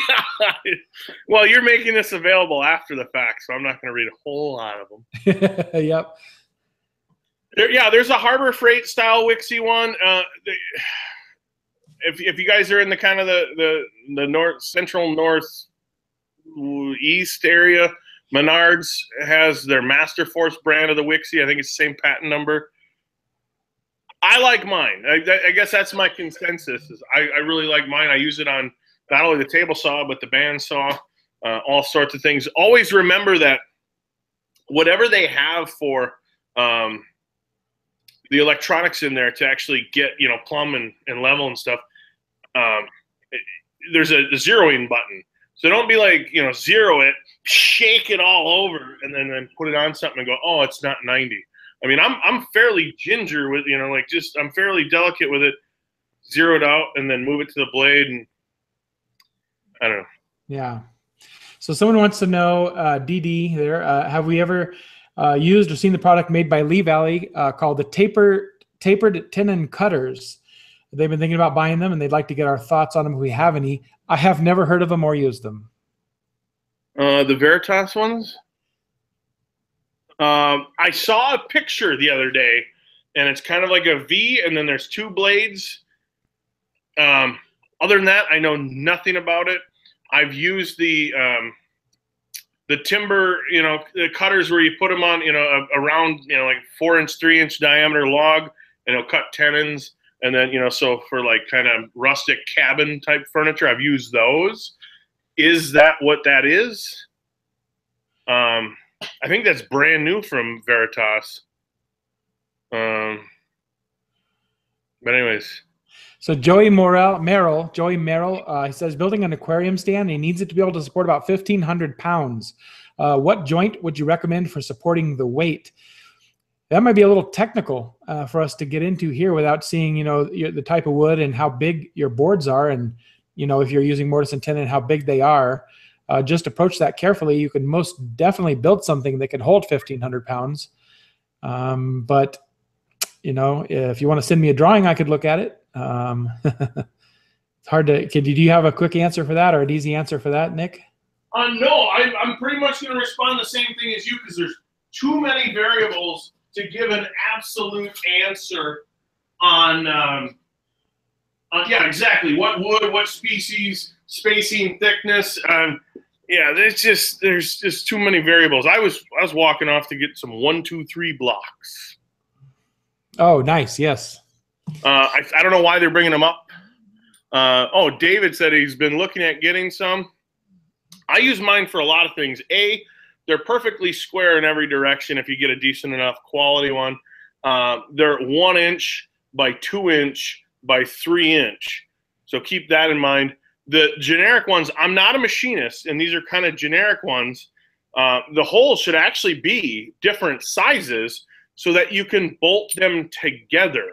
Well, you're making this available after the fact, so I'm not going to read a whole lot of them. Yep. There, yeah, there's a Harbor Freight style Wixie one. Uh, the, if if you guys are in the kind of the the the north central north east area, Menards has their Masterforce brand of the Wixie. I think it's the same patent number. I like mine. I, I guess that's my consensus. Is I, I really like mine. I use it on. Not only the table saw, but the band saw, uh, all sorts of things. Always remember that whatever they have for um, the electronics in there to actually get, you know, plumb and, and level and stuff, um, it, there's a, a zeroing button. So don't be like, you know, zero it, shake it all over, and then, then put it on something and go, oh, it's not ninety. I mean, I'm, I'm fairly ginger with, you know, like just I'm fairly delicate with it, zero it out, and then move it to the blade and, I don't know. Yeah. So someone wants to know, uh, D D there, uh, have we ever uh, used or seen the product made by Lee Valley uh, called the taper, tapered tenon cutters? They've been thinking about buying them, and they'd like to get our thoughts on them if we have any. I have never heard of them or used them. Uh, the Veritas ones? Um, I saw a picture the other day, and it's kind of like a V, and then there's two blades. Um, Other than that, I know nothing about it. I've used the um, the timber, you know, the cutters where you put them on, you know, around, you know, like four inch, three inch diameter log, and it'll cut tenons. And then, you know, so for like kind of rustic cabin type furniture, I've used those. Is that what that is? Um, I think that's brand new from Veritas. Um, but anyways. So Joey Morrell, Merrill, Joey Merrill, uh, he says building an aquarium stand, he needs it to be able to support about fifteen hundred pounds. Uh, what joint would you recommend for supporting the weight? That might be a little technical uh, for us to get into here without seeing, you know, the type of wood and how big your boards are, and you know if you're using mortise and tenon, how big they are. Uh, just approach that carefully. You could most definitely build something that could hold fifteen hundred pounds, um, but you know, if you want to send me a drawing, I could look at it. Um, it's hard to, could, do you have a quick answer for that or an easy answer for that, Nick? Uh, no, I, I'm pretty much going to respond the same thing as you because there's too many variables to give an absolute answer on, um, on yeah, exactly. What wood, what species, spacing, thickness. Um, yeah, there's just, there's just too many variables. I was, I was walking off to get some one, two, three blocks. Oh, nice. Yes. Uh, I, I don't know why they're bringing them up. Uh, oh, David said he's been looking at getting some. I use mine for a lot of things. A, they're perfectly square in every direction if you get a decent enough quality one. Uh, they're one inch by two inch by three inch. So keep that in mind. The generic ones, I'm not a machinist, and these are kind of generic ones. Uh, the holes should actually be different sizes so that you can bolt them together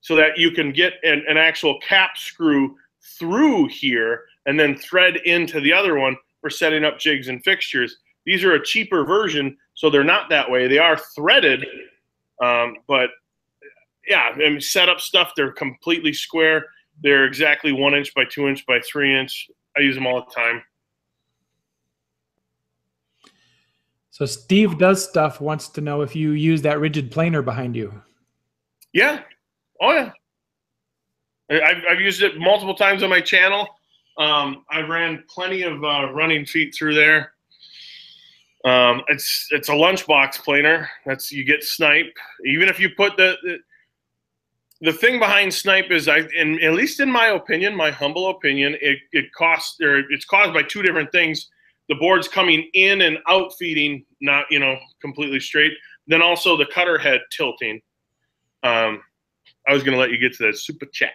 so that you can get an, an actual cap screw through here and then thread into the other one for setting up jigs and fixtures. These are a cheaper version, so they're not that way. They are threaded, um, but yeah, and set up stuff, they're completely square. They're exactly one inch by two inch by three inch. I use them all the time. So Steve Does Stuff wants to know if you use that rigid planer behind you. Yeah. Oh, yeah. I've, I've used it multiple times on my channel. Um, I ran plenty of uh, running feet through there. Um, it's it's a lunchbox planer. That's you get snipe. Even if you put the, the the thing behind snipe is I in at least in my opinion, my humble opinion, it it costs or it's caused by two different things: the boards coming in and out feeding, not you know completely straight. Then also the cutter head tilting. Um, I was going to let you get to that super chat.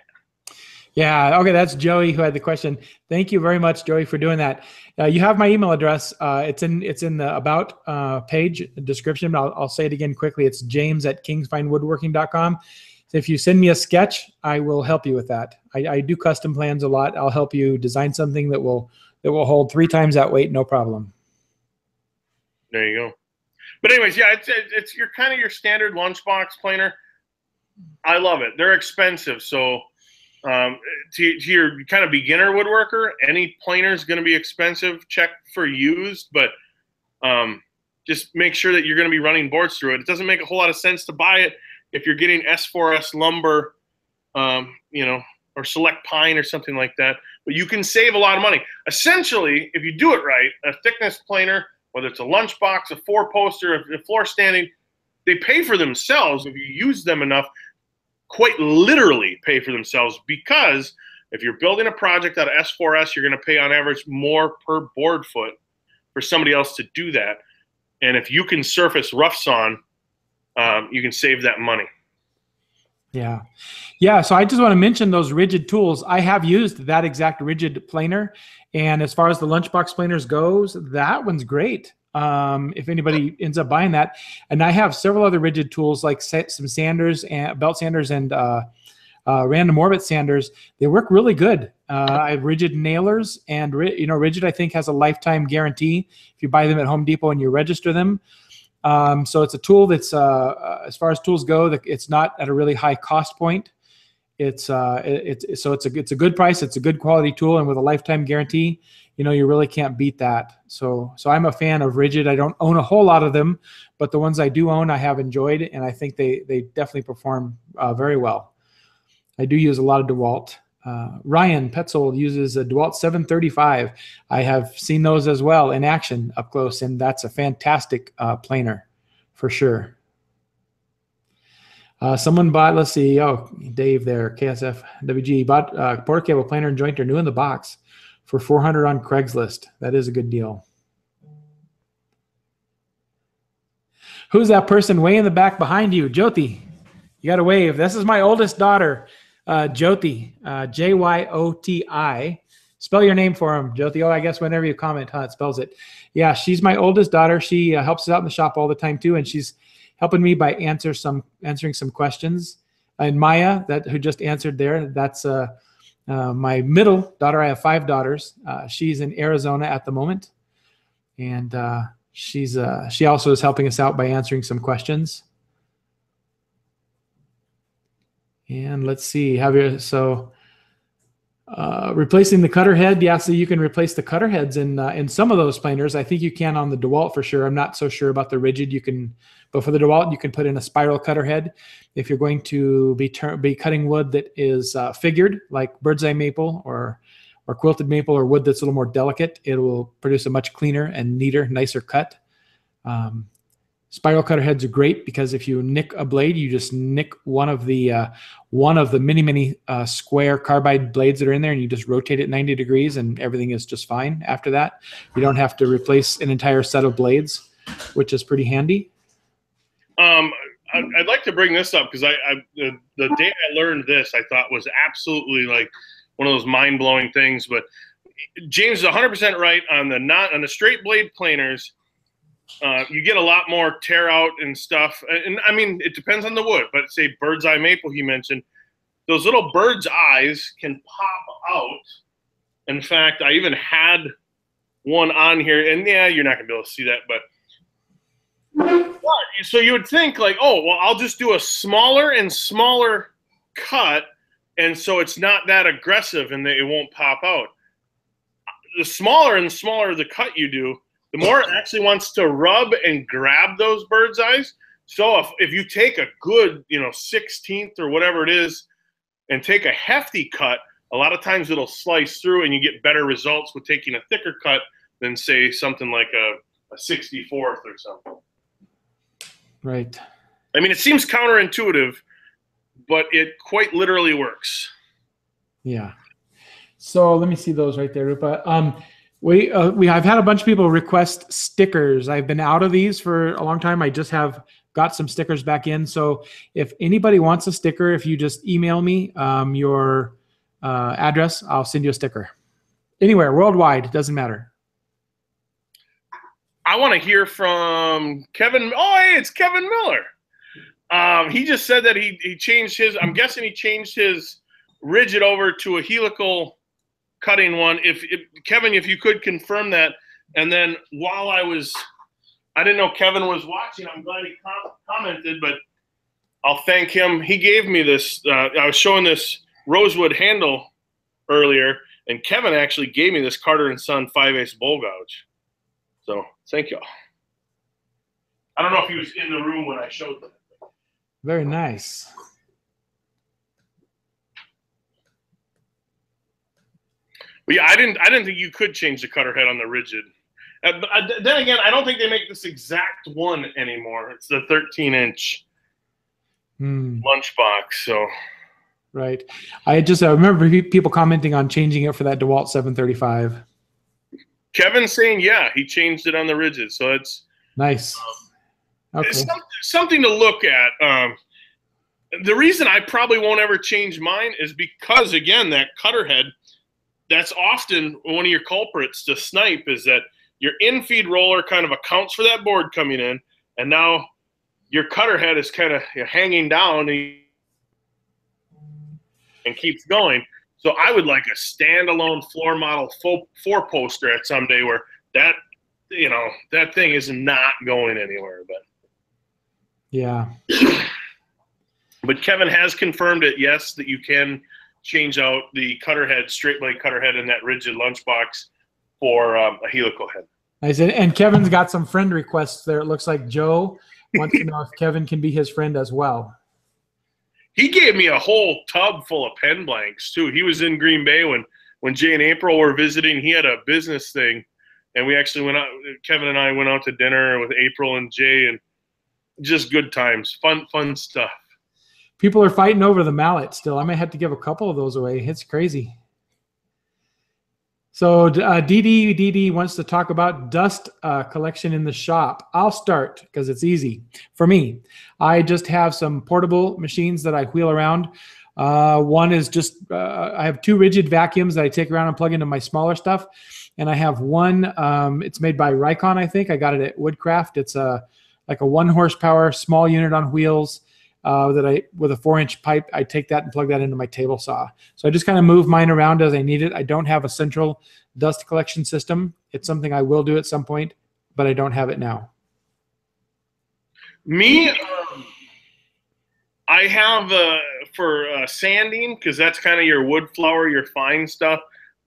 Yeah. Okay. That's Joey who had the question. Thank you very much, Joey, for doing that. Uh, you have my email address. Uh, it's in it's in the about uh, page description. I'll, I'll say it again quickly. It's James at kings fine woodworking dot com. So if you send me a sketch, I will help you with that. I, I do custom plans a lot. I'll help you design something that will that will hold three times that weight, no problem. There you go. But anyways, yeah, it's it's your kind of your standard lunchbox planer. I love it. They're expensive, so. Um, to, to your kind of beginner woodworker, any planer is going to be expensive. Check for used, but um, just make sure that you're going to be running boards through it. It doesn't make a whole lot of sense to buy it if you're getting S four S lumber, um, you know, or select pine or something like that. But you can save a lot of money. Essentially, if you do it right, a thickness planer, whether it's a lunchbox, a four-poster, a floor standing, they pay for themselves if you use them enough. Quite literally pay for themselves, because if you're building a project out of S four S, you're going to pay on average more per board foot for somebody else to do that. And if you can surface roughs on, um, you can save that money. Yeah. Yeah. So I just want to mention those rigid tools. I have used that exact rigid planer. And as far as the lunchbox planers goes, that one's great. Um, if anybody ends up buying that. And I have several other rigid tools like some sanders and belt sanders and uh, uh, random orbit sanders. They work really good. Uh, I have rigid nailers, and you know, Rigid I think has a lifetime guarantee if you buy them at Home Depot and you register them. Um, so it's a tool that's, uh, as far as tools go, it's not at a really high cost point. It's uh, it's so it's a it's a good price. It's a good quality tool, and with a lifetime guarantee, you know you really can't beat that. So so I'm a fan of Rigid. I don't own a whole lot of them, but the ones I do own, I have enjoyed, and I think they they definitely perform uh, very well. I do use a lot of DeWalt. Uh, Ryan Petzold uses a DeWalt seven thirty-five. I have seen those as well in action up close, and that's a fantastic uh, planer for sure. Uh, someone bought, let's see, oh, Dave there, K S F W G, bought a uh, board cable planer and jointer new in the box for four hundred dollars on Craigslist. That is a good deal. Who's that person way in the back behind you? Jyoti, you got to wave. This is my oldest daughter, uh, Jyoti, uh, J Y O T I. Spell your name for him, Jyoti. Oh, I guess whenever you comment, huh, it spells it. Yeah, she's my oldest daughter. She uh, helps us out in the shop all the time too, and she's helping me by answer some answering some questions. And Maya, that who just answered there, that's uh, uh, my middle daughter. I have five daughters. Uh, she's in Arizona at the moment, and uh, she's uh, she also is helping us out by answering some questions. And let's see, have you, so uh, replacing the cutter head. Yeah, so you can replace the cutter heads in, uh, in some of those planers. I think you can on the DeWalt for sure. I'm not so sure about the Rigid. You can, but for the DeWalt, you can put in a spiral cutter head. If you're going to be, be cutting wood that is uh, figured, like Birdseye Maple or or quilted maple or wood that's a little more delicate, it will produce a much cleaner and neater, nicer cut. Um, spiral cutter heads are great because if you nick a blade, you just nick one of the uh, one of the many, many uh, square carbide blades that are in there, and you just rotate it ninety degrees and everything is just fine after that. You don't have to replace an entire set of blades, which is pretty handy. Um, I'd like to bring this up because I, I the, the day I learned this, I thought was absolutely like one of those mind-blowing things, but James is one hundred percent right on the not on the straight blade planers. Uh, you get a lot more tear out and stuff, and, and I mean it depends on the wood. But say bird's eye maple, he mentioned those little bird's eyes can pop out. In fact, I even had one on here, and yeah, you're not gonna be able to see that, but. But so you would think like, oh well, I'll just do a smaller and smaller cut. And so it's not that aggressive and it won't pop out. The smaller and smaller the cut you do, the more it actually wants to rub and grab those bird's eyes. So if, if you take a good, you know, sixteenth or whatever it is and take a hefty cut, a lot of times it'll slice through and you get better results with taking a thicker cut than, say, something like a, a sixty-fourth or something. Right. I mean, it seems counterintuitive, but it quite literally works. Yeah. So let me see those right there, Rupa. Um, we uh, we I've had a bunch of people request stickers. I've been out of these for a long time. I just have got some stickers back in. So if anybody wants a sticker, if you just email me um, your uh, address, I'll send you a sticker. Anywhere, worldwide, doesn't matter. I want to hear from Kevin. Oh, hey, it's Kevin Miller. Um, he just said that he, he changed his, I'm guessing he changed his Rigid over to a helical cutting one. If, if Kevin, if you could confirm that. And then while I was, I didn't know Kevin was watching. I'm glad he com commented, but I'll thank him. He gave me this, uh, I was showing this rosewood handle earlier, and Kevin actually gave me this Carter and Son five eighths bowl gouge. So thank y'all. I don't know if he was in the room when I showed that. Very nice. Well, yeah, I didn't. I didn't think you could change the cutter head on the Rigid. Uh, but I, then again, I don't think they make this exact one anymore. It's the thirteen inch mm. lunchbox. So, right. I just I remember people commenting on changing it for that DeWalt seven thirty-five. Kevin's saying, yeah, he changed it on the Rigid. So it's nice. Um, Okay. It's something to look at. Um, the reason I probably won't ever change mine is because, again, that cutter head, that's often one of your culprits to snipe, is that your in-feed roller kind of accounts for that board coming in, and now your cutter head is kind of hanging down and keeps going. So I would like a standalone floor model four-poster at some day where that, you know, that thing is not going anywhere, but. Yeah. But Kevin has confirmed it, yes, that you can change out the cutter head, straight blade cutter head in that Rigid lunchbox for um, a helical head. I said, and Kevin's got some friend requests there. It looks like Joe wants to know if Kevin can be his friend as well. He gave me a whole tub full of pen blanks, too. He was in Green Bay when, when Jay and April were visiting. He had a business thing, and we actually went out – Kevin and I went out to dinner with April and Jay, and just good times, fun, fun stuff. People are fighting over the mallet still. I might have to give a couple of those away. It's crazy. So uh, D D, D D wants to talk about dust uh, collection in the shop. I'll start because it's easy for me. I just have some portable machines that I wheel around. Uh, one is just uh, I have two Rigid vacuums that I take around and plug into my smaller stuff. And I have one, um, it's made by Rycon, I think. I got it at Woodcraft. It's a like a one horsepower small unit on wheels uh, that I, with a four inch pipe, I take that and plug that into my table saw. So I just kind of move mine around as I need it. I don't have a central dust collection system. It's something I will do at some point, but I don't have it now. Me, um, I, I have uh, for uh, sanding, because that's kind of your wood flower, your fine stuff.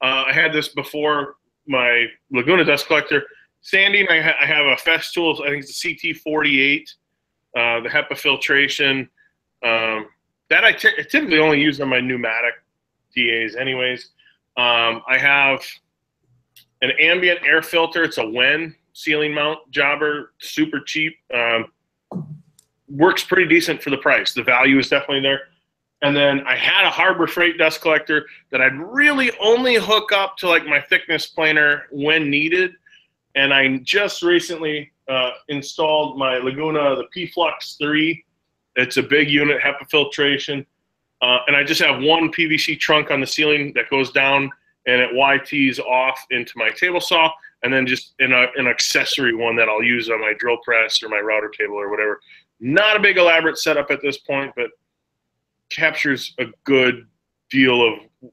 Uh, I had this before my Laguna dust collector. Sanding, I, ha I have a Festool, I think it's a C T forty-eight, uh, the HEPA filtration. Um, that I, t I typically only use on my pneumatic D As anyways. Um, I have an ambient air filter. It's a Wen ceiling mount jobber, super cheap. Um, works pretty decent for the price. The value is definitely there. And then I had a Harbor Freight dust collector that I'd really only hook up to like my thickness planer when needed. And I just recently uh, installed my Laguna, the P Flux three. It's a big unit, HEPA filtration. Uh, and I just have one P V C trunk on the ceiling that goes down and it Y Ts off into my table saw, and then just in a, an accessory one that I'll use on my drill press or my router table or whatever. Not a big elaborate setup at this point, but captures a good deal of,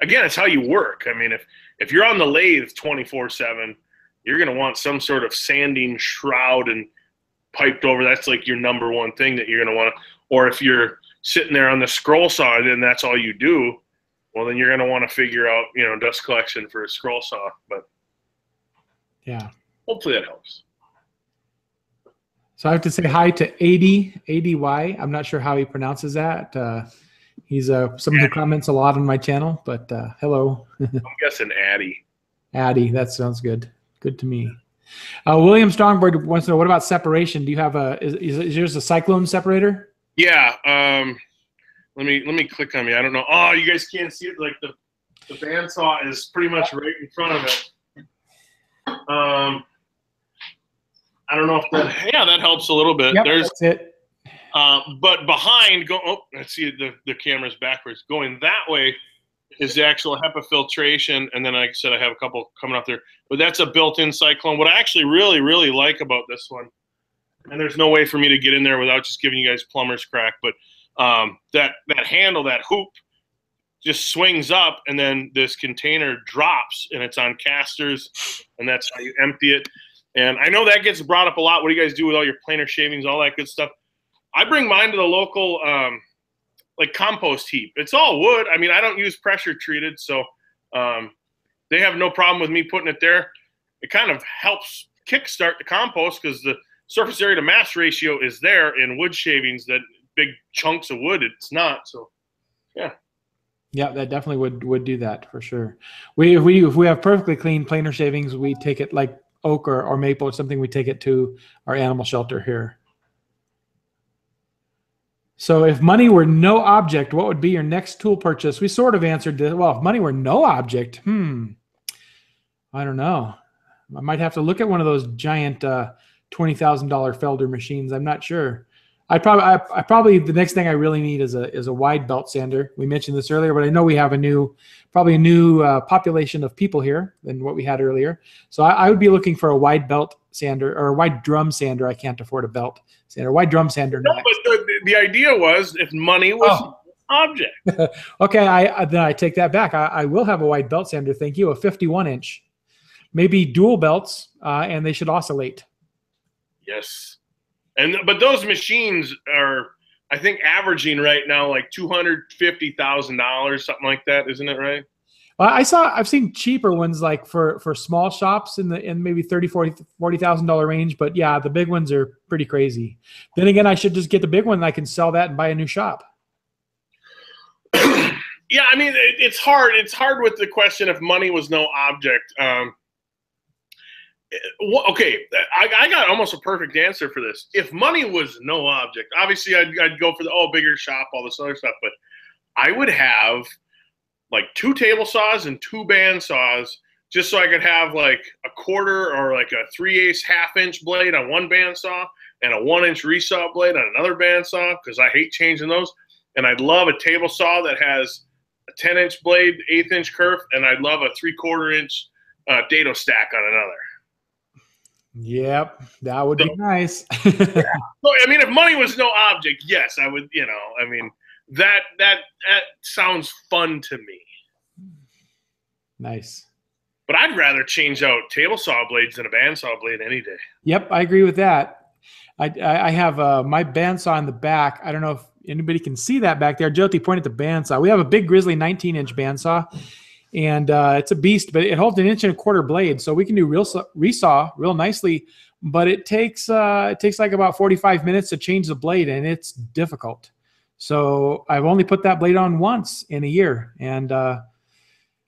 again, it's how you work. I mean, if, if you're on the lathe twenty-four seven, you're going to want some sort of sanding shroud and piped over. That's like your number one thing that you're going to want to, or if you're sitting there on the scroll saw, then that's all you do. Well, then you're going to want to figure out, you know, dust collection for a scroll saw, but yeah, hopefully that helps. So I have to say hi to A D Y. I'm not sure how he pronounces that. Uh, he's uh, someone who comments a lot on my channel, but uh, hello. I'm guessing Addy. Addy, that sounds good. Good to me. Uh, William Strongbird wants to know, what about separation? Do you have a, is, is yours a cyclone separator? Yeah. Um, let me let me click on me. I don't know. Oh, you guys can't see it. Like the, the bandsaw is pretty much right in front of it. Um, I don't know if that, yeah, that helps a little bit. Yep, There's, that's it. Uh, but behind, go, oh, let's see, the, the camera's backwards. Going that way is the actual HEPA filtration, and then like I said, I have a couple coming up there. But that's a built-in cyclone. What I actually really, really like about this one, and there's no way for me to get in there without just giving you guys plumber's crack, but um, that, that handle, that hoop, just swings up, and then this container drops, and it's on casters, and that's how you empty it. And I know that gets brought up a lot. What do you guys do with all your planer shavings, all that good stuff? I bring mine to the local um, like compost heap. It's all wood. I mean, I don't use pressure treated, so um, they have no problem with me putting it there. It kind of helps kickstart the compost because the surface area to mass ratio is there in wood shavings. That big chunks of wood, it's not. So, yeah. Yeah, that definitely would would do that for sure. We if we if we have perfectly clean planer shavings, we take it like oak or, or maple or something, we take it to our animal shelter here. So if money were no object, what would be your next tool purchase? We sort of answered this. Well, if money were no object, hmm, I don't know. I might have to look at one of those giant uh, twenty thousand dollar Felder machines. I'm not sure. I probably, I, I probably, the next thing I really need is a is a wide belt sander. We mentioned this earlier, but I know we have a new, probably a new uh, population of people here than what we had earlier. So I, I would be looking for a wide belt sander or a wide drum sander. I can't afford a belt sander. Wide drum sander. No, next. But the, the idea was if money was oh. an object. Okay, I then I take that back. I, I will have a wide belt sander. Thank you. A fifty-one inch, maybe dual belts, uh, and they should oscillate. Yes. And but those machines are, I think, averaging right now like two hundred fifty thousand dollars, something like that, isn't it right? Well, I saw I've seen cheaper ones like for for small shops in the in maybe thirty forty forty thousand dollar range, but yeah, the big ones are pretty crazy. Then again, I should just get the big one. And I can sell that and buy a new shop. Yeah, I mean it, it's hard. It's hard with the question if money was no object. Um, Okay, I, I got almost a perfect answer for this. If money was no object, obviously I'd, I'd go for the oh bigger shop, all this other stuff. But I would have like two table saws and two band saws, just so I could have like a quarter or like a three-eighths half-inch blade on one band saw and a one-inch resaw blade on another band saw because I hate changing those. And I'd love a table saw that has a ten-inch blade, eighth-inch kerf, and I'd love a three-quarter-inch uh, dado stack on another. Yep, that would so, be nice. Yeah. So, I mean, if money was no object, yes, I would. You know, I mean, that that that sounds fun to me. Nice, but I'd rather change out table saw blades than a bandsaw blade any day. Yep, I agree with that. I I have uh, my bandsaw in the back. I don't know if anybody can see that back there. Jyoti pointed at the bandsaw. We have a big Grizzly nineteen inch bandsaw, and uh, it's a beast, but it holds an inch and a quarter blade, so we can do real resaw real nicely. But it takes uh, it takes like about forty-five minutes to change the blade, and it's difficult. So I've only put that blade on once in a year, and uh,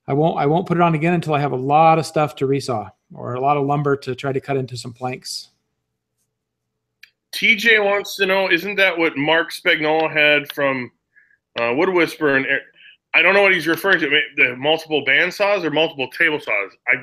I won't I won't put it on again until I have a lot of stuff to resaw or a lot of lumber to try to cut into some planks. T J wants to know, isn't that what Mark Spagnola had from uh, Wood Whisperer? And I don't know what he's referring to, the multiple bandsaws or multiple table saws. I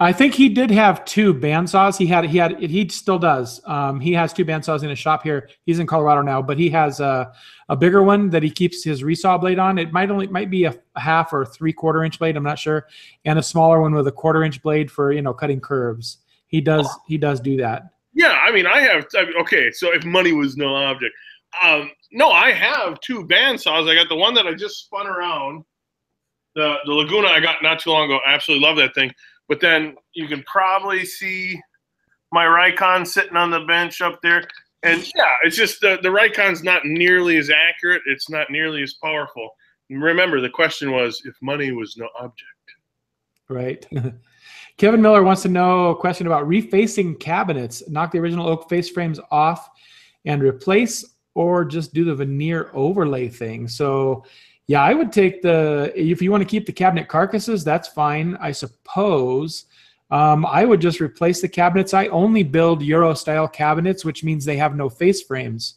I think he did have two bandsaws. He had he had he still does. Um, he has two bandsaws in his shop here. He's in Colorado now, but he has a, a bigger one that he keeps his resaw blade on. It might only might be a half or three quarter inch blade. I'm not sure, and a smaller one with a quarter inch blade for you know cutting curves. He does he does do that. Yeah, I mean I have I mean, okay. So if money was no object, um, no, I have two bandsaws. I got the one that I just spun around, the the Laguna I got not too long ago. I absolutely love that thing. But then you can probably see my Rikon sitting on the bench up there. And, yeah, it's just the, the Rikon's not nearly as accurate. It's not nearly as powerful. And remember, the question was if money was no object. Right. Kevin Miller wants to know a question about refacing cabinets. Knock the original oak face frames off and replace or just do the veneer overlay thing. So – yeah, I would take the, if you want to keep the cabinet carcasses, that's fine, I suppose. Um, I would just replace the cabinets. I only build Euro-style cabinets, which means they have no face frames.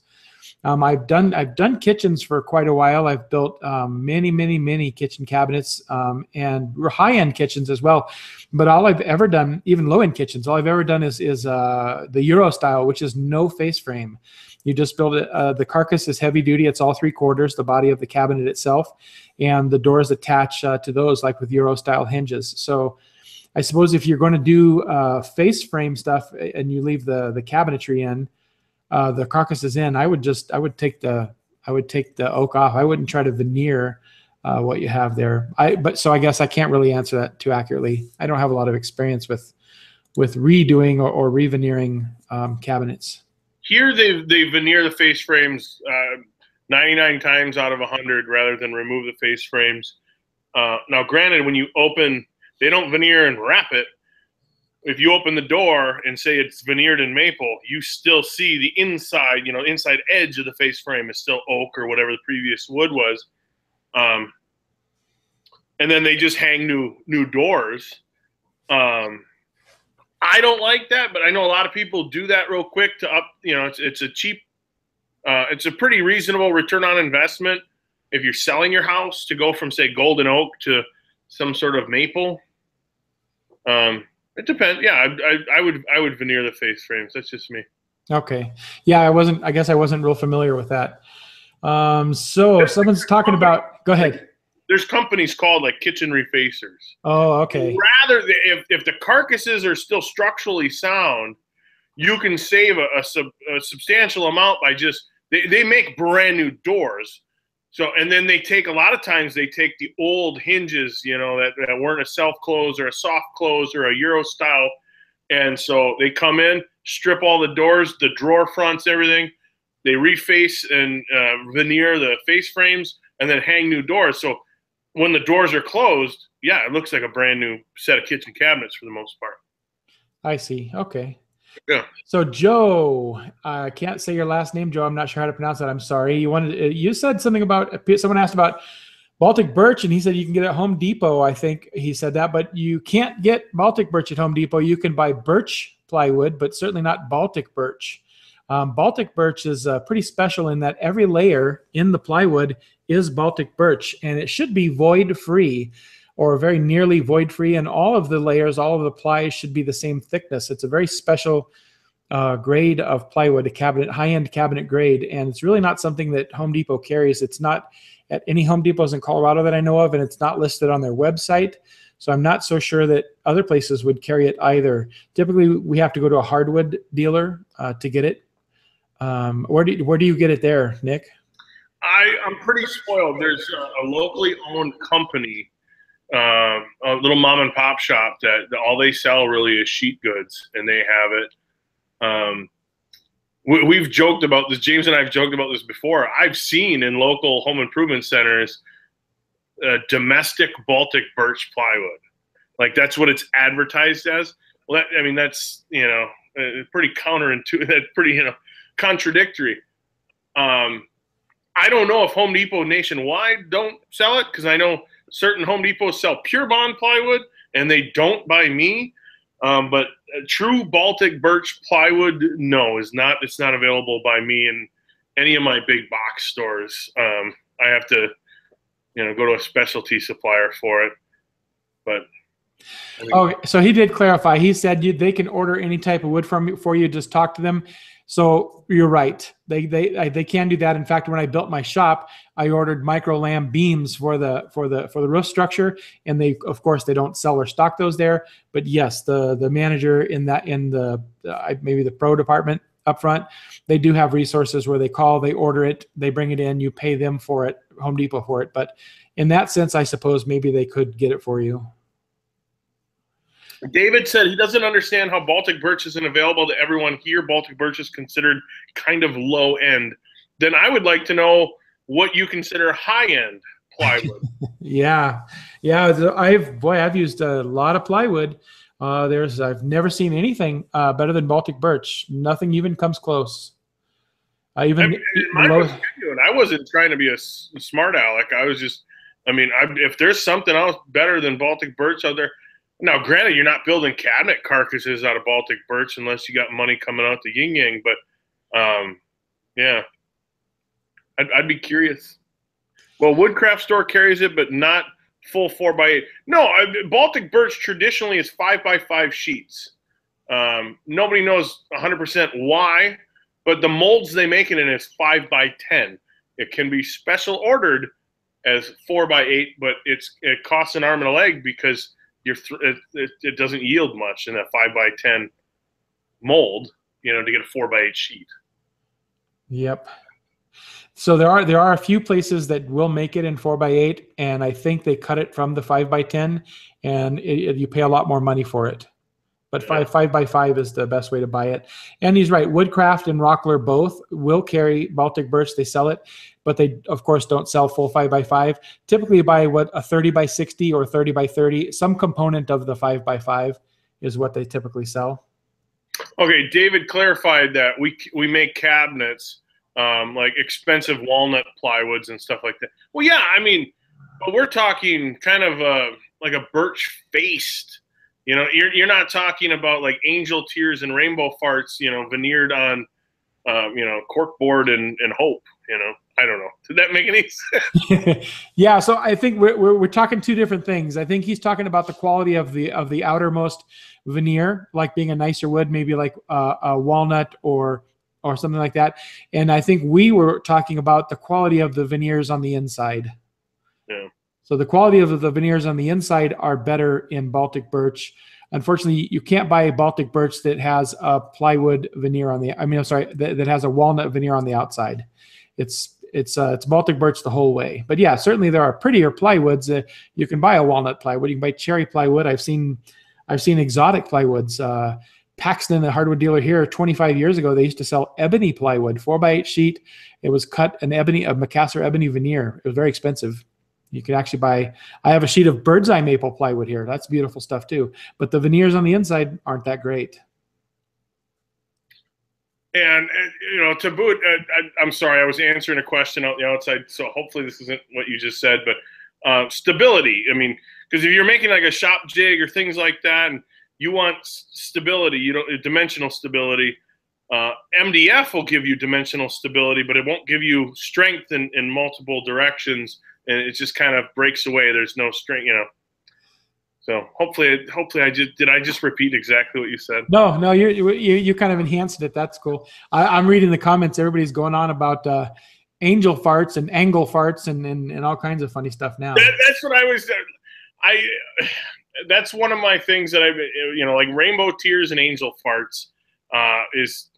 Um, I've done I've done kitchens for quite a while. I've built um, many, many, many kitchen cabinets um, and high-end kitchens as well. But all I've ever done, even low-end kitchens, all I've ever done is, is uh, the Euro-style, which is no face frame. You just build it. Uh, the carcass is heavy duty. It's all three quarters, the body of the cabinet itself, and the doors attach uh, to those like with Euro style hinges. So I suppose if you're going to do uh, face frame stuff and you leave the, the cabinetry in, uh, the carcasses in, I would just, I would take the, I would take the oak off. I wouldn't try to veneer uh, what you have there. I, but so I guess I can't really answer that too accurately. I don't have a lot of experience with, with redoing or, or re-veneering um, cabinets. Here they they veneer the face frames uh, ninety-nine times out of a hundred rather than remove the face frames. Uh, now, granted, when you open, they don't veneer and wrap it. If you open the door and say it's veneered in maple, you still see the inside, you know, inside edge of the face frame is still oak or whatever the previous wood was. Um, and then they just hang new new doors. Um, I don't like that, but I know a lot of people do that real quick to up, you know, it's, it's a cheap, uh, it's a pretty reasonable return on investment if you're selling your house to go from, say, golden oak to some sort of maple. Um, it depends. Yeah, I, I, I would I would veneer the face frames. That's just me. Okay. Yeah, I wasn't, I guess I wasn't real familiar with that. Um, so if someone's talking about, go ahead. There's companies called like kitchen refacers. Oh, okay. Rather, if, if the carcasses are still structurally sound, you can save a, a, sub, a substantial amount by just they, – they make brand new doors. So and then they take – a lot of times they take the old hinges, you know, that, that weren't a self-close or a soft close or a Euro style. And so they come in, strip all the doors, the drawer fronts, everything. They reface and uh, veneer the face frames and then hang new doors. So when the doors are closed, yeah, it looks like a brand new set of kitchen cabinets for the most part. I see. Okay. Yeah. So Joe, I uh, can't say your last name, Joe. I'm not sure how to pronounce that. I'm sorry. You wanted you said something about someone asked about Baltic birch, and he said you can get it at Home Depot. I think he said that, but you can't get Baltic birch at Home Depot. You can buy birch plywood, but certainly not Baltic birch. Um, Baltic birch is uh, pretty special in that every layer in the plywood is Baltic birch, and it should be void free or very nearly void free, and all of the layers, all of the plies should be the same thickness. It's a very special uh, grade of plywood, a cabinet, high-end cabinet grade, and it's really not something that Home Depot carries. It's not at any Home Depots in Colorado that I know of, and it's not listed on their website, so I'm not so sure that other places would carry it either. Typically, we have to go to a hardwood dealer uh, to get it. Um, where, do, where do you get it there, Nick? I, I'm pretty spoiled. There's a, a locally owned company, uh, a little mom and pop shop that, that all they sell really is sheet goods, and they have it. Um, we, we've joked about this. James and I have joked about this before. I've seen in local home improvement centers uh, domestic Baltic birch plywood. Like, that's what it's advertised as. Well, that, I mean, that's, you know, uh, pretty counterintuitive. That's pretty, you know, contradictory. Um, I don't know if Home Depot nationwide don't sell it, because I know certain Home Depots sell Pure Bond plywood, and they don't by me. Um, but true Baltic birch plywood, no, is not. It's not available by me in any of my big box stores. Um, I have to, you know, go to a specialty supplier for it. But I mean, oh, so he did clarify. He said you, they can order any type of wood from for you. Just talk to them. So you're right. They they they can do that. In fact, when I built my shop, I ordered micro lamb beams for the for the for the roof structure, and they of course they don't sell or stock those there. But yes, the the manager in that in the uh, maybe the pro department up front, they do have resources where they call, they order it, they bring it in, you pay them for it, Home Depot for it. But in that sense, I suppose maybe they could get it for you. David said he doesn't understand how Baltic birch isn't available to everyone here. Baltic birch is considered kind of low end. Then I would like to know what you consider high end plywood. yeah, yeah. I've boy, I've used a lot of plywood. Uh, there's I've never seen anything uh, better than Baltic birch. Nothing even comes close. I even I, mean, mine was genuine. I wasn't trying to be a smart aleck. I was just, I mean, I, if there's something else better than Baltic birch out there. Now, granted, you're not building cabinet carcasses out of Baltic birch unless you got money coming out the yin yang. But, um, yeah, I'd, I'd be curious. Well, Woodcraft Store carries it, but not full four by eight. No, I, Baltic birch traditionally is five by five sheets. Um, nobody knows one hundred percent why, but the molds they make it in is five by ten. It can be special ordered as four by eight, but it's it costs an arm and a leg because You're th it, it, it doesn't yield much in that five by ten mold, you know, to get a four by eight sheet. Yep. So there are there are a few places that will make it in four by eight, and I think they cut it from the five by ten, and it, it, you pay a lot more money for it. But yeah. five, five by five is the best way to buy it. And he's right. Woodcraft and Rockler both will carry Baltic birch. They sell it, but they, of course, don't sell full five by five. Typically, you buy what, a thirty by sixty or thirty by thirty. Some component of the five by five is what they typically sell. Okay, David clarified that we we make cabinets, um, like expensive walnut plywoods and stuff like that. Well, yeah, I mean, but we're talking kind of a, like a birch-faced. You know, you're you're not talking about like angel tears and rainbow farts, you know, veneered on, um, you know, corkboard and and hope. You know, I don't know. Did that make any sense? Yeah. So I think we're, we're we're talking two different things. I think he's talking about the quality of the of the outermost veneer, like being a nicer wood, maybe like uh, a walnut or or something like that. And I think we were talking about the quality of the veneers on the inside. Yeah. So the quality of the veneers on the inside are better in Baltic birch. Unfortunately, you can't buy a Baltic birch that has a plywood veneer on the, I mean, I'm sorry, that, that has a walnut veneer on the outside. It's it's uh, it's Baltic birch the whole way. But yeah, certainly there are prettier plywoods. Uh, you can buy a walnut plywood. You can buy cherry plywood. I've seen I've seen exotic plywoods. Uh, Paxton, the hardwood dealer here, twenty-five years ago, they used to sell ebony plywood, four by eight sheet. It was cut an ebony, a Macassar ebony veneer. It was very expensive. You could actually buy, I have a sheet of Birdseye Maple plywood here. That's beautiful stuff too. But the veneers on the inside aren't that great. And, you know, to boot, I, I'm sorry, I was answering a question out the outside, so hopefully this isn't what you just said, but uh, stability. I mean, because if you're making like a shop jig or things like that, and you want stability, you don't, dimensional stability, uh, M D F will give you dimensional stability, but it won't give you strength in, in multiple directions. And it just kind of breaks away. There's no string, you know. So hopefully, hopefully I just did. I just repeat exactly what you said. No, no, you you you kind of enhanced it. That's cool. I, I'm reading the comments. Everybody's going on about uh, angel farts and angle farts and, and and all kinds of funny stuff now. That, that's what I was. I that's one of my things that I you know like rainbow tears and angel farts uh, is,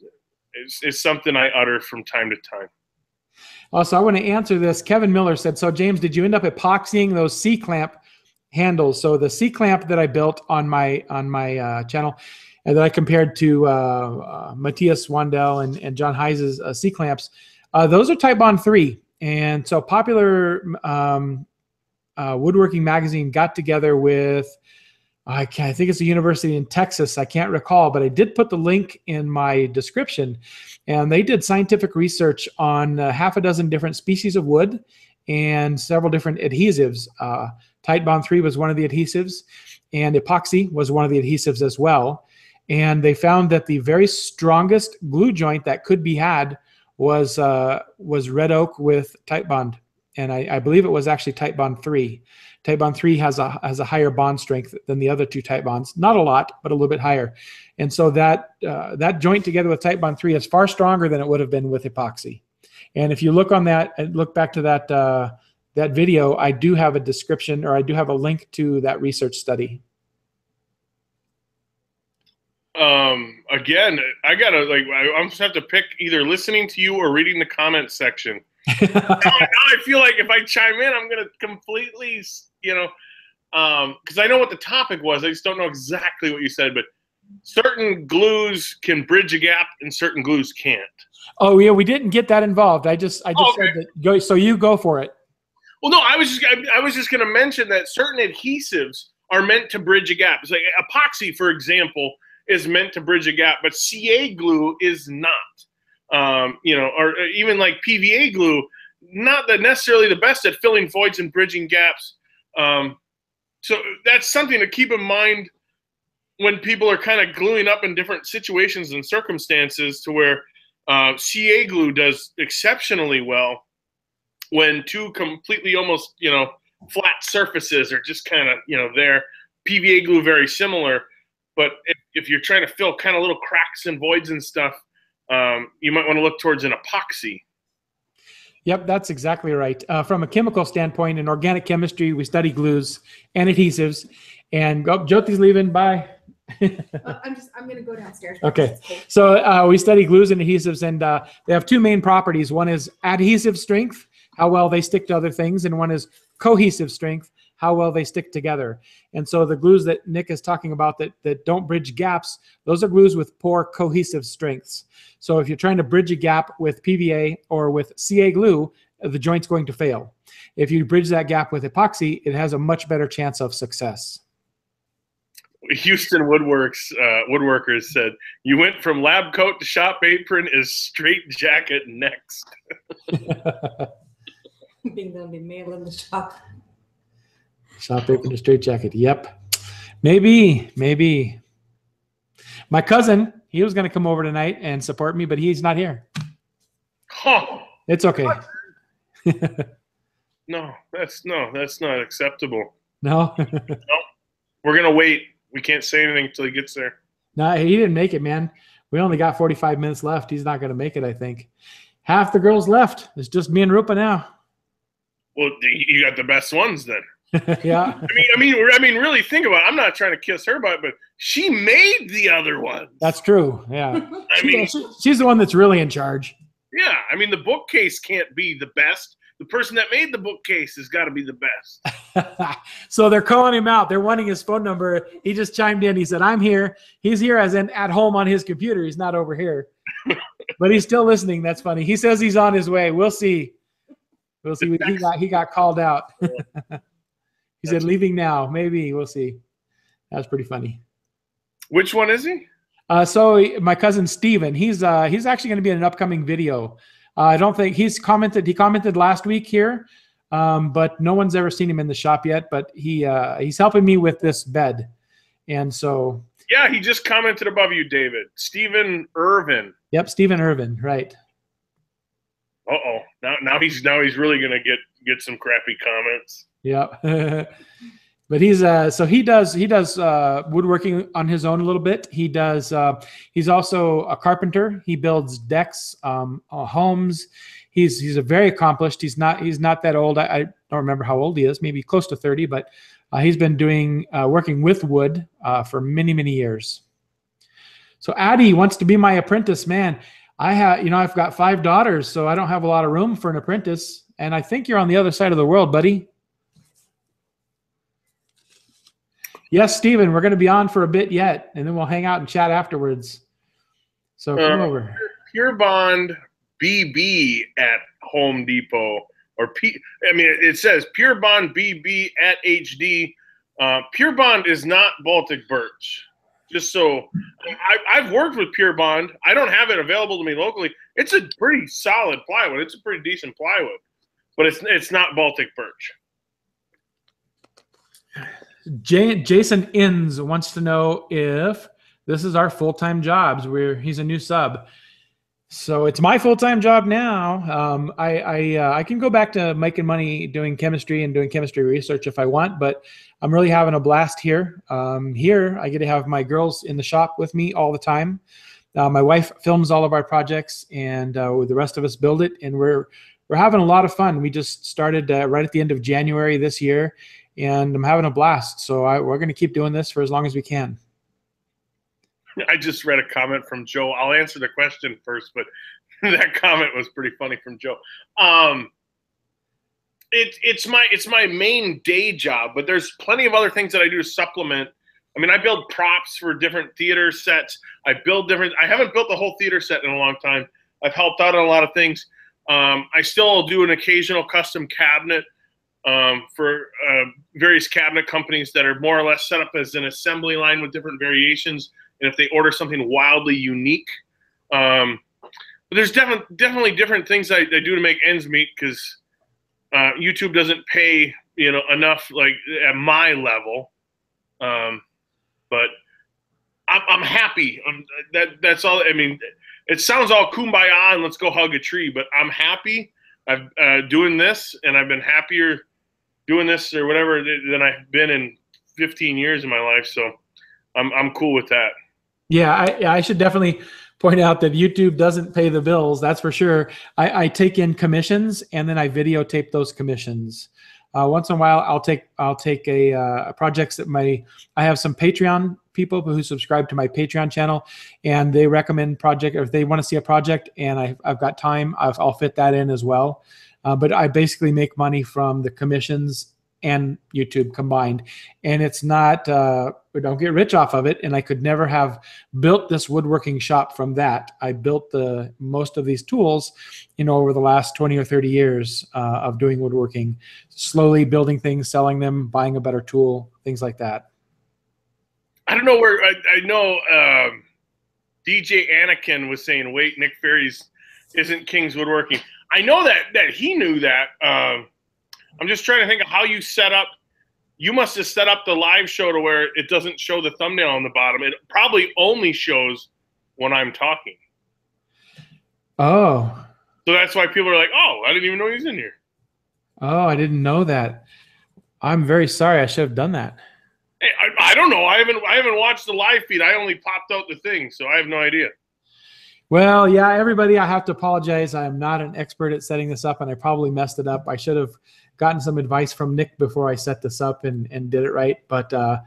is is something I utter from time to time. Also, I want to answer this. Kevin Miller said, so James, did you end up epoxying those C-clamp handles? So the C-clamp that I built on my on my uh, channel, And then I compared to uh, uh, Matthias Wandel and, and John Heise's uh, C-clamps. Uh, those are Titebond three. And so popular um, uh, woodworking magazine got together with, I, can't, I think it's a university in Texas. I can't recall, but I did put the link in my description. And they did scientific research on uh, half a dozen different species of wood and several different adhesives. Uh, Titebond three was one of the adhesives, and epoxy was one of the adhesives as well. And they found that the very strongest glue joint that could be had was uh, was red oak with Titebond, and I, I believe it was actually Titebond three. Titebond three has a has a higher bond strength than the other two Titebonds, not a lot, but a little bit higher. And so that uh, that joint together with Titebond three is far stronger than it would have been with epoxy. And if you look on that, look back to that uh, that video, I do have a description, or I do have a link to that research study. Um, again, I gotta like, I, I'm just have to pick either listening to you or reading the comment section. now, now I feel like if I chime in, I'm going to completely, you know, um, cause I know what the topic was. I just don't know exactly what you said, but certain glues can bridge a gap and certain glues can't. Oh yeah. We didn't get that involved. I just, I just oh, okay. said that go, so you go for it. Well, no, I was just, I, I was just going to mention that certain adhesives are meant to bridge a gap. It's like epoxy, for example, is meant to bridge a gap, but C A glue is not, um, you know, or even like P V A glue, not that necessarily the best at filling voids and bridging gaps. Um, so that's something to keep in mind when people are kind of gluing up in different situations and circumstances, to where uh, C A glue does exceptionally well when two completely almost, you know, flat surfaces are just kind of, you know, there. P V A glue, very similar. But if, if you're trying to fill kind of little cracks and voids and stuff, um, you might want to look towards an epoxy. Yep, that's exactly right. Uh, from a chemical standpoint, in organic chemistry, we study glues and adhesives. And oh, Jyoti's leaving. Bye. uh, I'm just. I'm going to go downstairs. Okay. So uh, we study glues and adhesives, and uh, they have two main properties. One is adhesive strength, how well they stick to other things, and one is cohesive strength, how well they stick together. And so the glues that Nick is talking about that, that don't bridge gaps, those are glues with poor cohesive strengths. So if you're trying to bridge a gap with P V A or with C A glue, the joint's going to fail. If you bridge that gap with epoxy, it has a much better chance of success. Houston Woodworks uh, woodworkers said, you went from lab coat to shop apron is straight jacket next. Being done the mail in the shop. Shop apron to straight jacket. Yep. Maybe, maybe. My cousin, he was going to come over tonight and support me, but he's not here. Oh, it's okay. no, that's no, that's not acceptable. No. no. We're going to wait. We can't say anything until he gets there. No, he didn't make it, man. We only got forty-five minutes left. He's not going to make it, I think. Half the girls left. It's just me and Rupa now. Well, you got the best ones then. yeah. I mean, I mean, I mean, really think about it. I'm not trying to kiss her butt, but she made the other one. That's true. Yeah. I mean, she, she's the one that's really in charge. Yeah. I mean, the bookcase can't be the best. The person that made the bookcase has got to be the best. So they're calling him out. They're wanting his phone number. He just chimed in. He said, I'm here. He's here as in at home on his computer. He's not over here, but he's still listening. That's funny. He says he's on his way. We'll see. We'll see. He got, he got called out. He said, leaving now. Maybe. We'll see. That was pretty funny. Which one is he? Uh, so my cousin, Steven, he's uh, he's actually going to be in an upcoming video. Uh, I don't think he's commented. He commented last week here, um, but no one's ever seen him in the shop yet. But he uh, he's helping me with this bed. And so. Yeah, he just commented above you, David. Steven Irvin. Yep, Steven Irvin. Right. Uh-oh. Now, now he's now he's really going to get get some crappy comments. Yeah, but he's uh, so he does he does uh, woodworking on his own a little bit. He does uh, he's also a carpenter. He builds decks, um, uh, homes. He's he's a very accomplished. He's not he's not that old. I, I don't remember how old he is. Maybe close to thirty. But uh, he's been doing uh, working with wood uh, for many many years. So Addie wants to be my apprentice. Man, I have you know I've got five daughters, so I don't have a lot of room for an apprentice. And I think you're on the other side of the world, buddy. Yes, Stephen, we're going to be on for a bit yet, and then we'll hang out and chat afterwards. So come uh, over. Pure Bond B B at Home Depot, or P. I mean, it says Pure Bond B B at H D. Uh, Pure Bond is not Baltic birch. Just so I, I've worked with Pure Bond. I don't have it available to me locally. It's a pretty solid plywood. It's a pretty decent plywood, but it's it's not Baltic birch. Jay, Jason Inns wants to know if this is our full-time jobs. Where he's a new sub, so it's my full-time job now. Um, I I, uh, I can go back to making money doing chemistry and doing chemistry research if I want, but I'm really having a blast here. Um, here I get to have my girls in the shop with me all the time. Uh, my wife films all of our projects, and uh, the rest of us build it, and we're we're having a lot of fun. We just started uh, right at the end of January this year. And I'm having a blast, so I, we're going to keep doing this for as long as we can. I just read a comment from Joe. I'll answer the question first, but that comment was pretty funny from Joe. Um, it, it's my it's my main day job, but there's plenty of other things that I do to supplement. I mean, I build props for different theater sets. I build different. I haven't built the whole theater set in a long time. I've helped out on a lot of things. Um, I still do an occasional custom cabinet. Um, for uh, various cabinet companies that are more or less set up as an assembly line with different variations, and if they order something wildly unique. Um, but there's defi definitely different things I, I do to make ends meet, because uh, YouTube doesn't pay you know enough like at my level. Um, but I'm, I'm happy. I'm, that, that's all. I mean, it sounds all kumbaya and let's go hug a tree, but I'm happy I've uh, doing this, and I've been happier doing this or whatever than I've been in fifteen years of my life. So I'm, I'm cool with that. Yeah. I, I should definitely point out that YouTube doesn't pay the bills. That's for sure. I, I take in commissions and then I videotape those commissions. Uh, once in a while I'll take, I'll take a, uh, projects that my, I have some Patreon people who subscribe to my Patreon channel, and they recommend project, or if they want to see a project and I, I've got time, I've, I'll fit that in as well. Uh, but I basically make money from the commissions and YouTube combined. And it's not, uh, we don't get rich off of it. And I could never have built this woodworking shop from that. I built the most of these tools, you know, over the last twenty or thirty years uh, of doing woodworking, slowly building things, selling them, buying a better tool, things like that. I don't know where, I, I know um, D J Anakin was saying, wait, Nick Ferry's isn't King's Woodworking. I know that that he knew that. Um, I'm just trying to think of how you set up. You must have set up the live show to where it doesn't show the thumbnail on the bottom. It probably only shows when I'm talking. Oh. So that's why people are like, oh, I didn't even know he was in here. Oh, I didn't know that. I'm very sorry. I should have done that. Hey, I, I don't know. I haven't, I haven't watched the live feed. I only popped out the thing, so I have no idea. Well, yeah, everybody, I have to apologize. I am not an expert at setting this up, and I probably messed it up. I should have gotten some advice from Nick before I set this up and, and did it right. But uh,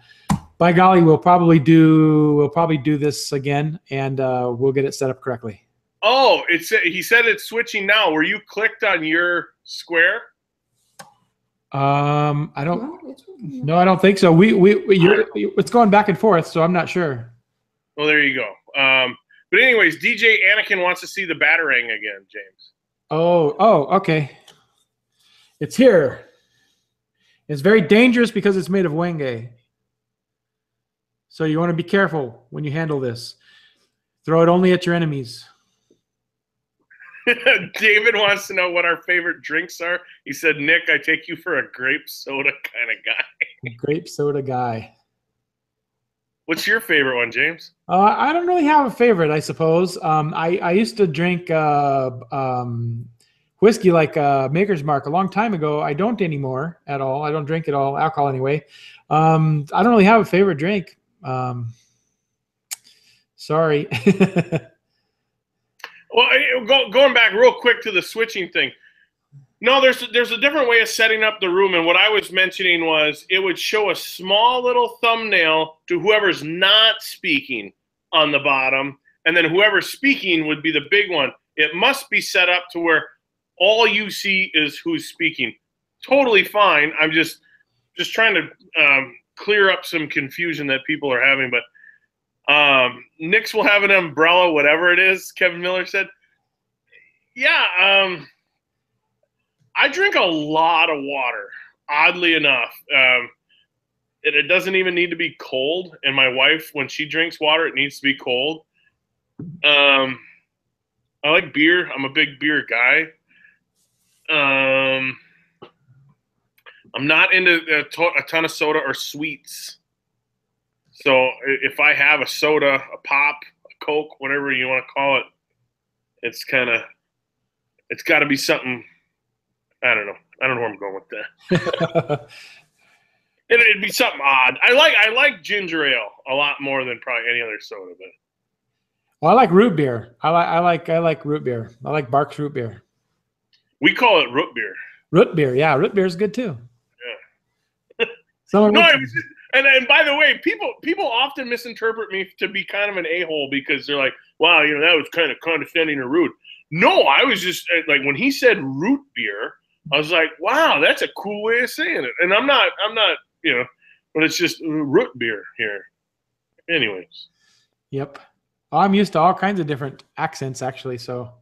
by golly, we'll probably do we'll probably do this again, and uh, we'll get it set up correctly. Oh, it's he said it's switching now. Were you clicked on your square? Um, I don't. No, it's, no I don't think so. We we you're, it's going back and forth, so I'm not sure. Well, there you go. Um. But anyways, D J Anakin wants to see the Batarang again, James. Oh, oh, okay. It's here. It's very dangerous because it's made of Wenge. So you want to be careful when you handle this. Throw it only at your enemies. David wants to know what our favorite drinks are. He said, Nick, I take you for a grape soda kind of guy. Grape soda guy. What's your favorite one, James? Uh, I don't really have a favorite, I suppose. Um, I, I used to drink uh, um, whiskey like uh, Maker's Mark a long time ago. I don't anymore at all. I don't drink at all, alcohol anyway. Um, I don't really have a favorite drink. Um, sorry. Well, go, going back real quick to the switching thing. No, there's, there's a different way of setting up the room, and what I was mentioning was it would show a small little thumbnail to whoever's not speaking on the bottom, and then whoever's speaking would be the big one. It must be set up to where all you see is who's speaking. Totally fine. I'm just just trying to um, clear up some confusion that people are having. But um, Nick's will have an umbrella, whatever it is, Kevin Miller said. Yeah, um, I drink a lot of water, oddly enough. Um, it, it doesn't even need to be cold. And my wife, when she drinks water, it needs to be cold. Um, I like beer. I'm a big beer guy. Um, I'm not into a, to a ton of soda or sweets. So if I have a soda, a pop, a Coke, whatever you want to call it, it's kind of, it's got to be something. I don't know. I don't know where I'm going with that. it, it'd be something odd. I like I like ginger ale a lot more than probably any other soda. But well, I like root beer. I like I like I like root beer. I like Barks root beer. We call it root beer. Root beer, yeah, root beer is good too. Yeah. no, it was just, and and by the way, people people often misinterpret me to be kind of an a-hole because they're like, "Wow, you know, that was kind of condescending or rude." No, I was just like, when he said root beer, I was like, wow, that's a cool way of saying it. And I'm not, I'm not, you know, but it's just root beer here. Anyways. Yep. I'm used to all kinds of different accents, actually. So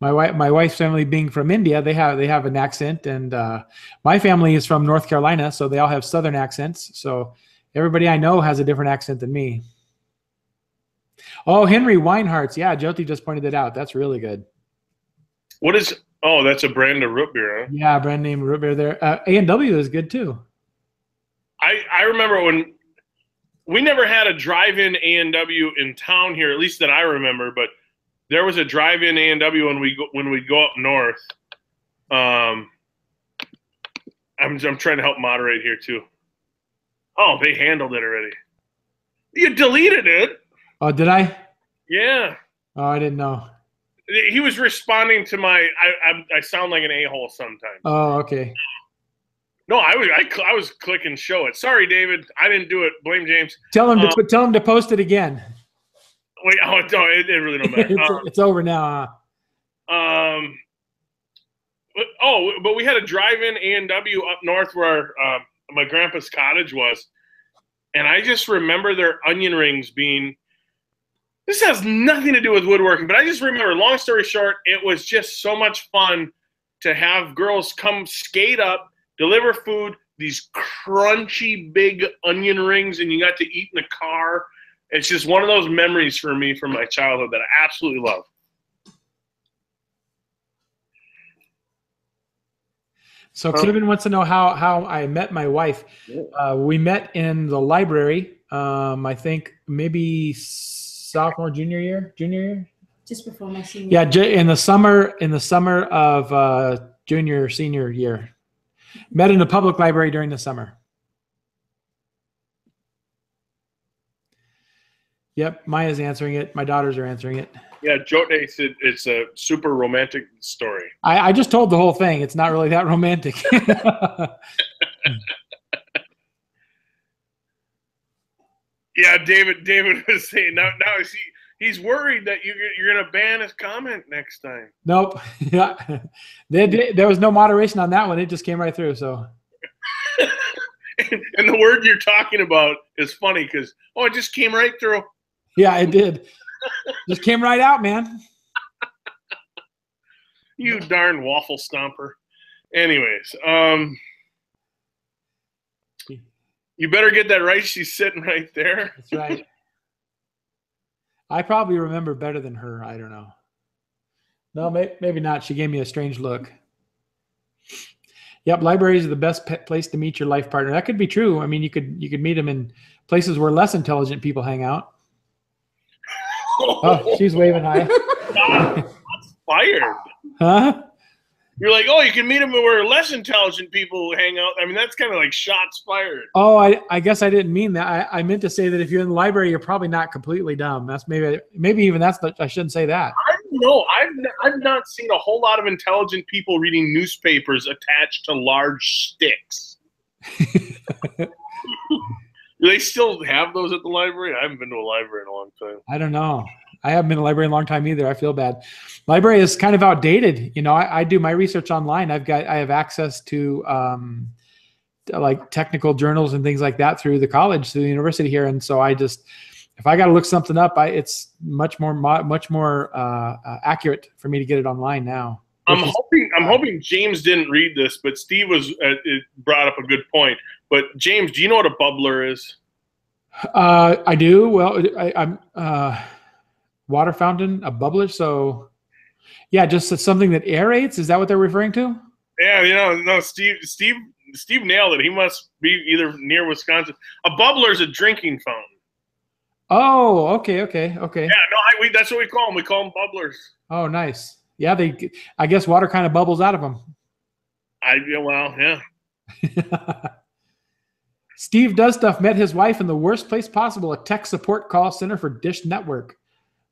my wife, my wife's family being from India, they have, they have an accent. And uh, my family is from North Carolina, so they all have Southern accents. So everybody I know has a different accent than me. Oh, Henry Weinhardt's. Yeah, Jyoti just pointed it out. That's really good. What is... Oh, that's a brand of root beer, huh? Yeah, brand name root beer there. Uh, A and W is good, too. I, I remember when we never had a drive-in A and W in town here, at least that I remember, but there was a drive-in A and W when we go, when we'd go up north. Um, I'm, I'm trying to help moderate here, too. Oh, they handled it already. You deleted it. Oh, did I? Yeah. Oh, I didn't know. He was responding to my. I I, I sound like an a-hole sometimes. Oh, okay. No, I was I, I was clicking show it. Sorry, David, I didn't do it. Blame James. Tell him um, to tell him to post it again. Wait, oh no, it, it really don't matter. it's, um, it's over now. Huh? Um. But, oh, but we had a drive-in A and W up north where our, uh, my grandpa's cottage was, and I just remember their onion rings being. This has nothing to do with woodworking, but I just remember, long story short, it was just so much fun to have girls come skate up, deliver food, these crunchy big onion rings, and you got to eat in the car. It's just one of those memories for me from my childhood that I absolutely love. So Kevin um, wants to know how, how I met my wife. Uh, we met in the library, um, I think maybe sophomore, junior year, junior year, just before my senior. Yeah, ju in the summer, in the summer of uh, junior, senior year, met in the public library during the summer. Yep, Maya's answering it. My daughters are answering it. Yeah, Jyoti said it's a super romantic story. I, I just told the whole thing. It's not really that romantic. Yeah, David. David was saying now. Now he he's worried that you you're gonna ban his comment next time. Nope. Yeah, there there was no moderation on that one. It just came right through. So. and, and the word you're talking about is funny because oh, it just came right through. Yeah, it did. Just came right out, man. You darn waffle stomper. Anyways, um. You better get that right. She's sitting right there. That's right. I probably remember better than her. I don't know. No, may maybe not. She gave me a strange look. Yep, libraries are the best place to meet your life partner. That could be true. I mean, you could you could meet them in places where less intelligent people hang out. Oh, she's waving hi. That's fired. Huh? You're like, oh, you can meet them where less intelligent people hang out. I mean, that's kind of like shots fired. Oh, I, I guess I didn't mean that. I, I meant to say that if you're in the library, you're probably not completely dumb. That's maybe maybe even that's the, I shouldn't say that. I don't know. I've I've not seen a whole lot of intelligent people reading newspapers attached to large sticks. Do they still have those at the library? I haven't been to a library in a long time. I don't know. I haven't been to a library in a long time either. I feel bad. Library is kind of outdated. You know, I, I do my research online. I've got, I have access to um, like technical journals and things like that through the college, through the university here. And so I just, if I got to look something up, I, it's much more, much more uh, uh, accurate for me to get it online now. I'm hoping, I'm hoping James didn't read this, but Steve was uh, it brought up a good point. But James, do you know what a bubbler is? Uh, I do. Well, I, I'm uh, water fountain, a bubbler. So yeah, just something that aerates. Is that what they're referring to? Yeah, you know, no, Steve, Steve, Steve nailed it. He must be either near Wisconsin. A bubbler is a drinking fountain. Oh, okay, okay, okay. Yeah, no, I, we, that's what we call them. We call them bubblers. Oh, nice. Yeah, they. I guess water kind of bubbles out of them. I well, yeah. Steve Doestuff met his wife in the worst place possible, a tech support call center for Dish Network.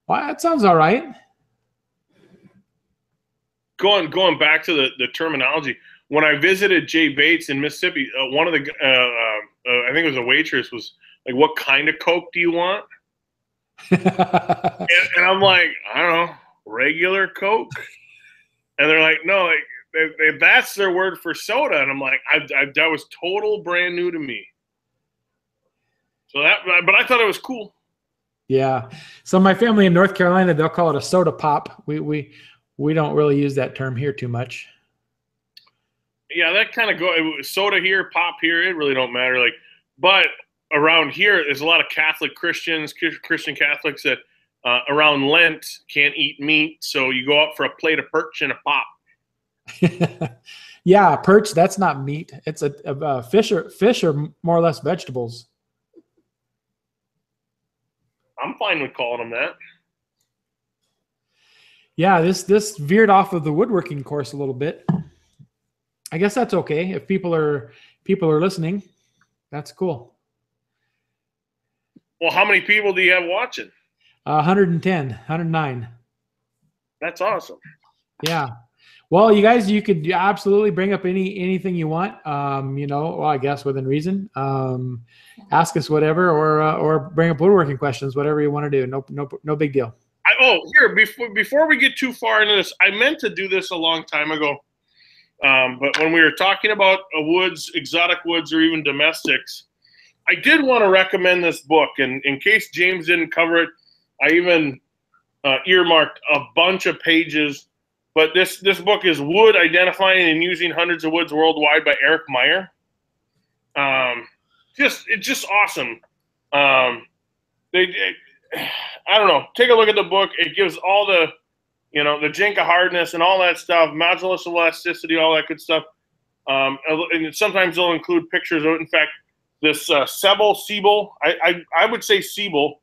Wow, that sounds all right. Going going back to the, the terminology, when I visited Jay Bates in Mississippi, uh, one of the, uh, uh, I think it was a waitress, was like, what kind of Coke do you want? and, and I'm like, I don't know, regular Coke? And they're like, no, like, they, they, that's their word for soda. And I'm like, I, I, that was total brand new to me. So that, but I thought it was cool. Yeah. So my family in North Carolina, they'll call it a soda pop. We we we don't really use that term here too much. Yeah, that kind of go soda here, pop here. It really don't matter. Like, but around here, there's a lot of Catholic Christians, Christian Catholics that uh, around Lent can't eat meat, so you go out for a plate of perch and a pop. Yeah, perch, that's not meat. It's a, a, a fish, or, fish or more or less vegetables. I'm fine with calling them that. Yeah, this this veered off of the woodworking course a little bit. I guess that's okay if people are people are listening. That's cool. Well, how many people do you have watching? Uh, one hundred ten, one hundred nine. That's awesome. Yeah. Well, you guys, you could absolutely bring up any anything you want, um, you know, well, I guess within reason. Um, ask us whatever, or uh, or bring up woodworking questions, whatever you want to do. No, no, no big deal. I, oh, here, before, before we get too far into this, I meant to do this a long time ago, um, but when we were talking about uh, woods, exotic woods, or even domestics, I did want to recommend this book, and in case James didn't cover it, I even uh, earmarked a bunch of pages. But this, this book is Wood, Identifying and Using Hundreds of Woods Worldwide by Eric Meyer. Um, just It's just awesome. Um, they, it, I don't know. Take a look at the book. It gives all the, you know, the Jenka hardness and all that stuff, modulus elasticity, all that good stuff. Um, and sometimes they'll include pictures of it. In fact, this uh, Sebel, Sebel, I, I, I would say Sebel.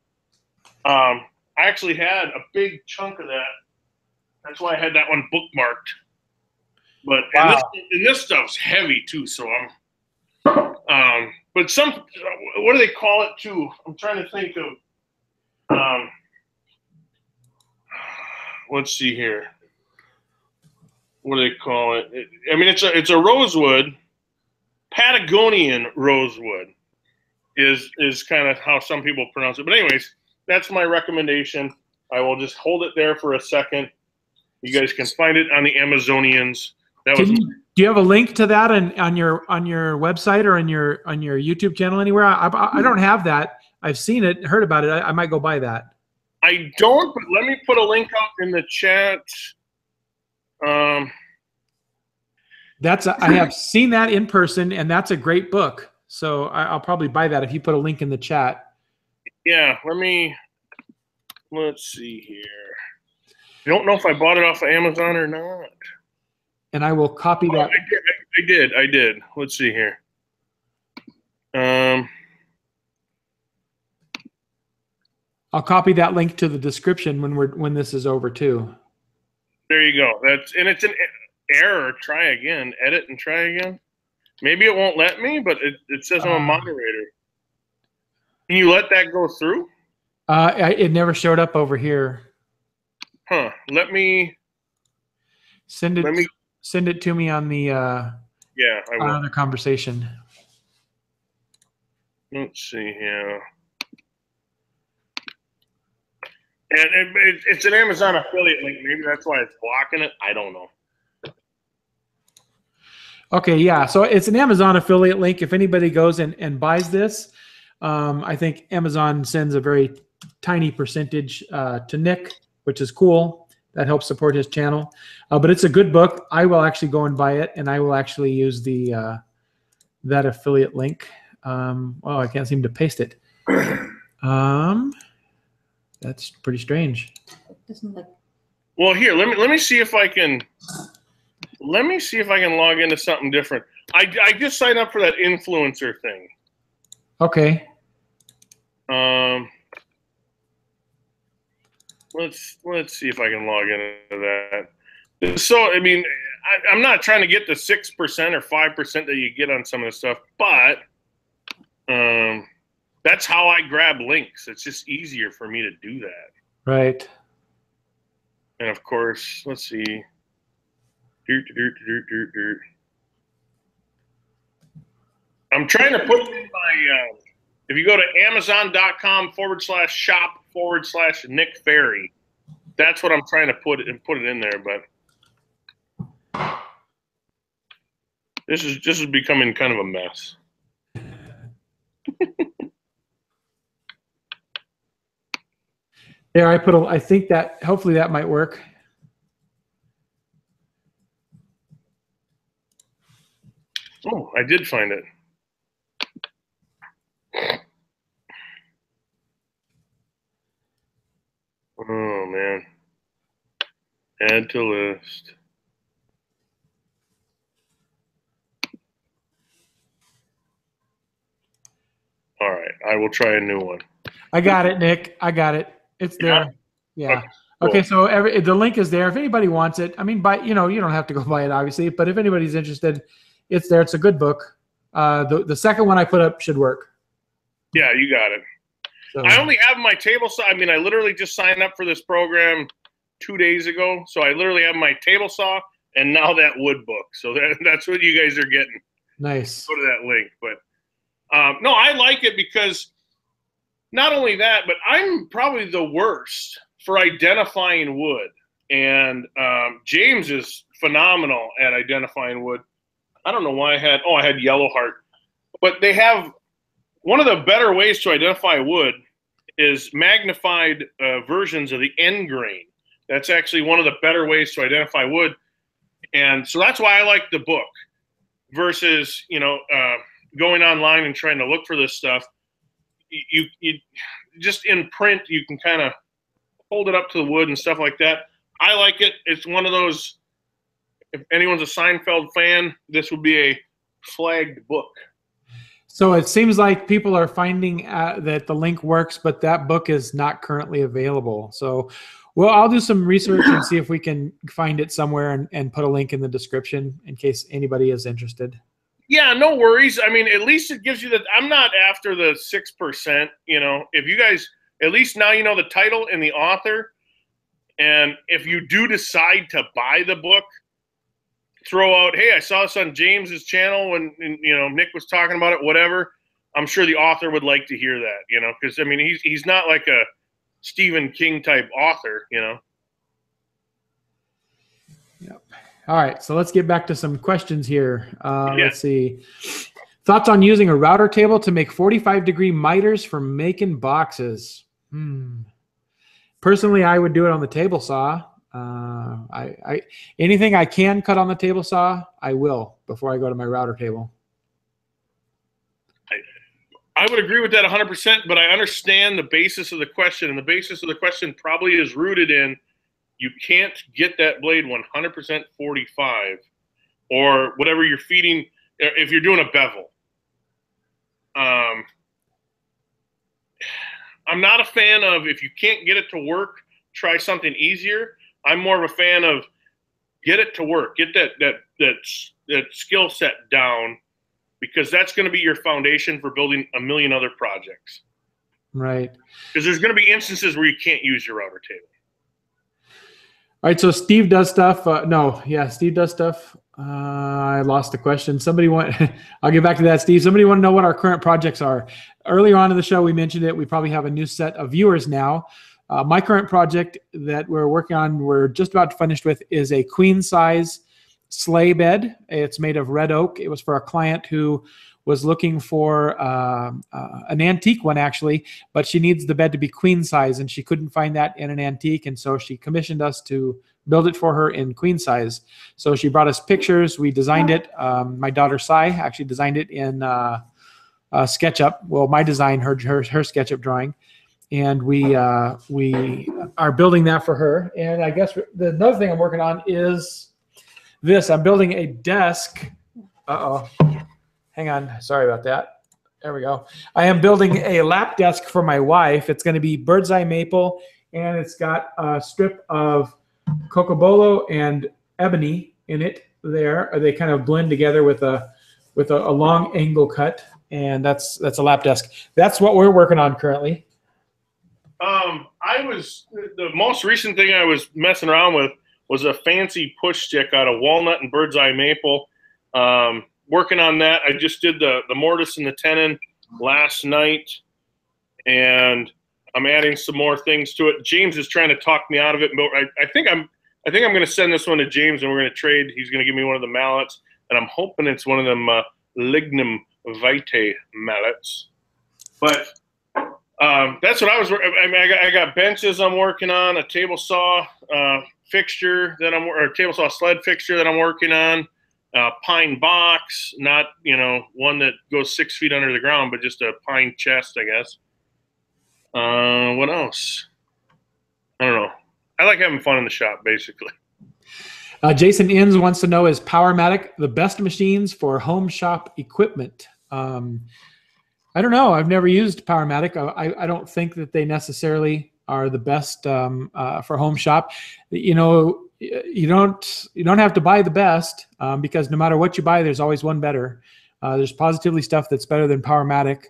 Um, I actually had a big chunk of that. That's why I had that one bookmarked. But wow. and, this, and this stuff's heavy too, so I'm. Um, but some, what do they call it too? I'm trying to think of. Um, let's see here. What do they call it? it? I mean, it's a it's a rosewood, Patagonian rosewood, is is kind of how some people pronounce it. But anyways, that's my recommendation. I will just hold it there for a second. You guys can find it on the Amazonians. That was. You, do you have a link to that on, on your on your website or on your on your YouTube channel anywhere? I, I, I don't have that. I've seen it, heard about it. I, I might go buy that. I don't, but let me put a link out in the chat. Um, that's a, I have seen that in person, and that's a great book. So I, I'll probably buy that if you put a link in the chat. Yeah, let me. Let's see here. I don't know if I bought it off of Amazon or not. And I will copy oh, that. I did, I did. I did. Let's see here. Um, I'll copy that link to the description when we're when this is over too. There you go. That's and it's an error. Try again. Edit and try again. Maybe it won't let me, but it, it says I'm uh, a moderator. Can you let that go through? Uh, I, it never showed up over here. Huh? Let me send it. Let me, send it to me on the. Uh, yeah, I will. On the conversation. Let's see here. And it, it, it's an Amazon affiliate link. Maybe that's why it's blocking it. I don't know. Okay, yeah. So it's an Amazon affiliate link. If anybody goes and, and buys this, um, I think Amazon sends a very tiny percentage uh, to Nick, which is cool. That helps support his channel. Uh, but it's a good book. I will actually go and buy it, and I will actually use the uh, that affiliate link. Um, oh, I can't seem to paste it. Um, that's pretty strange. Well, here, let me let me see if I can let me see if I can log into something different. I I just signed up for that influencer thing. Okay. Um. Let's let's see if I can log into that. So I mean, I, I'm not trying to get the six percent or five percent that you get on some of this stuff, but um, that's how I grab links. It's just easier for me to do that. Right. And of course, let's see. Dirt, dirt, dirt, dirt, dirt. I'm trying to put in my. Uh, if you go to Amazon.com forward slash shop. forward slash Nick Ferry. That's what I'm trying to put it and put it in there, but this is this is becoming kind of a mess. There, I put a, I think that hopefully that might work. Oh, I did find it. Oh, man. Add to list. All right. I will try a new one. I got it, Nick. I got it. It's there. Yeah. Yeah. Okay, cool. Okay, so every, the link is there. If anybody wants it, I mean, buy, you know, you don't have to go buy it, obviously, but if anybody's interested, it's there. It's a good book. Uh, the, the second one I put up should work. Yeah, you got it. So. I only have my table saw. I mean, I literally just signed up for this program two days ago, so I literally have my table saw and now that wood book. So that, that's what you guys are getting. Nice. Go to that link, but um, no, I like it because not only that, but I'm probably the worst for identifying wood, and um, James is phenomenal at identifying wood. I don't know why I had. Oh, I had Yellow Heart, but they have. One of the better ways to identify wood is magnified uh, versions of the end grain. That's actually one of the better ways to identify wood. And so that's why I like the book versus, you know, uh, going online and trying to look for this stuff. You, you just in print, you can kind of hold it up to the wood and stuff like that. I like it. It's one of those, if anyone's a Seinfeld fan, this would be a flagged book. So it seems like people are finding uh, that the link works, but that book is not currently available. So, well, I'll do some research and see if we can find it somewhere and, and put a link in the description in case anybody is interested. Yeah, no worries. I mean, at least it gives you the, I'm not after the six percent, you know, if you guys, at least now you know the title and the author. And if you do decide to buy the book, throw out, hey, I saw this on James's channel when, and, you know, Nick was talking about it, whatever. I'm sure the author would like to hear that, you know, because, I mean, he's, he's not like a Stephen King type author, you know. Yep. All right, so let's get back to some questions here. Uh, yeah. Let's see. Thoughts on using a router table to make forty-five degree miters for making boxes? Hmm. Personally, I would do it on the table saw. Uh, I, I, anything I can cut on the table saw, I will before I go to my router table. I, I would agree with that one hundred percent, but I understand the basis of the question, and the basis of the question probably is rooted in you can't get that blade one hundred percent forty-five or whatever you're feeding if you're doing a bevel. Um, I'm not a fan of if you can't get it to work, try something easier. I'm more of a fan of get it to work, get that that that, that skill set down, because that's going to be your foundation for building a million other projects. Right. Because there's going to be instances where you can't use your router table. All right, so Steve does stuff. Uh, no, yeah, Steve does stuff. Uh, I lost the question. Somebody want – I'll get back to that, Steve. Somebody want to know what our current projects are. Earlier on in the show, we mentioned it. We probably have a new set of viewers now. Uh, my current project that we're working on, we're just about finished with, is a queen size sleigh bed. It's made of red oak. It was for a client who was looking for uh, uh, an antique one, actually, but she needs the bed to be queen size, and she couldn't find that in an antique, and so she commissioned us to build it for her in queen size. So she brought us pictures. We designed it. Um, my daughter, Sai, actually designed it in uh, uh, SketchUp. Well, my design, her, her, her SketchUp drawing. And we uh, we are building that for her. And I guess the another thing I'm working on is this. I'm building a desk. Uh-oh. Hang on. Sorry about that. There we go. I am building a lap desk for my wife. It's going to be Birdseye Maple, and it's got a strip of Cocobolo and ebony in it there. They kind of blend together with a with a, a long angle cut, and that's that's a lap desk. That's what we're working on currently. Um, I was the most recent thing I was messing around with was a fancy push stick out of walnut and Birdseye Maple. Um, working on that. I just did the the mortise and the tenon last night, and I'm adding some more things to it. James is trying to talk me out of it, but I, I think I'm I think I'm going to send this one to James, and we're going to trade. He's going to give me one of the mallets, and I'm hoping it's one of them uh, Lignum vitae mallets. But Um, that's what I was. I mean, I got, I got benches I'm working on, a table saw uh, fixture that I'm, or a table saw sled fixture that I'm working on, a pine box, not you know one that goes six feet under the ground, but just a pine chest, I guess. Uh, what else? I don't know. I like having fun in the shop, basically. Uh, Jason Inns wants to know: is Powermatic the best machines for home shop equipment? Um, I don't know. I've never used Powermatic. I, I don't think that they necessarily are the best um, uh, for home shop. You know, you don't you don't have to buy the best um, because no matter what you buy, there's always one better. Uh, there's positively stuff that's better than Powermatic,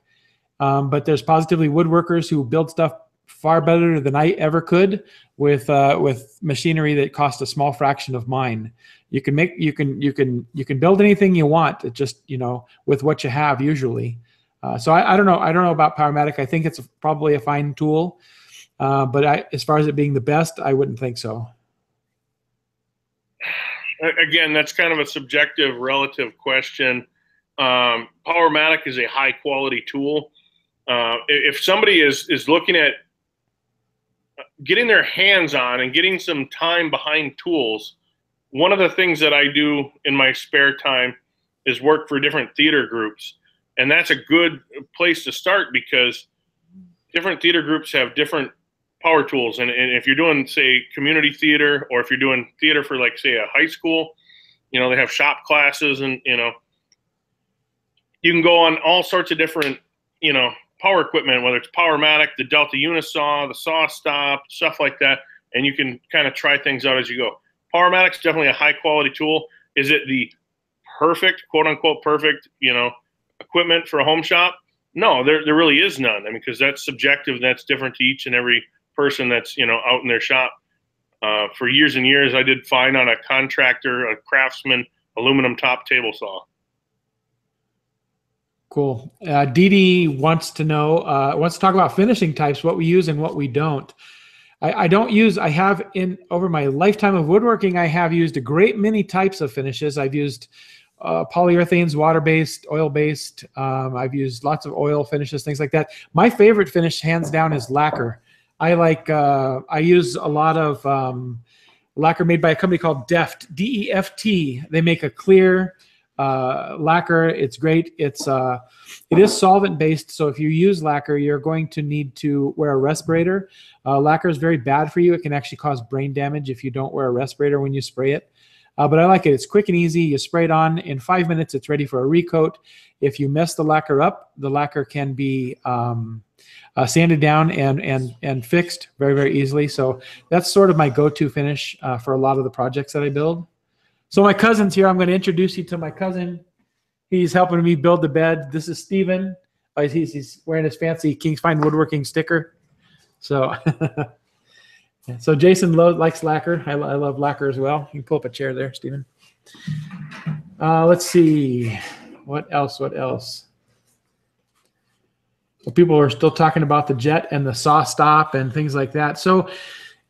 um, but there's positively woodworkers who build stuff far better than I ever could with uh, with machinery that cost a small fraction of mine. You can make you can you can you can build anything you want. It just you know with what you have usually. Uh, so I, I don't know. I don't know about Powermatic. I think it's probably a fine tool, uh, but I, as far as it being the best, I wouldn't think so. Again, that's kind of a subjective, relative question. Um, Powermatic is a high quality tool. Uh, if somebody is is looking at getting their hands on and getting some time behind tools, one of the things that I do in my spare time is work for different theater groups. And that's a good place to start because different theater groups have different power tools. And, and if you're doing, say, community theater, or if you're doing theater for, like, say, a high school, you know, they have shop classes, and, you know, you can go on all sorts of different, you know, power equipment, whether it's Powermatic, the Delta Unisaw, the SawStop, stuff like that. And you can kind of try things out as you go. Powermatic's definitely a high-quality tool. Is it the perfect, quote-unquote perfect, you know, equipment for a home shop? No, there, there really is none. I mean, because that's subjective, and that's different to each and every person that's, you know, out in their shop. Uh, for years and years, I did fine on a contractor, a craftsman, aluminum top table saw. Cool. Uh, Dee Dee wants to know, uh, wants to talk about finishing types, what we use and what we don't. I, I don't use, I have in, over my lifetime of woodworking, I have used a great many types of finishes. I've used Uh, polyurethanes, water-based, oil-based. Um, I've used lots of oil finishes, things like that. My favorite finish, hands down, is lacquer. I like. Uh, I use a lot of um, lacquer made by a company called Deft, D E F T. They make a clear uh, lacquer. It's great. It's uh, it is solvent-based, so if you use lacquer, you're going to need to wear a respirator. Uh, lacquer is very bad for you. It can actually cause brain damage if you don't wear a respirator when you spray it. Uh, but I like it. It's quick and easy. You spray it on. In five minutes, it's ready for a recoat. If you mess the lacquer up, the lacquer can be um, uh, sanded down and and and fixed very, very easily. So that's sort of my go-to finish uh, for a lot of the projects that I build. So my cousin's here. I'm going to introduce you to my cousin. He's helping me build the bed. This is Stephen. Uh, he's, he's wearing his fancy Kings Fine Woodworking sticker. So... So Jason lo likes lacquer. I, I love lacquer as well. You can pull up a chair there, Stephen. Uh, let's see. What else? What else? Well, people are still talking about the Jet and the SawStop and things like that. So,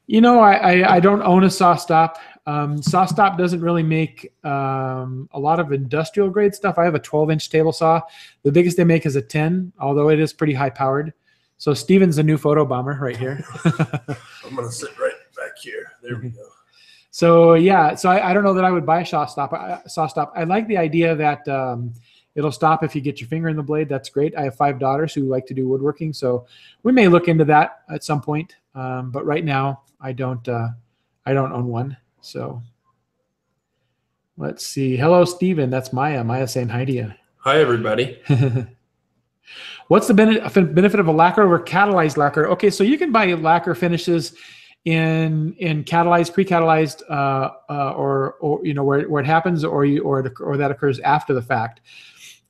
you know, I, I, I don't own a SawStop. Um, SawStop doesn't really make um, a lot of industrial grade stuff. I have a twelve inch table saw. The biggest they make is a ten, although it is pretty high powered. So Steven's the new photo bomber right here. I'm going to sit right back here. There we go. So yeah, so I, I don't know that I would buy a SawStop. I, SawStop. I like the idea that um, it'll stop if you get your finger in the blade. That's great. I have five daughters who like to do woodworking, so we may look into that at some point. Um, but right now, I don't. Uh, I don't own one. So let's see. Hello, Steven. That's Maya. Maya saying hi to you. Hi, everybody. What's the benefit of a lacquer over catalyzed lacquer? Okay, so you can buy lacquer finishes in in catalyzed, pre-catalyzed, uh, uh, or or you know where where it happens, or you or it, or that occurs after the fact.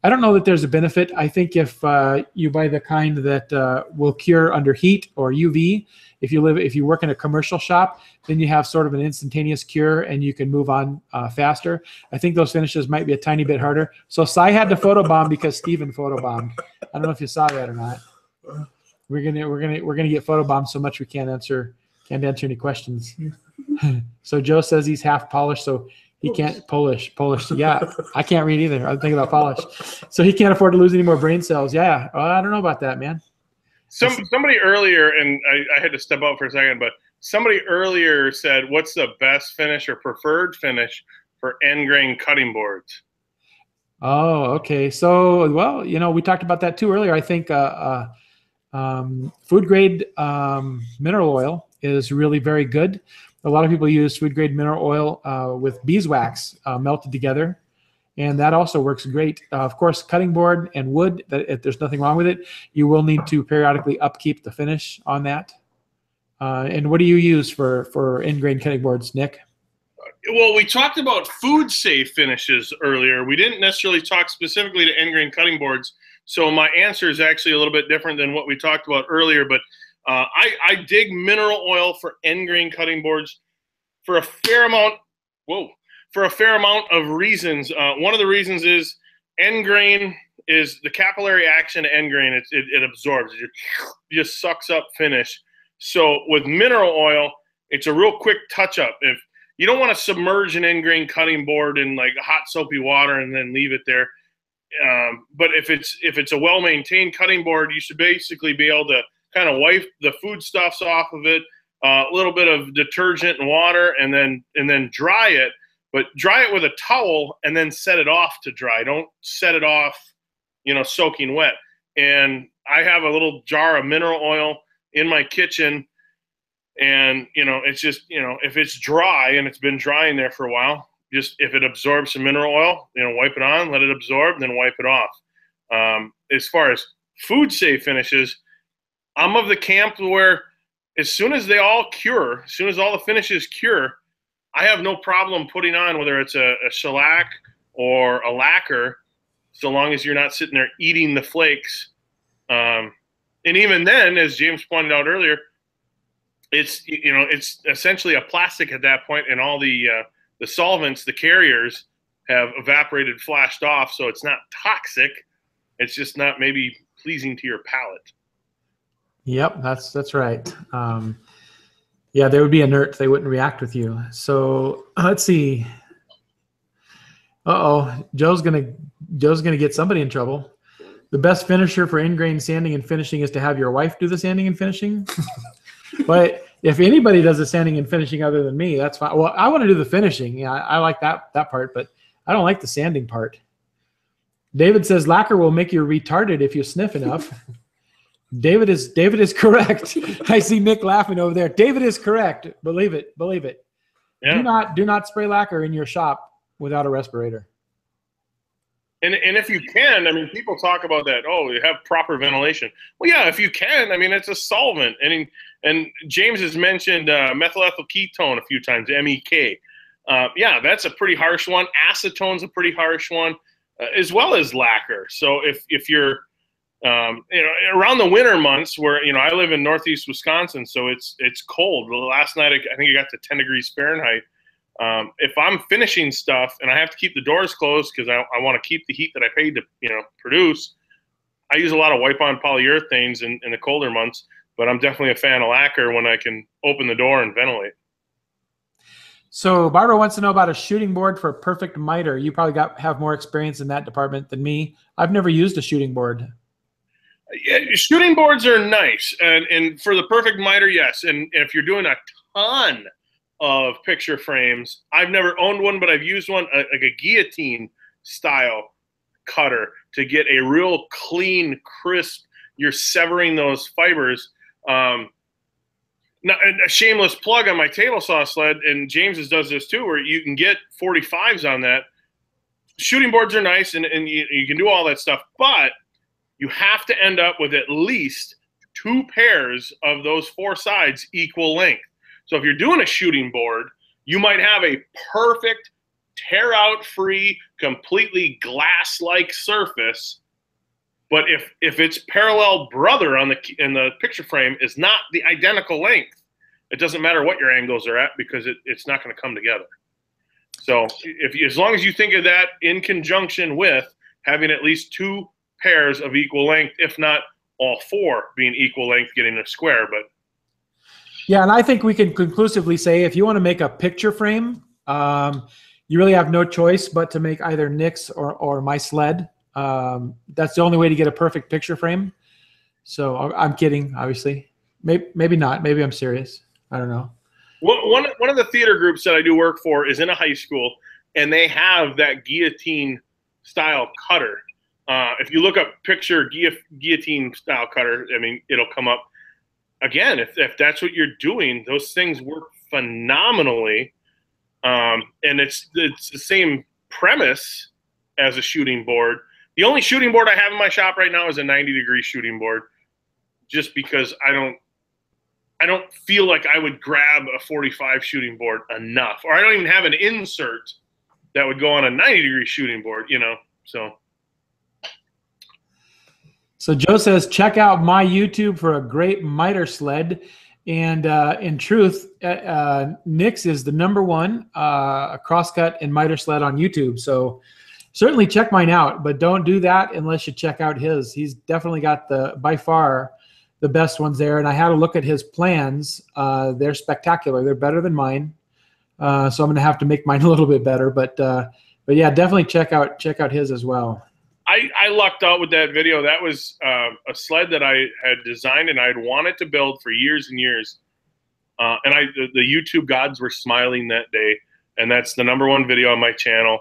I don't know that there's a benefit. I think if uh, you buy the kind that uh, will cure under heat or U V, if you live if you work in a commercial shop, then you have sort of an instantaneous cure and you can move on uh, faster. I think those finishes might be a tiny bit harder. So Cy had to photobomb because Steven photobombed. I don't know if you saw that or not. We're gonna we're gonna we're gonna get photobombed so much we can't answer can't answer any questions. So Joe says he's half Polish, so. He can't Polish, Polish. Yeah, I can't read either. I'm thinking about Polish. So he can't afford to lose any more brain cells. Yeah, well, I don't know about that, man. Some somebody earlier, and I, I had to step out for a second, but somebody earlier said, "What's the best finish or preferred finish for end grain cutting boards?" Oh, okay. So, well, you know, we talked about that too earlier. I think uh, uh, um, food grade um, mineral oil is really very good. A lot of people use food-grade mineral oil uh, with beeswax uh, melted together, and that also works great. Uh, of course, cutting board and wood, that, if there's nothing wrong with it. You will need to periodically upkeep the finish on that. Uh, and what do you use for, for end-grain cutting boards, Nick? Well, we talked about food-safe finishes earlier. We didn't necessarily talk specifically to end-grain cutting boards, so my answer is actually a little bit different than what we talked about earlier, but Uh, I, I dig mineral oil for end grain cutting boards for a fair amount. Whoa, for a fair amount of reasons. Uh, one of the reasons is end grain is the capillary action to end grain. It, it, it absorbs. It just sucks up finish. So with mineral oil, it's a real quick touch up. If you don't want to submerge an end grain cutting board in like hot soapy water and then leave it there, um, but if it's if it's a well maintained cutting board, you should basically be able to kind of wipe the foodstuffs off of it, a uh, little bit of detergent and water, and then and then dry it. But dry it with a towel and then set it off to dry. Don't set it off, you know, soaking wet. And I have a little jar of mineral oil in my kitchen, and you know, it's just you know, if it's dry and it's been dry in there for a while, just if it absorbs some mineral oil, you know, wipe it on, let it absorb, then wipe it off. Um, as far as food safe finishes, I'm of the camp where as soon as they all cure, as soon as all the finishes cure, I have no problem putting on, whether it's a, a shellac or a lacquer, so long as you're not sitting there eating the flakes. Um, and even then, as James pointed out earlier, it's, you know, it's essentially a plastic at that point, and all the, uh, the solvents, the carriers, have evaporated, flashed off, so it's not toxic. It's just not maybe pleasing to your palate. Yep, that's that's right. Um, yeah, they would be inert. They wouldn't react with you. So let's see. Uh-oh, Joe's gonna Joe's gonna get somebody in trouble. The best finisher for end-grain sanding and finishing is to have your wife do the sanding and finishing. But if anybody does the sanding and finishing other than me, that's fine. Well, I want to do the finishing. Yeah, I, I like that that part, but I don't like the sanding part. David says lacquer will make you retarded if you sniff enough. David is David is correct. I see Nick laughing over there. David is correct. Believe it. Believe it. Yeah. Do not do not spray lacquer in your shop without a respirator. And and if you can, I mean, people talk about that. Oh, you have proper ventilation. Well, yeah, if you can, I mean, it's a solvent. And and James has mentioned uh, methyl ethyl ketone a few times. M E K. Uh, yeah, that's a pretty harsh one. Acetone's a pretty harsh one, uh, as well as lacquer. So if if you're Um, you know, around the winter months where, you know, I live in Northeast Wisconsin, so it's, it's cold. Well, last night, I think it got to ten degrees Fahrenheit. Um, if I'm finishing stuff and I have to keep the doors closed because I, I want to keep the heat that I paid to, you know, produce, I use a lot of wipe on polyurethanes in, in the colder months, but I'm definitely a fan of lacquer when I can open the door and ventilate. So Barbara wants to know about a shooting board for a perfect miter. You probably got have more experience in that department than me. I've never used a shooting board. Yeah, shooting boards are nice, and and for the perfect miter, yes. And if you're doing a ton of picture frames, I've never owned one, but I've used one, a, like a guillotine style cutter, to get a real clean, crisp. You're severing those fibers. Um, Now, a shameless plug on my table saw sled, and James's does this too, where you can get forty-fives on that. Shooting boards are nice, and, and you, you can do all that stuff, but you have to end up with at least two pairs of those four sides equal length. So if you're doing a shooting board, you might have a perfect, tear-out-free, completely glass-like surface. But if, if its parallel brother on the in the picture frame is not the identical length, it doesn't matter what your angles are at, because it, it's not going to come together. So if you, as long as you think of that in conjunction with having at least two pairs of equal length, if not all four being equal length, getting a square. But yeah, and I think we can conclusively say if you want to make a picture frame, um, you really have no choice but to make either Nick's or, or my sled. Um, that's the only way to get a perfect picture frame. So I'm kidding, obviously. Maybe, maybe not. Maybe I'm serious. I don't know. One, one of the theater groups that I do work for is in a high school, and they have that guillotine-style cutter. Uh, if you look up picture guillotine-style cutter, I mean, it'll come up. Again, if, if that's what you're doing, those things work phenomenally. Um, and it's, it's the same premise as a shooting board. The only shooting board I have in my shop right now is a ninety degree shooting board, just because I don't I don't feel like I would grab a forty-five shooting board enough, or I don't even have an insert that would go on a ninety degree shooting board, you know. So So Joe says, check out my YouTube for a great miter sled, and uh, in truth, uh, uh, Nick's is the number one uh, crosscut and miter sled on YouTube. So certainly check mine out, but don't do that unless you check out his. He's definitely got the, by far, the best ones there. And I had a look at his plans. Uh, they're spectacular. They're better than mine. Uh, so I'm going to have to make mine a little bit better. But uh, but yeah, definitely check out check out his as well. I, I lucked out with that video. That was uh, a sled that I had designed and I had wanted to build for years and years. Uh, and I the, the YouTube gods were smiling that day. And that's the number one video on my channel.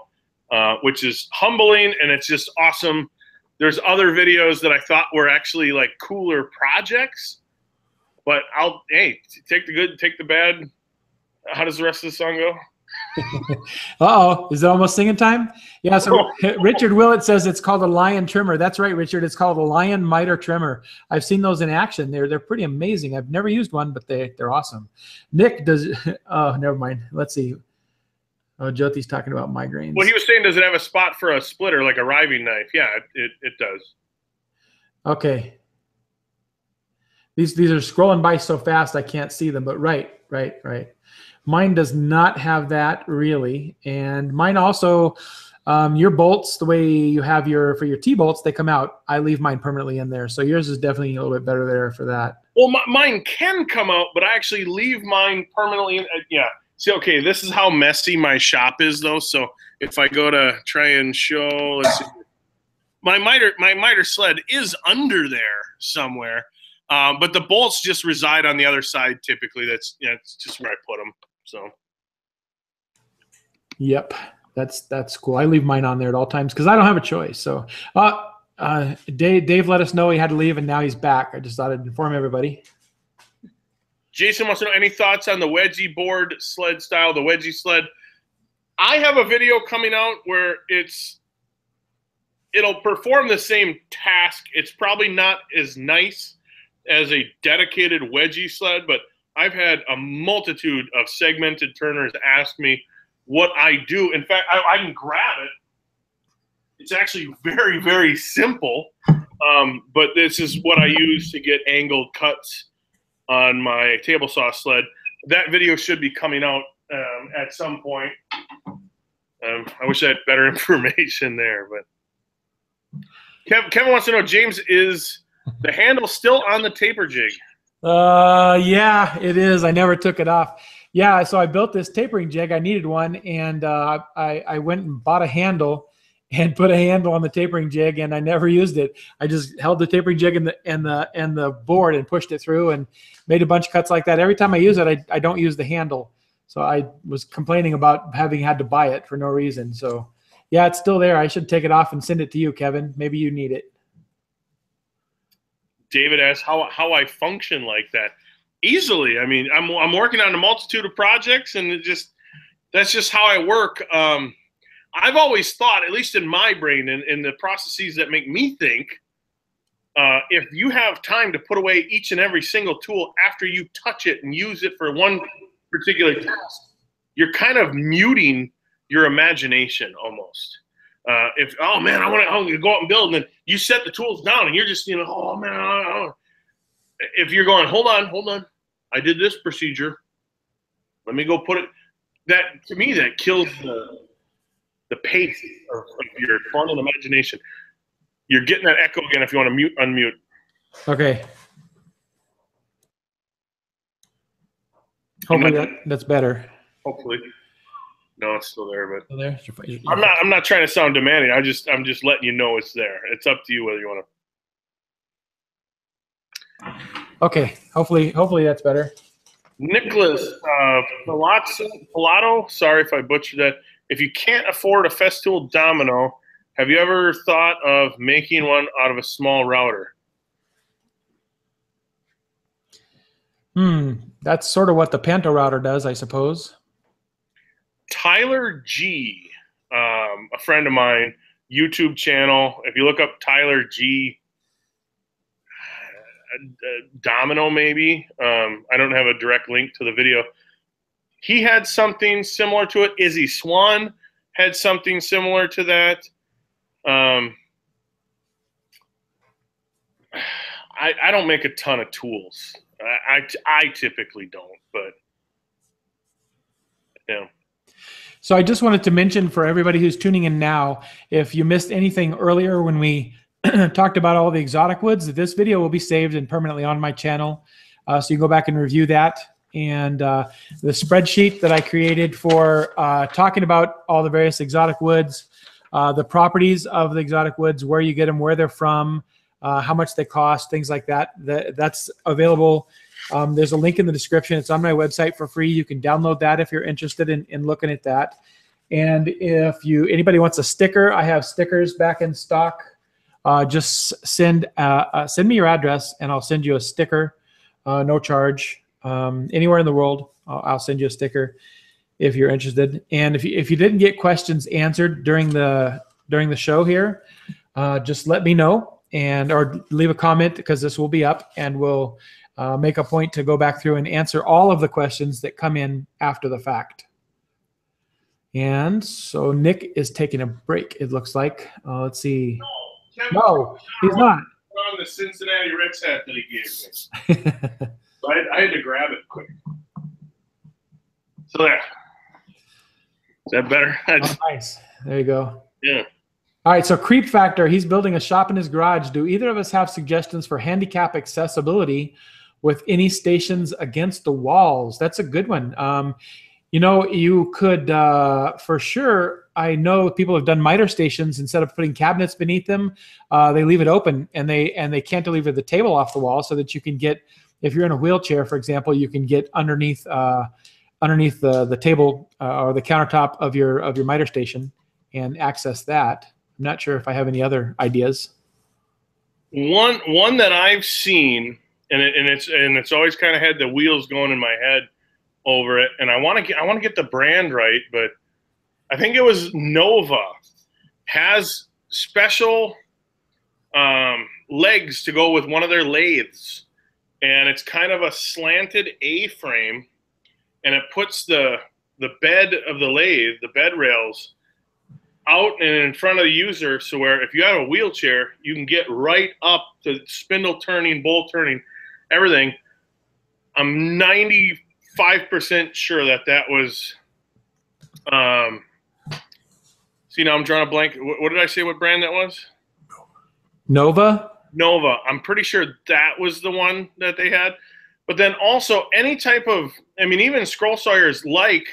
Uh, which is humbling, and it's just awesome. There's other videos that I thought were actually like cooler projects, but I'll, hey, take the good, take the bad. How does the rest of the song go? Uh-oh, is it almost singing time? Yeah, so Richard Willett says it's called a lion trimmer. That's right, Richard, it's called a lion miter trimmer. I've seen those in action. They're, they're pretty amazing. I've never used one, but they, they're awesome. Nick does, oh, never mind, let's see. Oh, Jyoti's talking about migraines. Well, he was saying, does it have a spot for a splitter, like a riving knife? Yeah, it, it, it does. Okay. These these are scrolling by so fast I can't see them, but right, right, right. Mine does not have that, really. And mine also, um, your bolts, the way you have your, for your T-bolts, they come out. I leave mine permanently in there. So yours is definitely a little bit better there for that. Well, my, mine can come out, but I actually leave mine permanently in, uh, yeah. See, okay, this is how messy my shop is, though. So if I go to try and show, let's see, my miter, my miter sled is under there somewhere, uh, but the bolts just reside on the other side. Typically, that's yeah, it's just where I put them. So, yep, that's that's cool. I leave mine on there at all times because I don't have a choice. So, uh, uh, Dave, Dave let us know he had to leave, and now he's back. I just thought I'd inform everybody. Jason wants to know, any thoughts on the Wenge board sled style, the Wenge sled? I have a video coming out where it's it'll perform the same task. It's probably not as nice as a dedicated Wenge sled, but I've had a multitude of segmented turners ask me what I do. In fact, I, I can grab it. It's actually very, very simple, um, but this is what I use to get angled cuts on my table saw sled. That video should be coming out um, at some point. Um, I wish I had better information there, but Kev, Kevin wants to know, James, is the handle still on the taper jig? Uh, yeah, it is. I never took it off. Yeah, so I built this tapering jig. I needed one, and uh, I, I went and bought a handle and put a handle on the tapering jig, and I never used it. I just held the tapering jig and the and the and the board and pushed it through and made a bunch of cuts like that. Every time I use it, I, I don't use the handle. So I was complaining about having had to buy it for no reason. So yeah, it's still there. I should take it off and send it to you, Kevin. Maybe you need it. David asks how how I function like that. Easily. I mean, I'm, I'm working on a multitude of projects, and it just, that's just how I work. Um, I've always thought, at least in my brain and in the processes that make me think, uh, if you have time to put away each and every single tool after you touch it and use it for one particular task, you're kind of muting your imagination almost. Uh, if, oh man, I want to, I'm going to go out and build, and then you set the tools down and you're just, you know, oh man, I don't know. If you're going, hold on, hold on, I did this procedure, let me go put it, that, to me, that kills the, the pace of your fun and imagination. You're getting that echo again if you want to mute, unmute. Okay. Hopefully that, that's better. Hopefully. No, it's still there, but still there? I'm not, I'm not trying to sound demanding. I just, I'm just letting you know it's there. It's up to you whether you want to. Okay, hopefully hopefully that's better. Nicholas uh, Pilato, sorry if I butchered that. If you can't afford a Festool Domino, have you ever thought of making one out of a small router? Hmm, that's sort of what the Panto router does, I suppose. Tyler G, um, a friend of mine, YouTube channel. If you look up Tyler G, Domino, maybe. Um, I don't have a direct link to the video. He had something similar to it. Izzy Swan had something similar to that. Um, I, I don't make a ton of tools. I, I, I typically don't, but yeah. So I just wanted to mention for everybody who's tuning in now, if you missed anything earlier when we talked about all the exotic woods, that this video will be saved and permanently on my channel. Uh, so you can go back and review that. And uh, the spreadsheet that I created for uh, talking about all the various exotic woods, uh, the properties of the exotic woods, where you get them, where they're from, uh, how much they cost, things like that. that that's available. Um, there's a link in the description. It's on my website for free. You can download that if you're interested in, in looking at that. And if you anybody wants a sticker, I have stickers back in stock. Uh, just send uh, uh, send me your address, and I'll send you a sticker, uh, no charge. Um, anywhere in the world, I'll, I'll send you a sticker if you're interested. And if you, if you didn't get questions answered during the during the show here, uh, just let me know and or leave a comment, because this will be up, and we'll uh, make a point to go back through and answer all of the questions that come in after the fact. And so Nick is taking a break, it looks like. Uh, let's see. No, he's not. On the Cincinnati Reds hat that he gave me. So I, I had to grab it quick. So there. Is that better? Oh, nice. There you go. Yeah. All right, so Creep Factor, he's building a shop in his garage. Do either of us have suggestions for handicap accessibility with any stations against the walls? That's a good one. Um, you know, you could uh, for sure – I know people have done miter stations. Instead of putting cabinets beneath them, uh, they leave it open, and they and they cantilever the table off the wall so that you can get, if you're in a wheelchair, for example, you can get underneath uh, underneath the the table uh, or the countertop of your of your miter station and access that. I'm not sure if I have any other ideas. One one that I've seen, and it, and it's and it's always kind of had the wheels going in my head over it, and I want to get I want to get the brand right, but I think it was Nova has special um, legs to go with one of their lathes, and it's kind of a slanted A-frame, and it puts the the bed of the lathe, the bed rails, out and in front of the user, so where if you have a wheelchair, you can get right up to spindle turning, bolt turning, everything. I'm ninety-five percent sure that that was um, see, now I'm drawing a blank. What, what did I say? What brand that was? Nova. Nova. I'm pretty sure that was the one that they had. But then also any type of, I mean, even scroll sawyers like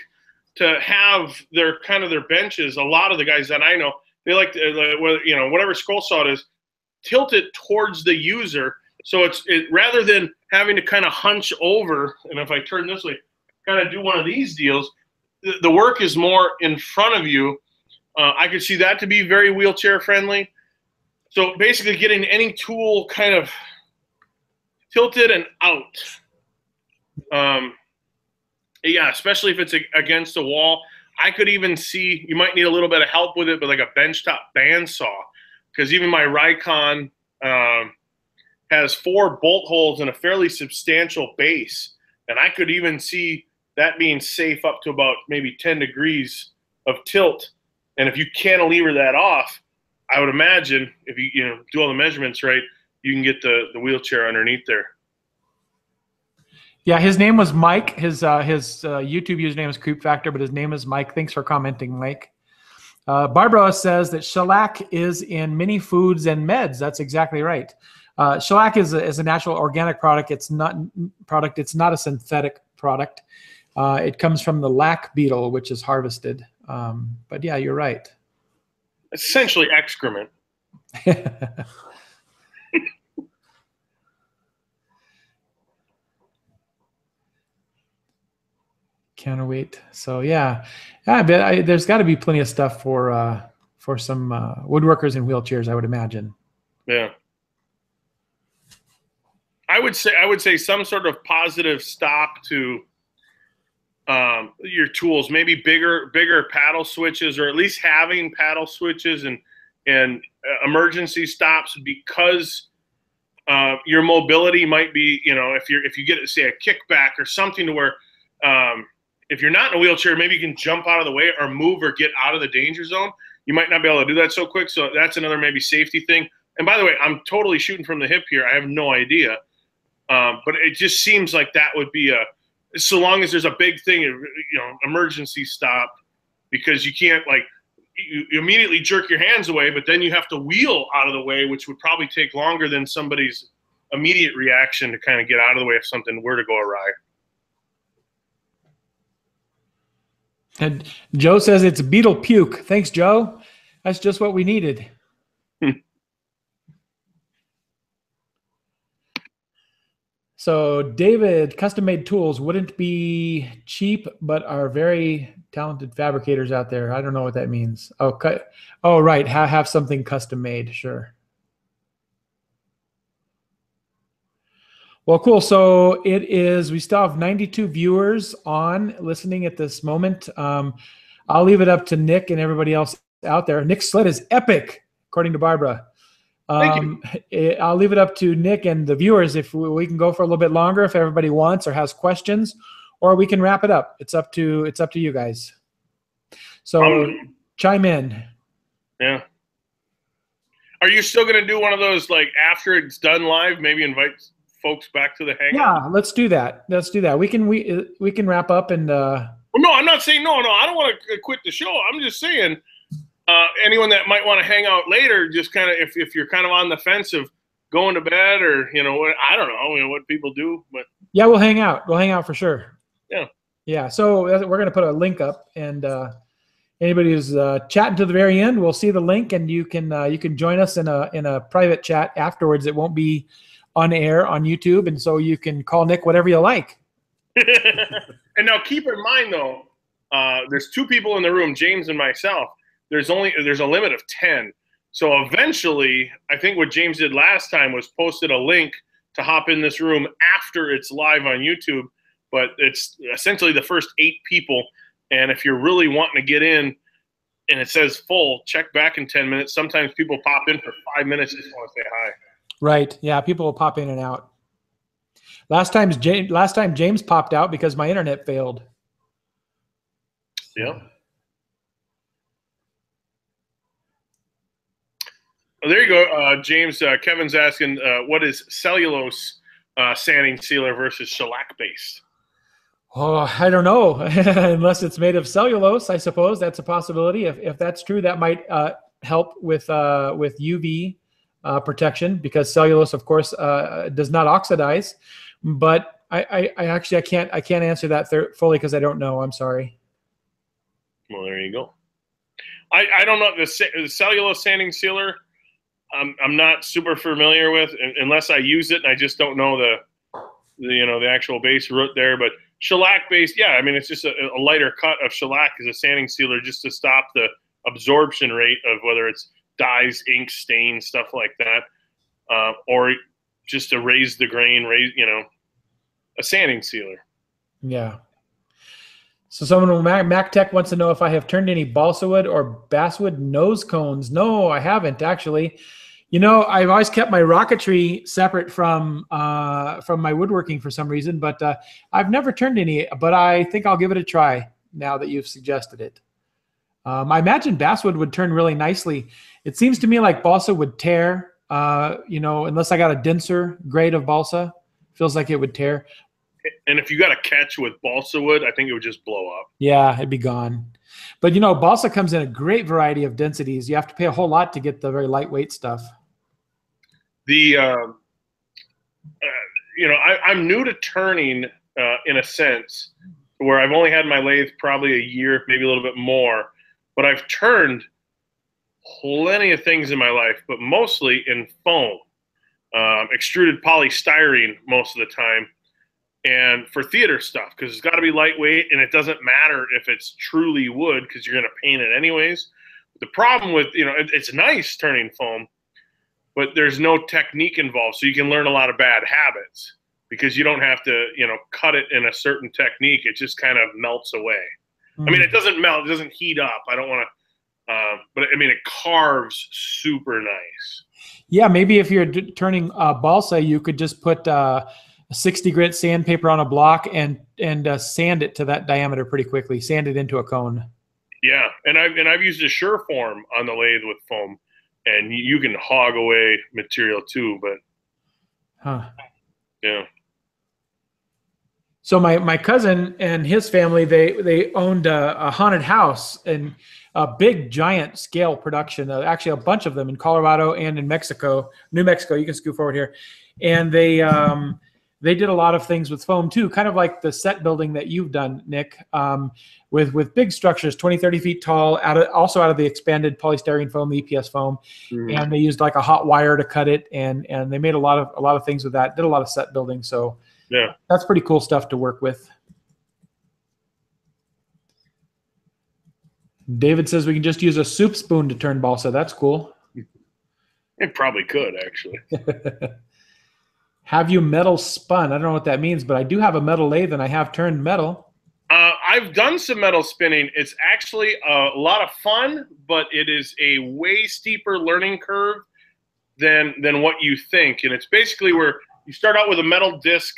to have their kind of their benches. A lot of the guys that I know, they like to, you know, whatever scroll saw it is, tilt it towards the user. So it's it, rather than having to kind of hunch over, and if I turn this way, kind of do one of these deals, the, the work is more in front of you. Uh, I could see that to be very wheelchair friendly. So basically getting any tool kind of tilted and out. Um, yeah, especially if it's a, against a wall. I could even see, you might need a little bit of help with it, but like a benchtop bandsaw, because even my Rycon um, has four bolt holes and a fairly substantial base. And I could even see that being safe up to about maybe ten degrees of tilt. And if you cantilever that off, I would imagine if you, you know, do all the measurements right, you can get the, the wheelchair underneath there. Yeah, his name was Mike. His uh, his uh, YouTube username is Creep Factor, but his name is Mike. Thanks for commenting, Mike. Uh, Barbara says that shellac is in many foods and meds. That's exactly right. Uh, shellac is a, is a natural organic product. It's not product. It's not a synthetic product. Uh, it comes from the lac beetle, which is harvested. Um, but yeah, you're right. Essentially excrement. Counterweight. So yeah, yeah. I bet I, there's got to be plenty of stuff for uh, for some uh, woodworkers in wheelchairs, I would imagine. Yeah. I would say I would say some sort of positive stop to um, your tools. Maybe bigger bigger paddle switches, or at least having paddle switches and and uh, emergency stops, because uh, your mobility might be, you know, if you're if you get say a kickback or something to where um, if you're not in a wheelchair, maybe you can jump out of the way or move or get out of the danger zone. You might not be able to do that so quick. So that's another maybe safety thing. And by the way, I'm totally shooting from the hip here. I have no idea. Um, but it just seems like that would be a, so long as there's a big thing, you know, emergency stop, because you can't like, you, you immediately jerk your hands away, but then you have to wheel out of the way, which would probably take longer than somebody's immediate reaction to kind of get out of the way if something were to go awry. And Joe says it's beetle puke. Thanks, Joe. That's just what we needed. So David, custom-made tools wouldn't be cheap, but are very talented fabricators out there. I don't know what that means. Oh, cu oh right, have, have something custom-made, sure. Well, cool. So it is, we still have ninety-two viewers on listening at this moment. Um, I'll leave it up to Nick and everybody else out there. Nick's sled is epic, according to Barbara. Um, Thank you. It, I'll leave it up to Nick and the viewers if we, we can go for a little bit longer, if everybody wants or has questions, or we can wrap it up. It's up to, it's up to you guys. So um, chime in. Yeah. Are you still going to do one of those, like after it's done live, maybe invite folks back to the hangout? Yeah, let's do that. Let's do that. We can we we can wrap up and. Uh, well, no, I'm not saying no, no. I don't want to quit the show. I'm just saying, uh, anyone that might want to hang out later, just kind of if if you're kind of on the fence of going to bed or you know I don't know, you know what people do, but yeah, we'll hang out. We'll hang out for sure. Yeah. Yeah. So we're gonna put a link up, and uh, anybody who's uh, chatting to the very end, we'll see the link, and you can uh, you can join us in a in a private chat afterwards. It won't be on air on YouTube, and so you can call Nick whatever you like. And now keep in mind though, uh, there's two people in the room, James and myself. There's only there's a limit of ten. So eventually, I think what James did last time was posted a link to hop in this room after it's live on YouTube, but it's essentially the first eight people. And if you're really wanting to get in and it says full, check back in ten minutes. Sometimes people pop in for five minutes just want to say hi. Right. Yeah, people will pop in and out. Last time, James, last time James popped out because my internet failed. Yeah. Well, there you go, uh, James. Uh, Kevin's asking, uh, what is cellulose uh, sanding sealer versus shellac based? Oh, I don't know. Unless it's made of cellulose, I suppose that's a possibility. If if that's true, that might uh, help with uh, with U V. Uh, protection, because cellulose, of course, uh, does not oxidize, but I, I, I actually I can't I can't answer that fully because I don't know. I'm sorry. Well, there you go. I, I don't know the, the cellulose sanding sealer. I'm I'm not super familiar with unless I use it, and I just don't know the, the you know the actual base root there. But shellac based, yeah. I mean, it's just a, a lighter cut of shellac as a sanding sealer just to stop the absorption rate of whether it's dyes, ink, stains, stuff like that, uh, or just to raise the grain, raise you know, a sanding sealer. Yeah. So someone, Mac Tech wants to know if I have turned any balsa wood or basswood nose cones. No, I haven't actually. You know, I've always kept my rocketry separate from uh, from my woodworking for some reason, but uh, I've never turned any. But I think I'll give it a try now that you've suggested it. Um, I imagine basswood would turn really nicely. It seems to me like balsa would tear. Uh, you know, unless I got a denser grade of balsa, feels like it would tear. And if you got a catch with balsa wood, I think it would just blow up. Yeah, it'd be gone. But, you know, balsa comes in a great variety of densities. You have to pay a whole lot to get the very lightweight stuff. The, uh, uh, you know, I, I'm new to turning uh, in a sense where I've only had my lathe probably a year, maybe a little bit more. But I've turned plenty of things in my life, but mostly in foam, um, extruded polystyrene most of the time. And for theater stuff, because it's got to be lightweight, and it doesn't matter if it's truly wood, because you're going to paint it anyways. The problem with, you know, it, it's nice turning foam, but there's no technique involved. So you can learn a lot of bad habits because you don't have to, you know, cut it in a certain technique. It just kind of melts away. Mm-hmm. I mean, it doesn't melt. It doesn't heat up. I don't want to, uh, but I mean, it carves super nice. Yeah, maybe if you're d turning uh, balsa, you could just put uh, – sixty grit sandpaper on a block and and uh, sand it to that diameter pretty quickly. Sand it into a cone. Yeah, and I've and I've used a Sureform on the lathe with foam, and you can hog away material too. But huh. Yeah. So my my cousin and his family they they owned a, a haunted house and a big giant scale production. Uh, actually, a bunch of them in Colorado and in Mexico, New Mexico. You can scoot forward here, and they. Um, They did a lot of things with foam too, kind of like the set building that you've done, Nick, um, with, with big structures, twenty, thirty feet tall, out of, also out of the expanded polystyrene foam, E P S foam. Mm. And they used like a hot wire to cut it. And, and they made a lot of, a lot of things with that, did a lot of set building. So yeah, that's pretty cool stuff to work with. David says we can just use a soup spoon to turn balsa. That's cool. It probably could actually. Have you metal spun? I don't know what that means, but I do have a metal lathe and I have turned metal. Uh, I've done some metal spinning. It's actually a lot of fun, but it is a way steeper learning curve than, than what you think. And it's basically where you start out with a metal disc,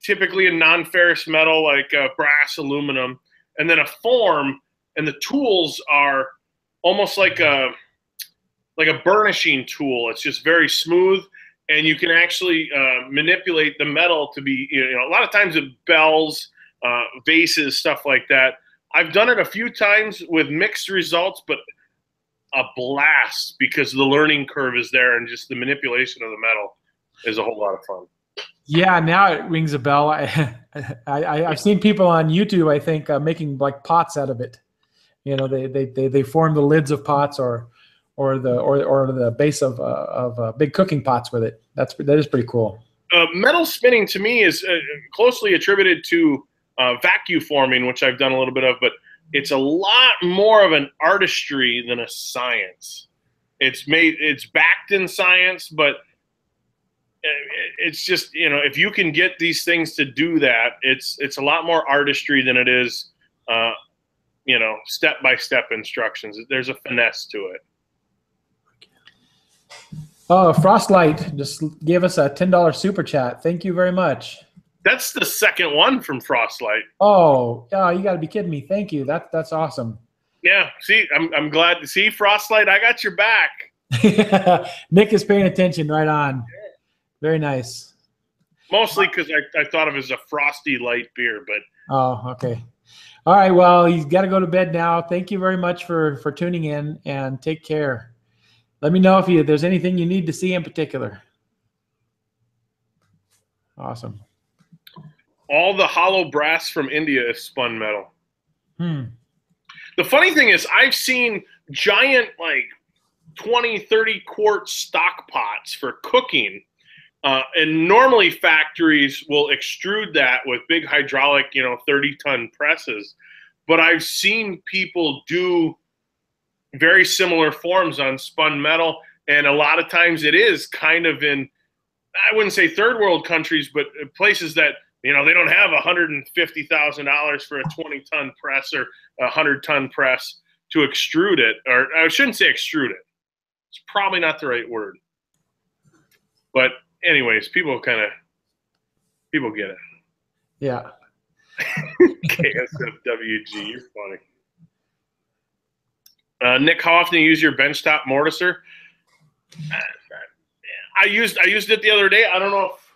typically a non-ferrous metal like uh, brass, aluminum, and then a form. And the tools are almost like a, like a burnishing tool. It's just very smooth. And you can actually uh, manipulate the metal to be, you know, a lot of times with bells, uh, vases, stuff like that. I've done it a few times with mixed results, but a blast because the learning curve is there and just the manipulation of the metal is a whole lot of fun. Yeah, now it rings a bell. I, I, I've seen people on YouTube, I think, uh, making like pots out of it. You know, they, they, they, they form the lids of pots or... Or the or or the base of uh, of uh, big cooking pots with it. That's that is pretty cool. Uh, metal spinning to me is uh, closely attributed to uh, vacuum forming, which I've done a little bit of, but it's a lot more of an artistry than a science. It's made it's backed in science, but it's just you know if you can get these things to do that, it's it's a lot more artistry than it is uh, you know step by step instructions. There's a finesse to it. Oh, Frostlight just gave us a ten dollar super chat. Thank you very much. That's the second one from Frostlight. Oh, oh you got to be kidding me. Thank you. That, that's awesome. Yeah. See, I'm, I'm glad to see Frostlight. I got your back. Nick is paying attention right on. Yeah. Very nice. Mostly because I, I thought of it as a frosty light beer. But oh, okay. All right. Well, you've got to go to bed now. Thank you very much for, for tuning in and take care. Let me know if you, there's anything you need to see in particular. Awesome. all the hollow brass from India is spun metal. Hmm. The funny thing is I've seen giant like twenty, thirty quart stock pots for cooking. Uh, and normally factories will extrude that with big hydraulic, you know, thirty ton presses. But I've seen people do very similar forms on spun metal. And a lot of times it is kind of in, I wouldn't say third world countries, but places that, you know, they don't have one hundred fifty thousand dollars for a twenty ton press or a one hundred ton press to extrude it. Or I shouldn't say extrude it. It's probably not the right word. But anyways, people kind of, people get it. Yeah. K S F W G, you're funny. Uh, Nick, how often do you use your benchtop mortiser? Uh, I used I used it the other day. I don't know if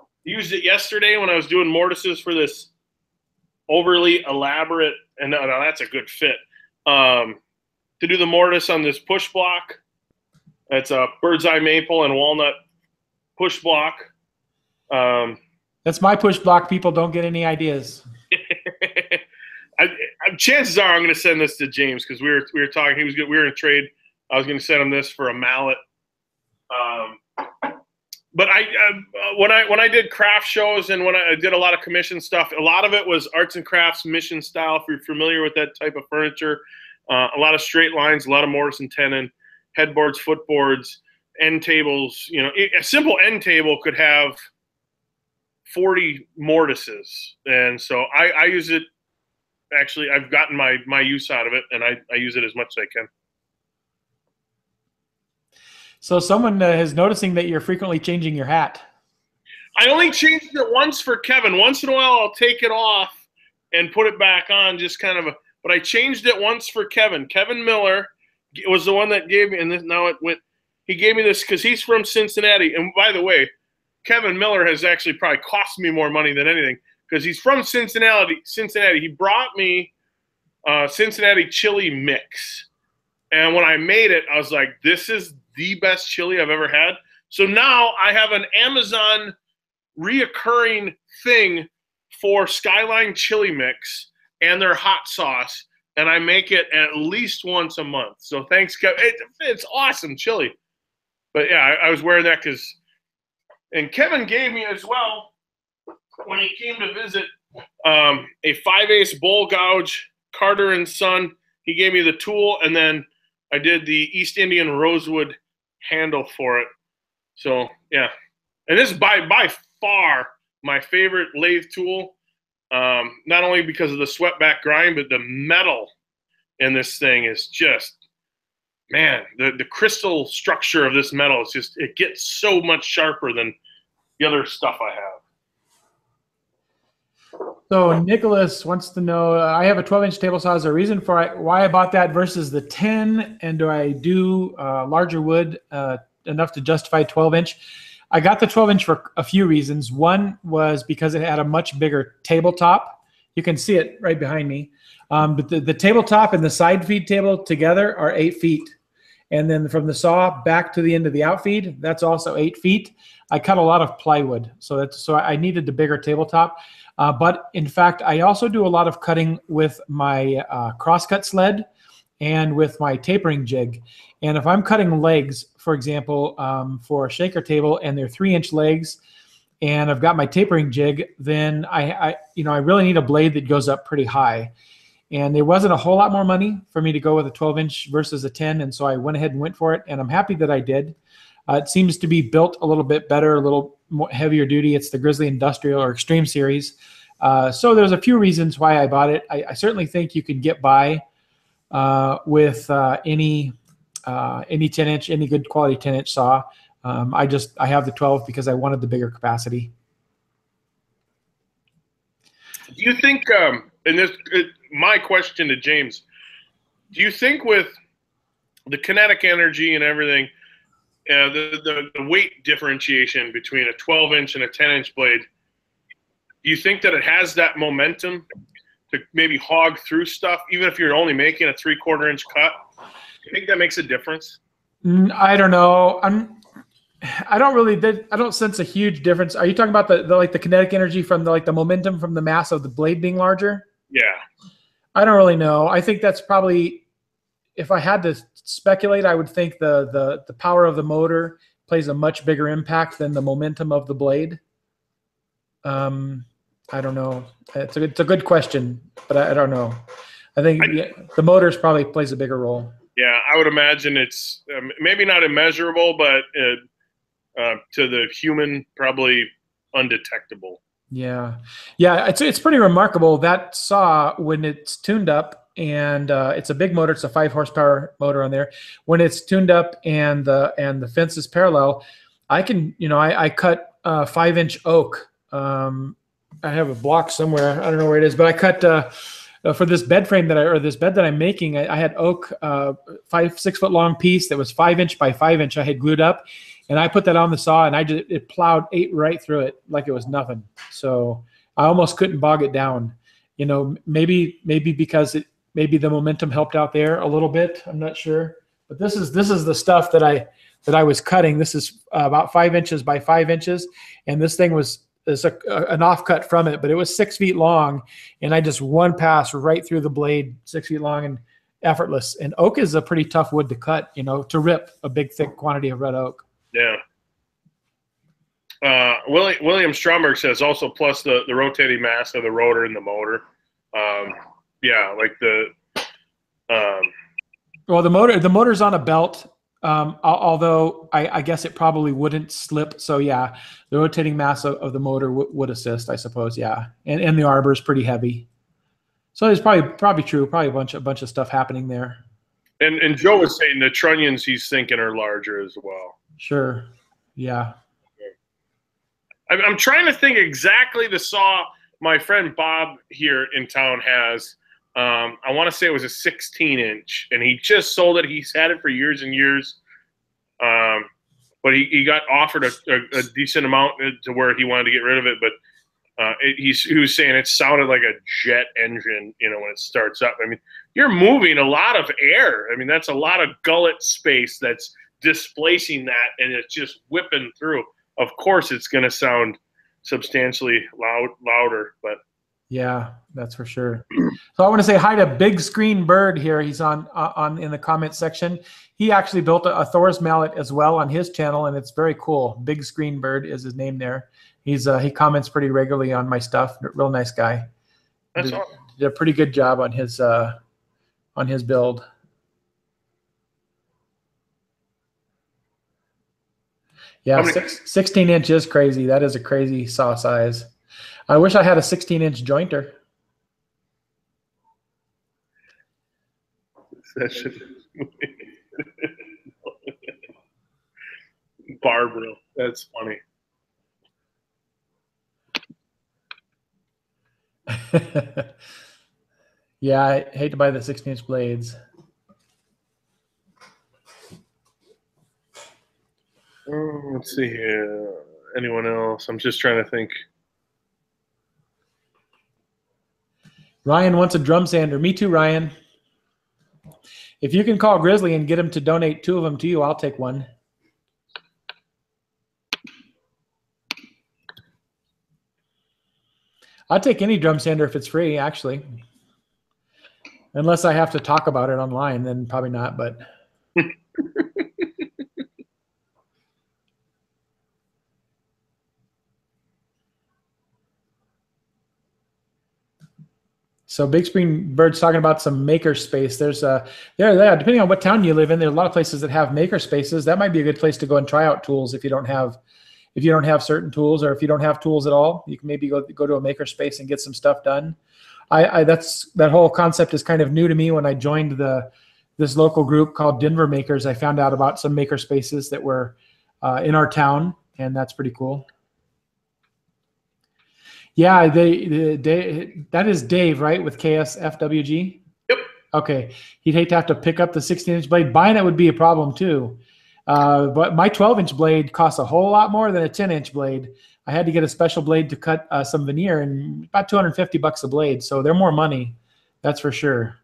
I used it yesterday when I was doing mortises for this overly elaborate, and no, no, that's a good fit, um, to do the mortise on this push block. That's a Birdseye Maple and Walnut push block. Um, That's my push block. People, don't get any ideas. I, I, chances are I'm going to send this to James because we were we were talking. He was good. We were in a trade. I was going to send him this for a mallet. Um, but I, I when I when I did craft shows and when I did a lot of commission stuff, a lot of it was arts and crafts, mission style. If you're familiar with that type of furniture, uh, a lot of straight lines, a lot of mortise and tenon, headboards, footboards, end tables. You know, a simple end table could have forty mortises, and so I, I use it. Actually, I've gotten my my use out of it, and I, I use it as much as I can. So someone uh, is noticing that you're frequently changing your hat. I only changed it once for Kevin. Once in a while, I'll take it off and put it back on, just kind of. A, but I changed it once for Kevin. Kevin Miller was the one that gave me, and this, now it went. He gave me this because he's from Cincinnati, and by the way, Kevin Miller has actually probably cost me more money than anything because he's from Cincinnati. Cincinnati. He brought me uh, Cincinnati chili mix. And when I made it, I was like, this is the best chili I've ever had. So now I have an Amazon reoccurring thing for Skyline chili mix and their hot sauce. And I make it at least once a month. So thanks, Kevin. It, it's awesome chili. But, yeah, I, I was wearing that because – and Kevin gave me as well, when he came to visit, um, a five eighths bowl gouge, Carter and Son. He gave me the tool, and then I did the East Indian rosewood handle for it. So, yeah. And this is by, by far my favorite lathe tool, um, not only because of the swept back grind, but the metal in this thing is just – man, the, the crystal structure of this metal is just, it gets so much sharper than the other stuff I have. So Nicholas wants to know, uh, I have a twelve inch table saw. Is there a reason for I, why I bought that versus the ten? And do I do uh, larger wood uh, enough to justify twelve inch? I got the twelve inch for a few reasons. One was because it had a much bigger tabletop. You can see it right behind me. Um, but the, the tabletop and the side feed table together are eight feet. And then from the saw back to the end of the outfeed, that's also eight feet. I cut a lot of plywood, so that's so I needed the bigger tabletop. Uh, but in fact, I also do a lot of cutting with my uh, crosscut sled and with my tapering jig. And if I'm cutting legs, for example, um, for a shaker table, and they're three inch legs, and I've got my tapering jig, then I, I you know I really need a blade that goes up pretty high. And there wasn't a whole lot more money for me to go with a twelve inch versus a ten, and so I went ahead and went for it, and I'm happy that I did. Uh, it seems to be built a little bit better, a little more heavier duty. It's the Grizzly Industrial or Extreme Series. Uh, so there's a few reasons why I bought it. I, I certainly think you can get by uh, with uh, any uh, any ten inch, any good quality ten inch saw. Um, I just I have the twelve because I wanted the bigger capacity. Do you think? Um, and this. It, My question to James, do you think with the kinetic energy and everything, uh, the, the, the weight differentiation between a twelve inch and a ten inch blade, do you think that it has that momentum to maybe hog through stuff, even if you're only making a three quarter inch cut? Do you think that makes a difference? I don't know. I'm, I don't really, I don't sense a huge difference. Are you talking about the, the like the kinetic energy from the, like the momentum from the mass of the blade being larger? Yeah. I don't really know. I think that's probably, if I had to speculate, I would think the, the, the power of the motor plays a much bigger impact than the momentum of the blade. Um, I don't know. It's a, it's a good question, but I, I don't know. I think I, yeah, the motors probably plays a bigger role. Yeah, I would imagine it's um, maybe not immeasurable, but it, uh, to the human, probably undetectable. Yeah, yeah, it's it's pretty remarkable. That saw, when it's tuned up, and uh, it's a big motor. It's a five horsepower motor on there. When it's tuned up and the and the fence is parallel, I can you know I, I cut uh, five inch oak. Um, I have a block somewhere. I don't know where it is, but I cut. Uh, Uh, for this bed frame that I, or this bed that I'm making, I, I had oak, uh, five, six foot long piece that was five inch by five inch. I had glued up, and I put that on the saw, and I just, it plowed eight right through it like it was nothing. So I almost couldn't bog it down. You know, maybe, maybe because it, maybe the momentum helped out there a little bit. I'm not sure, but this is, this is the stuff that I, that I was cutting. This is uh, about five inches by five inches. And this thing was, it's a, an offcut from it, but it was six feet long, and I just one pass right through the blade, six feet long and effortless. And oak is a pretty tough wood to cut, you know, to rip a big, thick quantity of red oak. Yeah. Uh, William, William Stromberg says also plus the, the rotating mass of the rotor and the motor. Um, yeah, like the um, – Well, the motor the motor's on a belt. Um, although I, I guess it probably wouldn't slip. So yeah, the rotating mass of, of the motor w would assist, I suppose. Yeah, and and the arbor is pretty heavy, so it's probably probably true. Probably a bunch a bunch of stuff happening there. And and Joe was saying the trunnions he's thinking are larger as well. Sure. Yeah. Okay. I'm trying to think exactly the saw my friend Bob here in town has. Um, I want to say it was a sixteen inch, and he just sold it. He's had it for years and years, um, but he, he got offered a, a, a decent amount to where he wanted to get rid of it. But uh, it, he's, he was saying it sounded like a jet engine, you know, when it starts up. I mean, you're moving a lot of air. I mean, that's a lot of gullet space that's displacing that, and it's just whipping through. Of course, it's going to sound substantially loud, louder, but. Yeah, that's for sure. So I want to say hi to Big Screen Bird here. He's on uh, on in the comment section. He actually built a, a Thor's mallet as well on his channel, and it's very cool. Big Screen Bird is his name there. He's uh, he comments pretty regularly on my stuff. Real nice guy. That's did, awesome. Did a pretty good job on his uh, on his build. Yeah, six, sixteen inch is crazy. That is a crazy saw size. I wish I had a sixteen inch jointer. Barbara, that's funny. Yeah, I hate to buy the sixteen inch blades. Oh, let's see here. Anyone else? I'm just trying to think. Ryan wants a drum sander. Me too, Ryan. If you can call Grizzly and get him to donate two of them to you, I'll take one. I'll take any drum sander if it's free, actually. Unless I have to talk about it online, then probably not, but... So Big Screen Bird's talking about some maker space. There's a there, there. Depending on what town you live in, there are a lot of places that have maker spaces. That might be a good place to go and try out tools if you don't have, if you don't have certain tools, or if you don't have tools at all, you can maybe go go to a maker space and get some stuff done. I, I that's that whole concept is kind of new to me. When I joined the this local group called Denver Makers, I found out about some maker spaces that were uh, in our town, and that's pretty cool. Yeah, they, they, that is Dave, right, with K S F W G? Yep. Okay. He'd hate to have to pick up the sixteen inch blade. Buying it would be a problem, too. Uh, but my twelve inch blade costs a whole lot more than a ten inch blade. I had to get a special blade to cut uh, some veneer, and about two hundred fifty bucks a blade, so they're more money. That's for sure.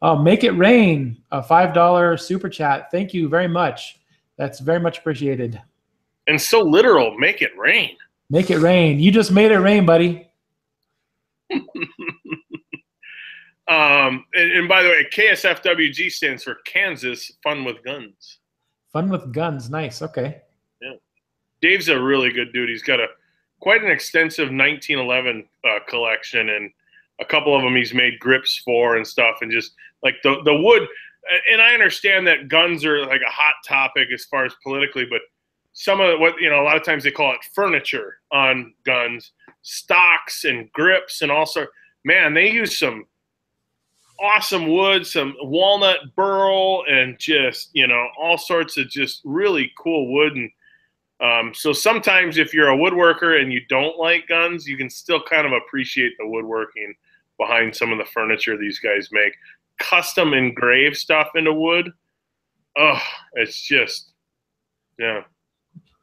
Uh, Make It Rain, a five dollar super chat. Thank you very much. That's very much appreciated. and so literal. Make it rain. Make it rain. You just made it rain, buddy. Um, and, and by the way, K S F W G stands for Kansas Fun with Guns. Fun with Guns. Nice. Okay. Yeah. Dave's a really good dude. He's got a quite an extensive nineteen eleven uh, collection, and a couple of them he's made grips for and stuff, and just like the, the wood. And I understand that guns are like a hot topic as far as politically, but some of what, you know, a lot of times they call it furniture on guns, stocks and grips and also, man, they use some awesome wood, some walnut burl, and just, you know, all sorts of just really cool wood. And um, so sometimes if you're a woodworker and you don't like guns, you can still kind of appreciate the woodworking behind some of the furniture these guys make. Custom engraved stuff into wood. Oh, it's just, yeah.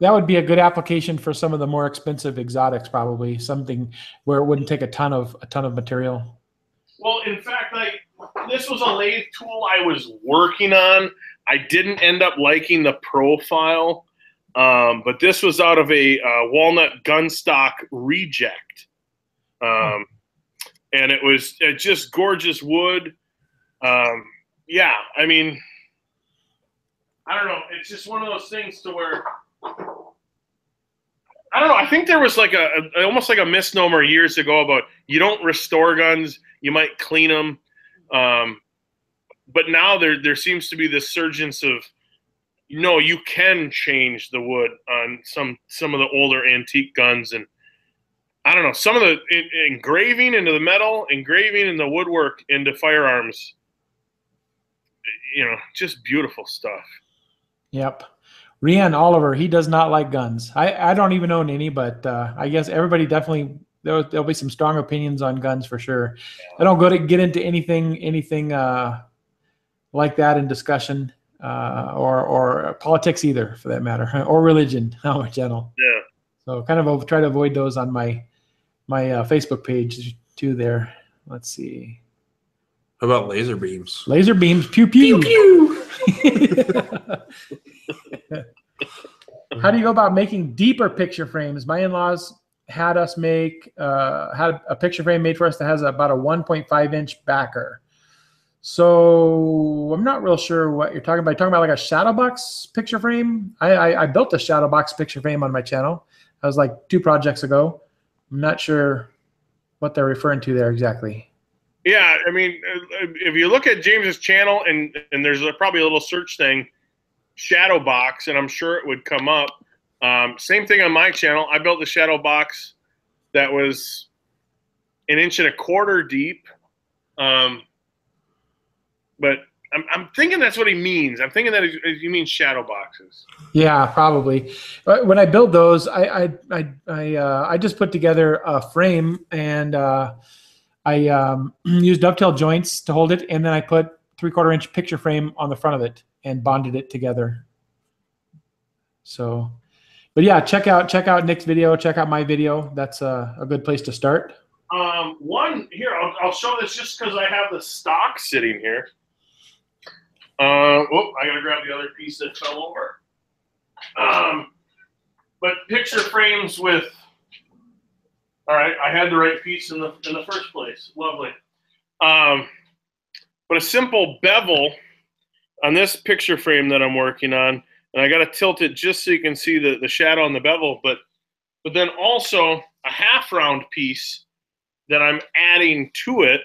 That would be a good application for some of the more expensive exotics, probably something where it wouldn't take a ton of a ton of material. Well, in fact, like this was a lathe tool I was working on. I didn't end up liking the profile, um, but this was out of a uh, walnut gunstock reject, um, and it was uh, just gorgeous wood. Um, yeah, I mean, I don't know. It's just one of those things to where, I don't know. I think there was like a, a almost like a misnomer years ago about you don't restore guns, you might clean them. Um, but now there, there seems to be this surgence of, you know, you can change the wood on some, some of the older antique guns. And I don't know, some of the in, engraving into the metal, engraving in the woodwork into firearms, you know, just beautiful stuff. Yep. Rian Oliver, he does not like guns. I, I don't even own any, but uh, I guess everybody definitely, there, there'll be some strong opinions on guns for sure. I don't go to get into anything anything uh, like that in discussion uh, or, or politics either, for that matter, or religion, on my channel. Yeah. So kind of try to avoid those on my my uh, Facebook page too there. Let's see. How about laser beams? Laser beams, pew, pew. Pew, pew. How do you go about making deeper picture frames? My in-laws had us make uh, had a picture frame made for us that has about a one point five inch backer. So I'm not real sure what you're talking about. You're talking about like a shadow box picture frame? I, I, I built a shadow box picture frame on my channel. That was like two projects ago. I'm not sure what they're referring to there exactly. Yeah, I mean, if you look at James's channel, and, and there's a, probably a little search thing, shadow box, and I'm sure it would come up. Um, same thing on my channel. I built a shadow box that was an inch and a quarter deep. Um, but I'm, I'm thinking that's what he means. I'm thinking that you mean shadow boxes. Yeah, probably. When I build those, I, I, I, I, uh, I just put together a frame and uh, – I um, used dovetail joints to hold it, and then I put three-quarter inch picture frame on the front of it and bonded it together. So, but yeah, check out check out Nick's video, check out my video. That's a, a good place to start. Um, one here, I'll, I'll show this just because I have the stock sitting here. Uh, oh, I gotta grab the other piece that fell over. Um, but picture frames with. All right, I had the right piece in the in the first place. Lovely. Um, but a simple bevel on this picture frame that I'm working on, and I got to tilt it just so you can see the, the shadow on the bevel, but, but then also a half-round piece that I'm adding to it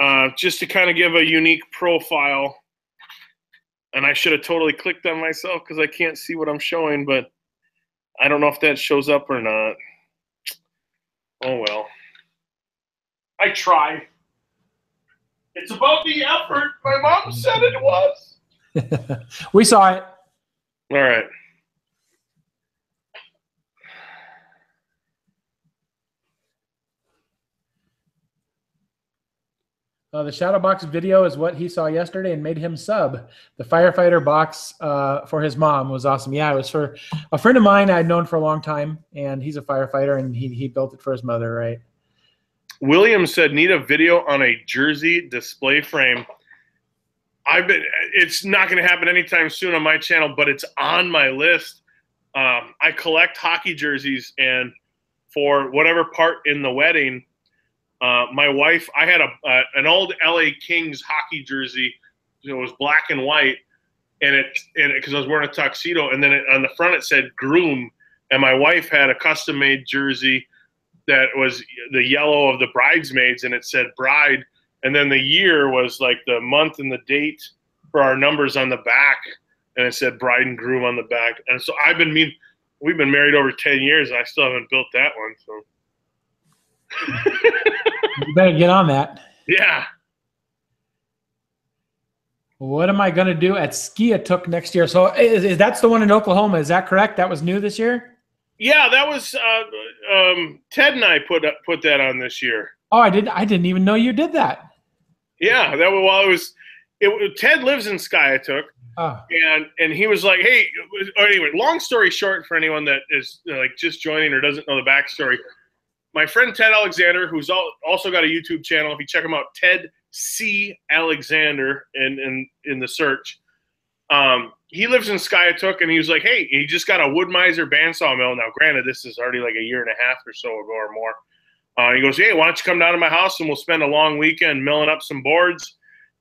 uh, just to kind of give a unique profile. And I should have totally clicked on myself because I can't see what I'm showing, but I don't know if that shows up or not. Oh, well. I tried. It's about the effort. My mom said it was. We saw it. All right. Uh, the shadow box video is what he saw yesterday and made him sub. The firefighter box uh, for his mom was awesome. Yeah, it was for a friend of mine I'd known for a long time, and he's a firefighter, and he, he built it for his mother, right? William said, need a video on a jersey display frame. I've been. It's not going to happen anytime soon on my channel, but it's on my list. um, I collect hockey jerseys, and for whatever part in the wedding, uh, my wife, I had a uh, an old L A Kings hockey jersey. It was black and white, and it and because I was wearing a tuxedo, and then it, on the front it said groom, and my wife had a custom made jersey that was the yellow of the bridesmaids, and it said bride, and then the year was like the month and the date for our numbers on the back, and it said bride and groom on the back. And so I've been mean we've been married over ten years, and I still haven't built that one, so you better get on that. Yeah. What am I going to do at Skiatook next year? So is, is that's the one in Oklahoma. Is that correct? That was new this year? Yeah, that was uh, um, Ted and I put up, put that on this year. Oh, I didn't I didn't even know you did that. Yeah, that was while well, it was it, Ted lives in Skiatook. Oh. And and he was like, "Hey, anyway, long story short for anyone that is you know, like just joining or doesn't know the backstory. My friend Ted Alexander, who's all, also got a YouTube channel, if you check him out, Ted C. Alexander in, in, in the search. Um, he lives in Skiatook, and he was like, hey, he just got a Wood Miser bandsaw mill. Now, granted, this is already like a year and a half or so ago or more. Uh, he goes, hey, why don't you come down to my house, and we'll spend a long weekend milling up some boards.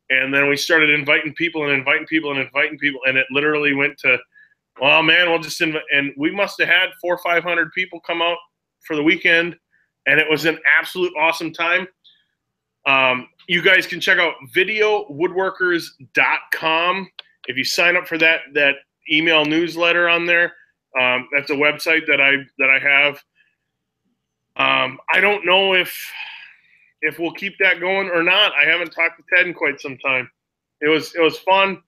And then we started inviting people and inviting people and inviting people, and it literally went to, well, man, we'll just invite. And we must have had four or five hundred people come out for the weekend, and it was an absolute awesome time. Um, you guys can check out video woodworkers dot com. If you sign up for that that email newsletter on there, um, that's a website that I that I have. Um, I don't know if if we'll keep that going or not. I haven't talked to Ted in quite some time. It was it was fun.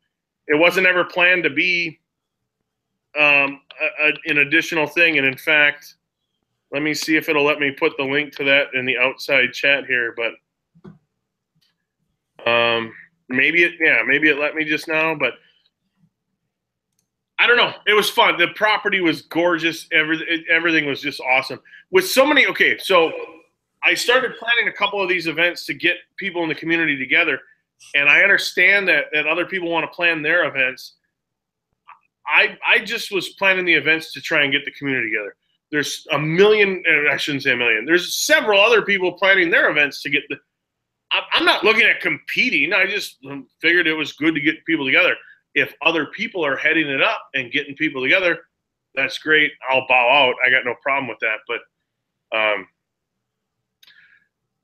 It wasn't ever planned to be um, a, a, an additional thing, and in fact, let me see if it'll let me put the link to that in the outside chat here, but. Um, maybe it, yeah, maybe it let me just now, but I don't know. It was fun. The property was gorgeous. Everything, everything was just awesome with so many. Okay. So I started planning a couple of these events to get people in the community together. And I understand that, that other people want to plan their events. I, I just was planning the events to try and get the community together. There's a million, I shouldn't say a million. There's several other people planning their events to get the, I'm not looking at competing. I just figured it was good to get people together. If other people are heading it up and getting people together, that's great. I'll bow out. I got no problem with that. But, um,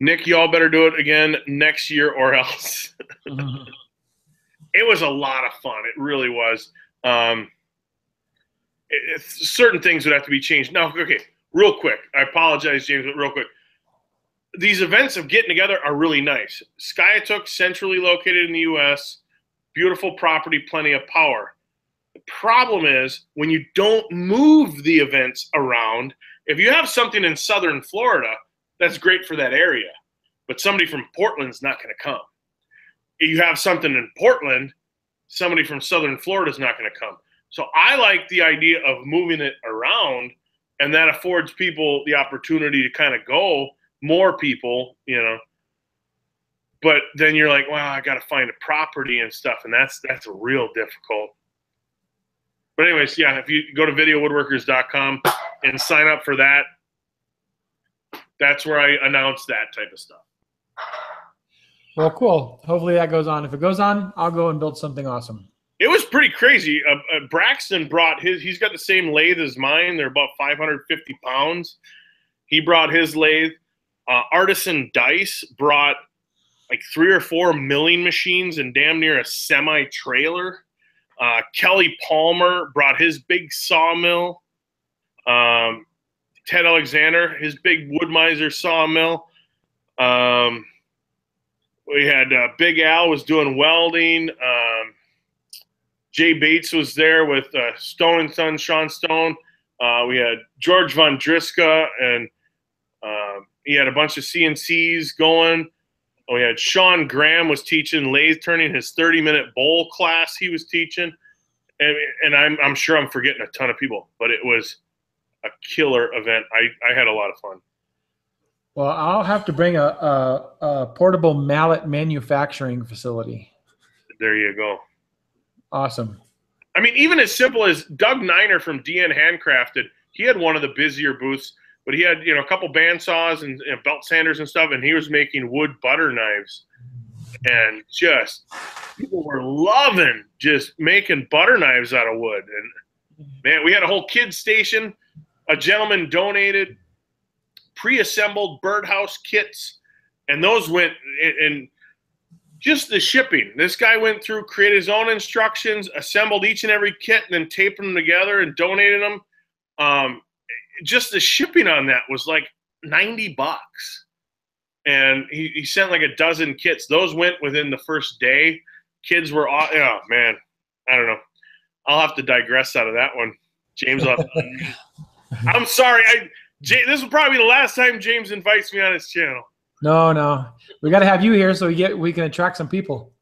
Nick, y'all better do it again next year or else. It was a lot of fun. It really was. Um, it, it, certain things would have to be changed. Now, okay, real quick. I apologize, James, but real quick. These events of getting together are really nice. Skiatook, centrally located in the U S, beautiful property, plenty of power. The problem is when you don't move the events around, if you have something in southern Florida, that's great for that area, but somebody from Portland's not going to come. If you have something in Portland, somebody from southern Florida's not going to come. So I like the idea of moving it around, and that affords people the opportunity to kind of go more people, you know, but then you're like, wow, I got to find a property and stuff. And that's, that's real difficult. But anyways, yeah, if you go to video woodworkers dot com and sign up for that, that's where I announce that type of stuff. Well, cool. Hopefully that goes on. If it goes on, I'll go and build something awesome. It was pretty crazy. Uh, uh, Braxton brought his, he's got the same lathe as mine. They're about five hundred fifty pounds. He brought his lathe. Uh, Artisan Dice brought like three or four milling machines and damn near a semi-trailer. Uh, Kelly Palmer brought his big sawmill. Um, Ted Alexander, his big Wood Miser sawmill. Um, we had uh, Big Al was doing welding. Um, Jay Bates was there with uh, Stone and Son, Sean Stone. Uh, we had George Von Driska and um, he had a bunch of C N Cs going. Oh, yeah, Sean Graham was teaching lathe turning, his thirty minute bowl class he was teaching. And, and I'm, I'm sure I'm forgetting a ton of people, but it was a killer event. I, I had a lot of fun. Well, I'll have to bring a, a, a portable mallet manufacturing facility. There you go. Awesome. I mean, even as simple as Doug Niner from D N Handcrafted, he had one of the busier booths, but he had, you know, a couple bandsaws and, and belt sanders and stuff, and he was making wood butter knives. And just people were loving just making butter knives out of wood. And man, we had a whole kids station. A gentleman donated pre-assembled birdhouse kits, and those went and just the shipping. This guy went through, created his own instructions, assembled each and every kit, and then taped them together and donated them. Um, just the shipping on that was like ninety bucks. And he, he sent like a dozen kits. Those went within the first day. Kids were all, oh, man, I don't know. I'll have to digress out of that one. James, I'll have to, I'm sorry. I, Jay, this will probably be the last time James invites me on his channel. No, no. We got to have you here so we get we can attract some people.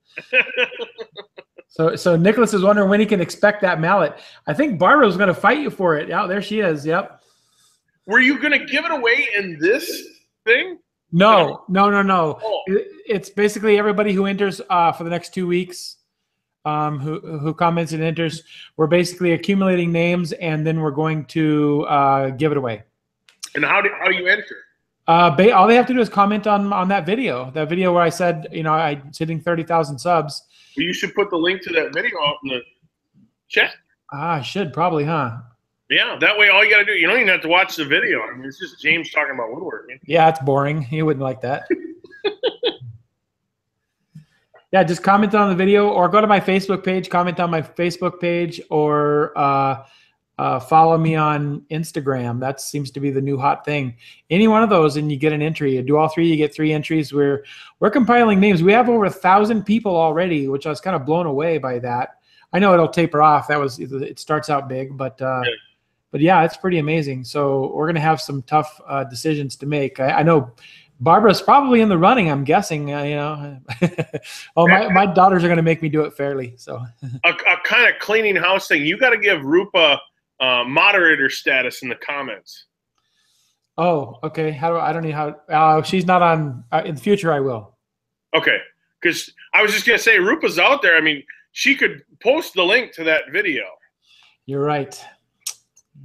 so so Nicholas is wondering when he can expect that mallet. I think Barbara's going to fight you for it. Yeah, there she is. Yep. Were you going to give it away in this thing? No, no, no, no. Oh. It, it's basically everybody who enters uh, for the next two weeks, um, who, who comments and enters. We're basically accumulating names, and then we're going to uh, give it away. And how do, how do you enter? Uh, ba all they have to do is comment on, on that video, that video where I said, you know, I'm hitting thirty thousand subs. Well, you should put the link to that video out in the chat. Ah, I should probably, huh? Yeah, that way all you got to do, you don't even have to watch the video. I mean, it's just James talking about woodworking. Yeah, it's boring. You wouldn't like that. Yeah, just comment on the video or go to my Facebook page, comment on my Facebook page, or uh, uh, follow me on Instagram. That seems to be the new hot thing. Any one of those and you get an entry. You do all three, you get three entries. We're, we're compiling names. We have over a thousand people already, which I was kind of blown away by that. I know it'll taper off. That was It starts out big, but uh, – But yeah, it's pretty amazing. So we're going to have some tough uh, decisions to make. I, I know Barbara's probably in the running, I'm guessing. Uh, you know, oh, my, my daughters are going to make me do it fairly. So a, a kind of cleaning house thing. You got to give Rupa uh, moderator status in the comments. Oh, okay. How do I, I don't know how. Uh, she's not on. Uh, in the future, I will. Okay, because I was just going to say Rupa's out there. I mean, she could post the link to that video. You're right.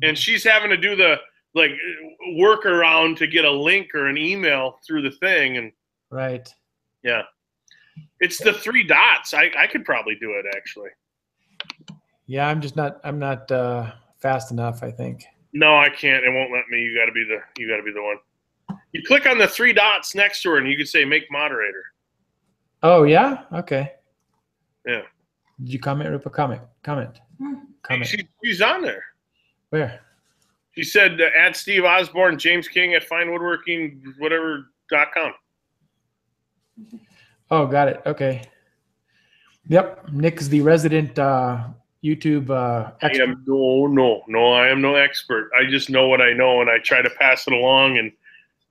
And she's having to do the like workaround to get a link or an email through the thing, and right, yeah, it's the three dots. I I could probably do it actually. Yeah, I'm just not I'm not uh, fast enough. I think. No, I can't. It won't let me. You got to be the you got to be the one. You click on the three dots next to her, and you can say make moderator. Oh yeah. Okay. Yeah. Did you comment, Rupa? Comment. Comment. Comment. She, she's on there. Where? She said, uh, at Steve Osborne, James King at Fine Woodworking, whatever, dot com. Oh, got it. Okay. Yep. Nick's the resident uh, YouTube uh, expert. I am, no, no, no, I am no expert. I just know what I know, and I try to pass it along. And,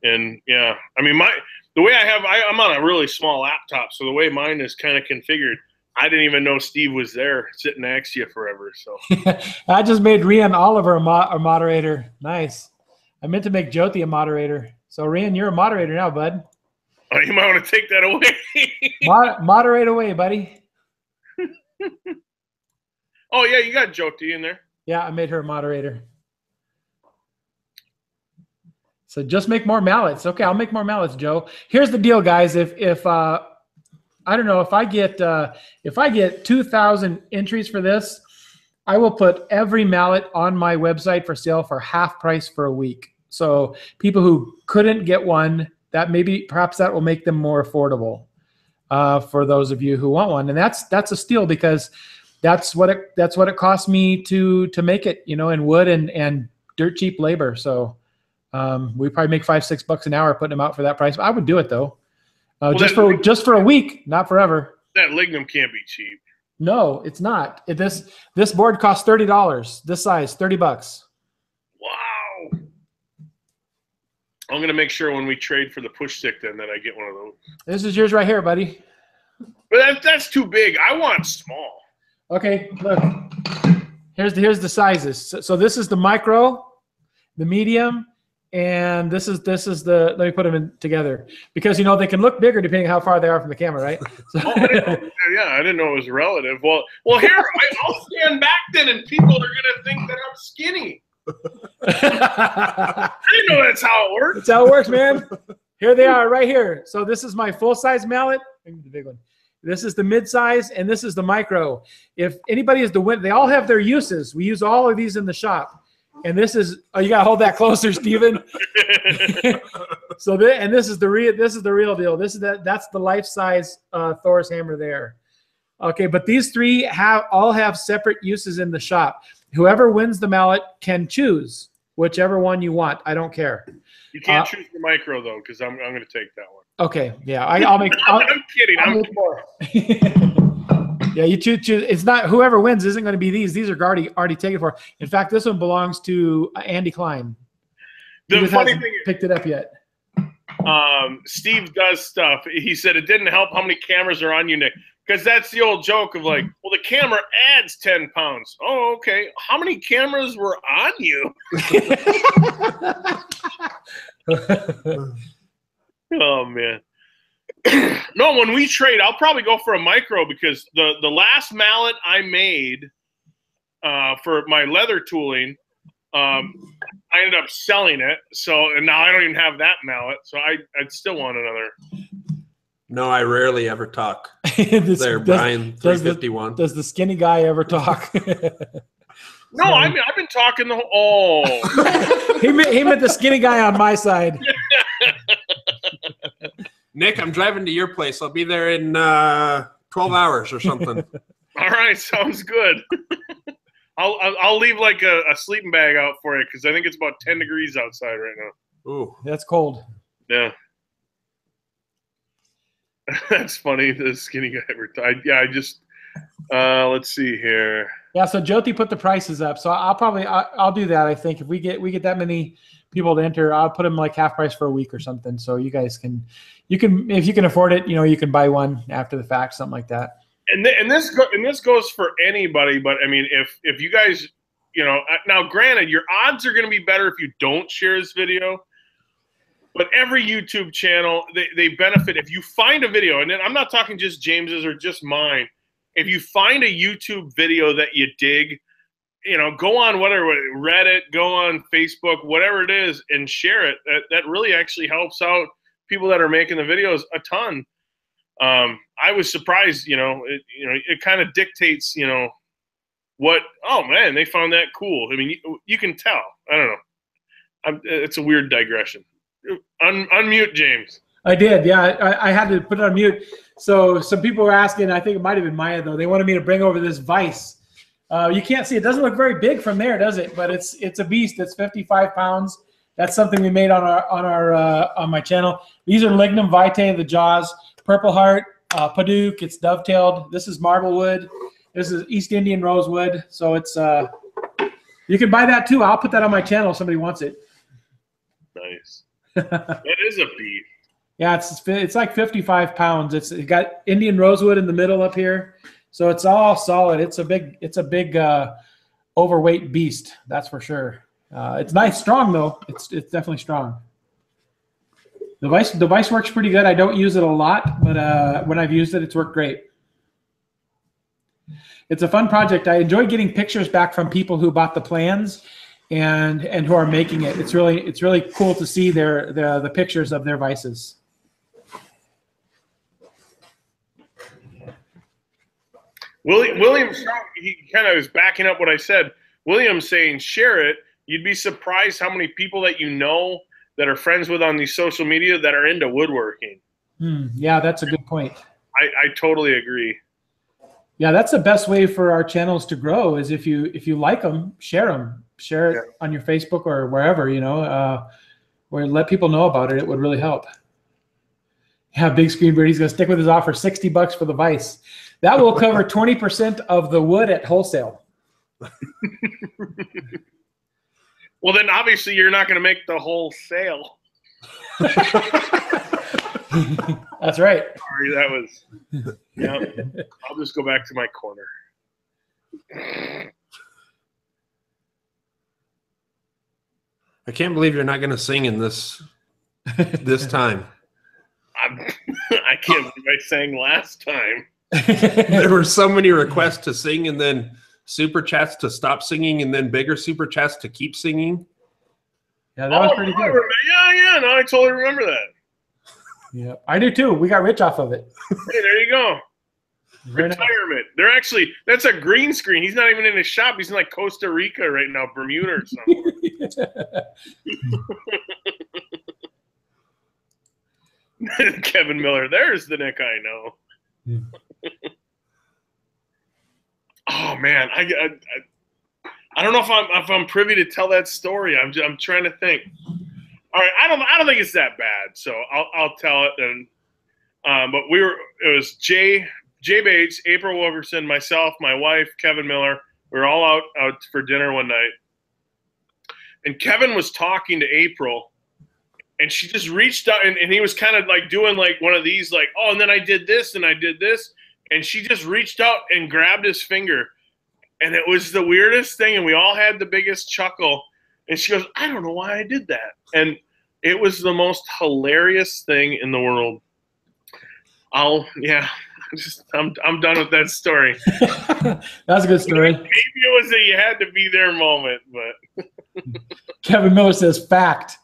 and yeah, I mean, my the way I have, I, I'm on a really small laptop, so the way mine is kind of configured, I didn't even know Steve was there sitting next to you forever. So I just made Rian Oliver a, mo a moderator. Nice. I meant to make Jyoti a moderator. So Rian, you're a moderator now, bud. Oh, you might want to take that away. Mod moderate away, buddy. Oh yeah, you got Jyoti in there. Yeah, I made her a moderator. So just make more mallets. Okay, I'll make more mallets, Joe. Here's the deal, guys. If if uh, I don't know if I get uh, if I get two thousand entries for this, I will put every mallet on my website for sale for half price for a week. So people who couldn't get one, that maybe perhaps that will make them more affordable uh, for those of you who want one. And that's that's a steal because that's what it that's what it cost me to to make it, you know, in wood and and dirt cheap labor. So um, we probably make five six bucks an hour putting them out for that price. I would do it though. Uh, well, just for lignum, just for a week, not forever. That lignum can't be cheap. No, it's not. It, this this board costs thirty dollars. This size, thirty bucks. Wow! I'm gonna make sure when we trade for the push stick, then that I get one of those. This is yours right here, buddy. But that, that's too big. I want small. Okay, look. Here's the here's the sizes. So, so this is the micro, the medium, And this is this is the, let me put them in together, because you know they can look bigger depending on how far they are from the camera, right? So. Oh, yeah, I didn't know it was relative. Well, well, here I, I'll stand back then, and people are gonna think that I'm skinny. I didn't know that's how it works. That's how it works, man. Here they are, right here. So this is my full size mallet, the big one. This is the mid size, and this is the micro. If anybody is the win, they all have their uses. We use all of these in the shop. And this is, oh, you gotta hold that closer, Stephen. So the, and this is the real, this is the real deal. This is that, that's the life size uh, Thor's hammer there. Okay, but these three have all have separate uses in the shop. Whoever wins the mallet can choose whichever one you want. I don't care. You can't uh, choose the micro though, because I'm I'm gonna take that one. Okay, yeah, I, I'll make. I'll, I'm kidding. I'll I'm kidding. More. Yeah, you choose, choose. It's not, whoever wins isn't going to be these. These are already already taken for. In fact, this one belongs to Andy Klein. The he funny thing picked it up yet. Um, Steve does stuff. He said it didn't help how many cameras are on you, Nick, because that's the old joke of like, well, the camera adds ten pounds. Oh, okay. How many cameras were on you? Oh man. No, when we trade, I'll probably go for a micro, because the, the last mallet I made uh, for my leather tooling, um, I ended up selling it. So, and now I don't even have that mallet. So I, I'd still want another. No, I rarely ever talk. This, there, does, Brian, three fifty-one. Does the, does the skinny guy ever talk? No, I mean, I've been talking the whole oh. he, meant, he meant the skinny guy on my side. Nick, I'm driving to your place. I'll be there in uh, twelve hours or something. All right, sounds good. I'll, I'll I'll leave like a, a sleeping bag out for you, because I think it's about ten degrees outside right now. Ooh, that's cold. Yeah, that's funny. The skinny guy ever died. Yeah, I just uh, let's see here. Yeah, so Jyoti put the prices up, so I'll probably I'll, I'll do that. I think if we get we get that many people to enter, I'll put them like half price for a week or something. So you guys can, you can, if you can afford it, you know, you can buy one after the fact, something like that. And th and this go and this goes for anybody, but I mean, if if you guys, you know, now granted, your odds are going to be better if you don't share this video. But every YouTube channel, they they benefit if you find a video, and then I'm not talking just James's or just mine. If you find a YouTube video that you dig, you know, go on whatever, Reddit, go on Facebook, whatever it is, and share it. That, that really actually helps out people that are making the videos a ton. Um, I was surprised, you know, it, you know, it kind of dictates, you know, what, oh man, they found that cool. I mean, you, you can tell. I don't know. I'm, it's a weird digression. Un, unmute, James. I did, yeah. I, I had to put it on mute. So some people were asking, I think it might have been Maya, though. They wanted me to bring over this vise. Uh, you can't see it. Doesn't look very big from there, does it? But it's it's a beast. It's fifty-five pounds. That's something we made on our on our uh, on my channel. These are Lignum vitae, the jaws, Purple Heart, uh, Padauk. It's dovetailed. This is Marble wood. This is East Indian rosewood. So it's uh, you can buy that too. I'll put that on my channel if somebody wants it. Nice. That is a beast. Yeah, it's it's like fifty-five pounds. It's it got Indian rosewood in the middle up here. So it's all solid. It's a big, it's a big uh, overweight beast. That's for sure. Uh, it's nice, strong though. It's it's definitely strong. The vice, the vice works pretty good. I don't use it a lot, but uh, when I've used it, it's worked great. It's a fun project. I enjoy getting pictures back from people who bought the plans and and who are making it. It's really it's really cool to see their, their the pictures of their vices. William, William, he kind of is backing up what I said. William's saying, share it. You'd be surprised how many people that you know that are friends with on these social media that are into woodworking. Mm, yeah, that's a good point. I, I totally agree. Yeah, that's the best way for our channels to grow is if you if you like them, share them. Share it yeah. on your Facebook or wherever, you know, uh, or let people know about it. It would really help. Yeah, Big Screen Birdie's going to stick with his offer, sixty bucks for the vise. That will cover twenty percent of the wood at wholesale. Well, then obviously you're not going to make the wholesale. That's right. Sorry, that was. Yeah, I'll just go back to my corner. I can't believe you're not going to sing in this this time. I'm, I can't believe I sang last time. There were so many requests to sing, and then super chats to stop singing, and then bigger super chats to keep singing. Yeah, that oh, was pretty good. Yeah, yeah, no, I totally remember that. Yeah, I do too. We got rich off of it. Hey, there you go. Right Retirement. Now. They're actually, that's a green screen. He's not even in his shop. He's in like Costa Rica right now, Bermuda or something. Kevin Miller, there's the Nick I know. Yeah. Oh man, I, I I don't know if I'm if I'm privy to tell that story. I'm just, I'm trying to think. All right, I don't I don't think it's that bad, so I'll I'll tell it. And um, but we were it was Jay Jay Bates, April Wilkerson, myself, my wife, Kevin Miller. We were all out out for dinner one night, and Kevin was talking to April, and she just reached out, and, and he was kind of like doing like one of these like oh, and then I did this and I did this. And she just reached out and grabbed his finger. And it was the weirdest thing. And we all had the biggest chuckle. And she goes, I don't know why I did that. And it was the most hilarious thing in the world. I'll, yeah, I'm, just, I'm, I'm done with that story. That's a good story. Maybe it was a you had to be there moment, but. Kevin Miller says, fact.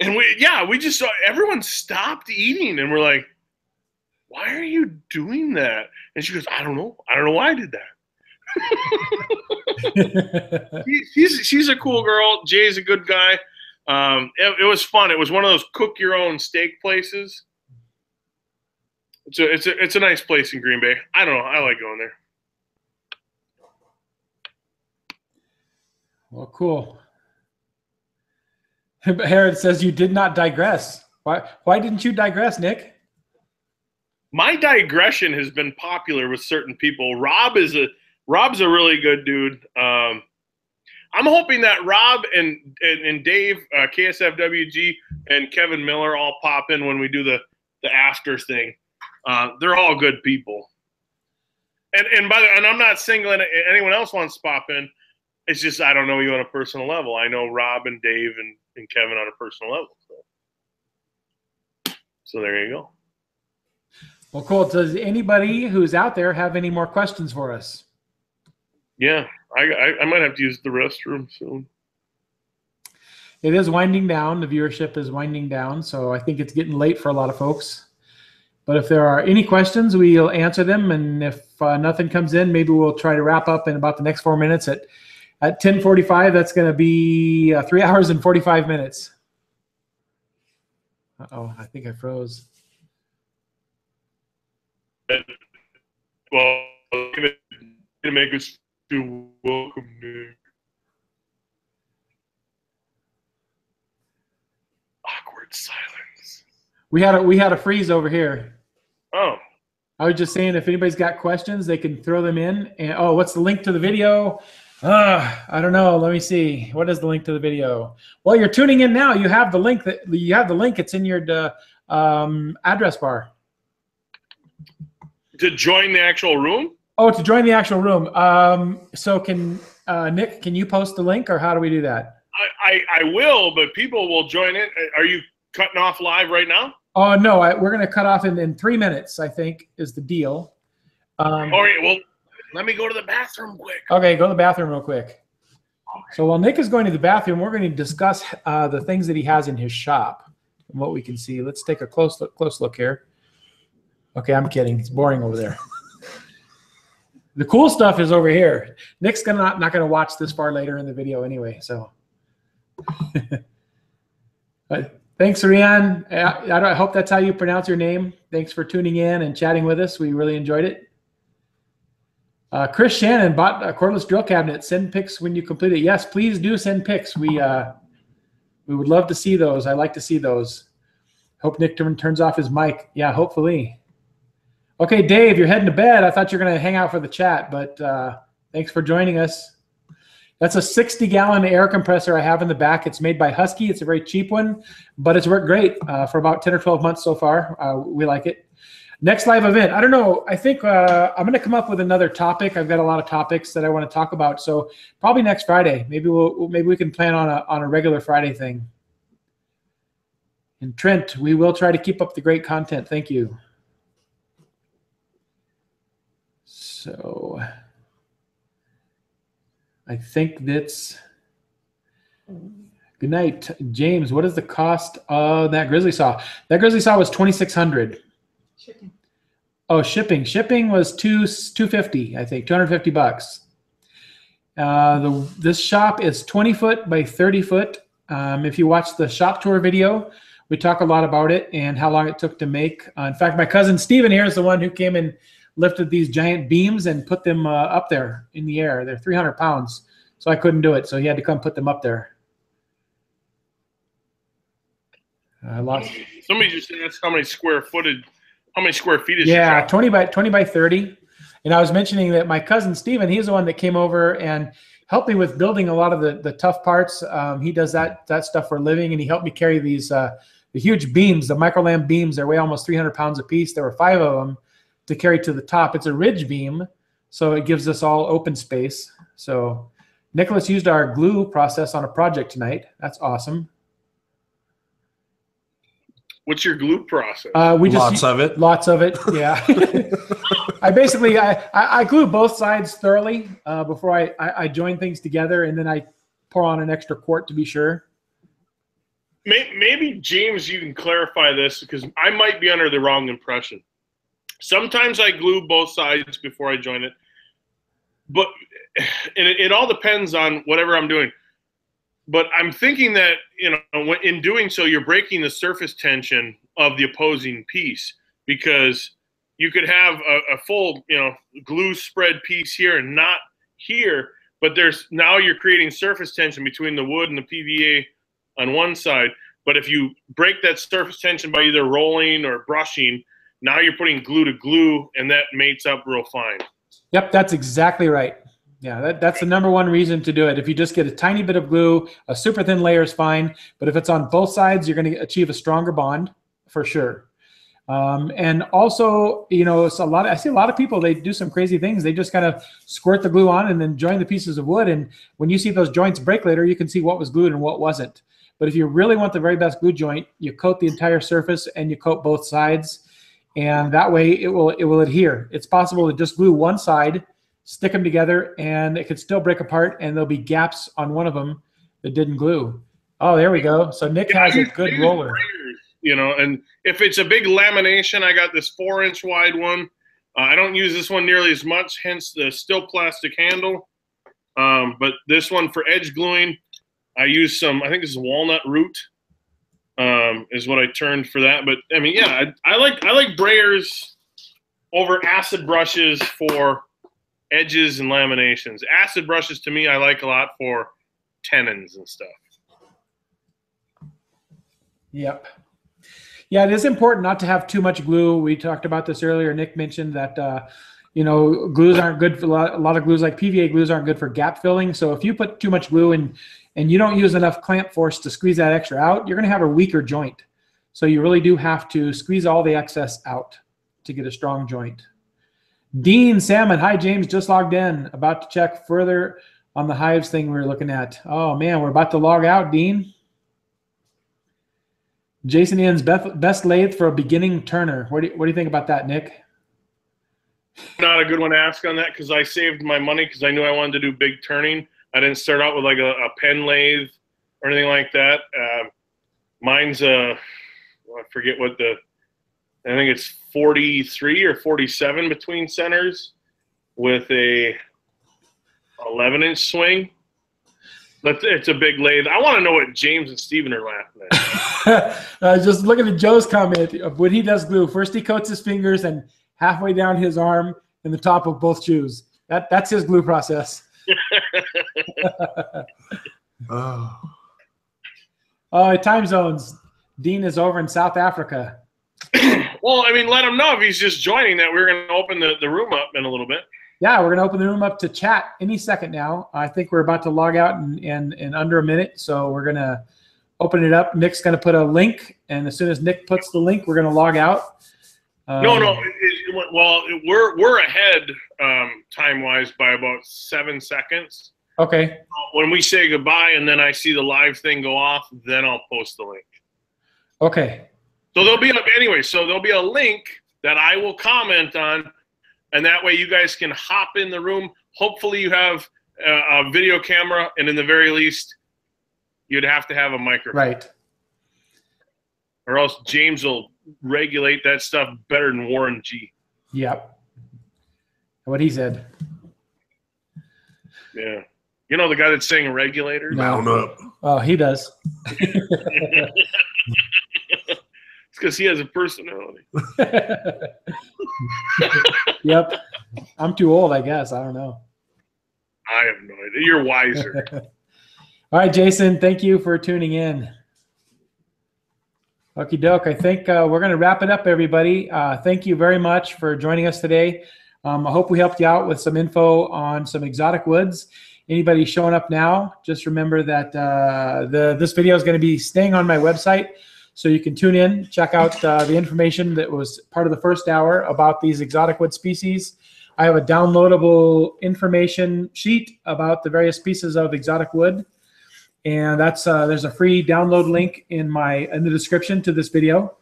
And we, yeah, we just saw everyone stopped eating, and we're like, "Why are you doing that?" And she goes, "I don't know. I don't know why I did that." she, she's she's a cool girl. Jay's a good guy. Um, it, it was fun. It was one of those cook your own steak places. It's a it's a it's a nice place in Green Bay. I don't know. I like going there. Well, cool. But Herod says you did not digress. Why, why didn't you digress, Nick? My digression has been popular with certain people. Rob is a Rob's a really good dude. Um, I'm hoping that Rob and and, and Dave, uh, K S F W G, and Kevin Miller all pop in when we do the the after thing. Uh, they're all good people. And and by the and I'm not singling anyone else wants to pop in. It's just I don't know you on a personal level. I know Rob and Dave and. and Kevin on a personal level. So, so there you go. Well, cool. Does anybody who's out there have any more questions for us? Yeah, I, I, I might have to use the restroom soon. It is winding down. The viewership is winding down, so I think it's getting late for a lot of folks. But if there are any questions, we'll answer them, and if uh, nothing comes in, maybe we'll try to wrap up in about the next four minutes at At ten forty-five, that's going to be uh, three hours and forty-five minutes. Uh-oh, I think I froze. Well, it's going to make us feel welcome, dude. Awkward silence. We had, a, we had a freeze over here. Oh. I was just saying if anybody's got questions, they can throw them in. And oh, what's the link to the video? Uh, I don't know. Let me see. What is the link to the video? Well, you're tuning in now. You have the link. That you have the link. It's in your uh, um, address bar. To join the actual room? Oh, to join the actual room. Um, so can uh, Nick? Can you post the link, or how do we do that? I, I, I will, but people will join it. Are you cutting off live right now? Oh no, I, we're going to cut off in, in three minutes. I think is the deal. Um, All right. Well. Let me go to the bathroom quick. Okay, go to the bathroom real quick. So while Nick is going to the bathroom, we're going to discuss uh, the things that he has in his shop and what we can see. Let's take a close look, close look here. Okay, I'm kidding. It's boring over there. The cool stuff is over here. Nick's gonna not, not going to watch this far later in the video anyway. So, but thanks, Rian. I, I, don't, I hope that's how you pronounce your name. Thanks for tuning in and chatting with us. We really enjoyed it. Uh, Chris Shannon bought a cordless drill cabinet. Send pics when you complete it. Yes, please do send pics. We uh, we would love to see those. I like to see those. Hope Nick turns off his mic. Yeah, hopefully. Okay, Dave, you're heading to bed. I thought you were going to hang out for the chat, but uh, thanks for joining us. That's a sixty gallon air compressor I have in the back. It's made by Husky. It's a very cheap one, but it's worked great uh, for about ten or twelve months so far. Uh, we like it. Next live event. I don't know. I think uh, I'm going to come up with another topic. I've got a lot of topics that I want to talk about. So probably next Friday. Maybe we'll maybe we can plan on a on a regular Friday thing. And Trent, we will try to keep up the great content. Thank you. So I think that's good night, James. What is the cost of that grizzly saw? That grizzly saw was twenty-six hundred dollars. Shipping. Oh, shipping. Shipping was two two fifty, I think, two hundred fifty bucks. Uh, the this shop is twenty foot by thirty foot. Um, if you watch the shop tour video, we talk a lot about it and how long it took to make. Uh, in fact, my cousin Steven here is the one who came and lifted these giant beams and put them uh, up there in the air. They're three hundred pounds, so I couldn't do it. So he had to come put them up there. I lost. Somebody just asked how many square footage. How many square feet is yeah, your twenty by thirty. And I was mentioning that my cousin Steven, he's the one that came over and helped me with building a lot of the, the tough parts. Um, he does that that stuff for a living, and he helped me carry these uh, the huge beams, the microlam beams. They weigh almost three hundred pounds a piece. There were five of them to carry to the top. It's a ridge beam, so it gives us all open space. So Nicholas used our glue process on a project tonight. That's awesome. What's your glue process? Uh, we just lots of it. Lots of it. Yeah. I basically I, I, I glue both sides thoroughly uh, before I, I I join things together, and then I pour on an extra quart to be sure. Maybe James, you can clarify this because I might be under the wrong impression. Sometimes I glue both sides before I join it, but and it, it all depends on whatever I'm doing. But I'm thinking that, you know, in doing so, you're breaking the surface tension of the opposing piece, because you could have a, a full, you know, glue spread piece here and not here, but there's now you're creating surface tension between the wood and the P V A on one side. But if you break that surface tension by either rolling or brushing, now you're putting glue to glue, and that mates up real fine. Yep, that's exactly right. Yeah, that, that's the number one reason to do it. If you just get a tiny bit of glue, a super thin layer is fine. But if it's on both sides, you're going to achieve a stronger bond for sure. Um, and also, you know, it's a lot. Of, I see a lot of people, they do some crazy things. They just kind of squirt the glue on and then join the pieces of wood. And when you see those joints break later, you can see what was glued and what wasn't. But if you really want the very best glue joint, you coat the entire surface and you coat both sides. And that way it will, it will adhere. It's possible to just glue one side, stick them together, and it could still break apart, and there'll be gaps on one of them that didn't glue. Oh, there we go. So Nick yeah, has a good roller. Layers, you know, and if it's a big lamination, I got this four-inch wide one. Uh, I don't use this one nearly as much, hence the still plastic handle. Um, but this one for edge gluing, I use some, I think this is walnut root um, is what I turned for that. But, I mean, yeah, I, I like I like brayers over acid brushes for edges and laminations. Acid brushes to me I like a lot for tenons and stuff. Yep. Yeah, it is important not to have too much glue. We talked about this earlier. Nick mentioned that uh, you know, glues aren't good for a lot, a lot of glues like P V A glues aren't good for gap filling. So if you put too much glue in and you don't use enough clamp force to squeeze that extra out, you're going to have a weaker joint. So you really do have to squeeze all the excess out to get a strong joint. Dean Salmon, hi James, just logged in. About to check further on the hives thing we were looking at. Oh man, we're about to log out, Dean. Jason Ian's best, best lathe for a beginning turner. What do, you, what do you think about that, Nick? Not a good one to ask on that because I saved my money because I knew I wanted to do big turning. I didn't start out with like a, a pen lathe or anything like that. Uh, mine's a, well, I forget what the, I think it's forty-three or forty-seven between centers with a eleven inch swing. That's, it's a big lathe. I want to know what James and Steven are laughing at. uh, just looking at Joe's comment. When he does glue, first he coats his fingers and halfway down his arm and the top of both shoes. That, that's his glue process. oh. oh, time zones. Dean is over in South Africa. Well, I mean, let him know if he's just joining that we're going to open the, the room up in a little bit. Yeah, we're going to open the room up to chat any second now. I think we're about to log out in, in, in under a minute, so we're going to open it up. Nick's going to put a link, and as soon as Nick puts the link, we're going to log out. Um, no, no. It, it, well, it, we're we're ahead um, time wise by about seven seconds. Okay. When we say goodbye, and then I see the live thing go off, then I'll post the link. Okay. So there'll be a, anyway. So there'll be a link that I will comment on, and that way you guys can hop in the room. Hopefully, you have a, a video camera, and in the very least, you'd have to have a microphone. Right. Or else James will regulate that stuff better than Warren G. Yep. What he said. Yeah. You know the guy that's saying regulator? Mount up. Oh, he does. It's because he has a personality. Yep. I'm too old, I guess. I don't know. I have no idea. You're wiser. All right, Jason. Thank you for tuning in. Okie doke. I think uh, we're going to wrap it up, everybody. Uh, thank you very much for joining us today. Um, I hope we helped you out with some info on some exotic woods. Anybody showing up now, just remember that uh, the this video is going to be staying on my website, so you can tune in, check out uh, the information that was part of the first hour about these exotic wood species. I have a downloadable information sheet about the various pieces of exotic wood. And that's uh, there's a free download link in my in the description to this video.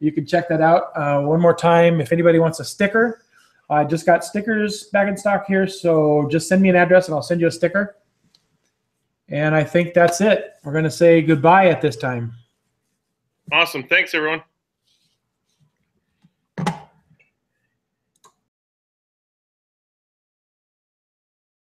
You can check that out. Uh, one more time, if anybody wants a sticker, I just got stickers back in stock here, so just send me an address and I'll send you a sticker. And I think that's it. We're going to say goodbye at this time. Awesome. Thanks, everyone.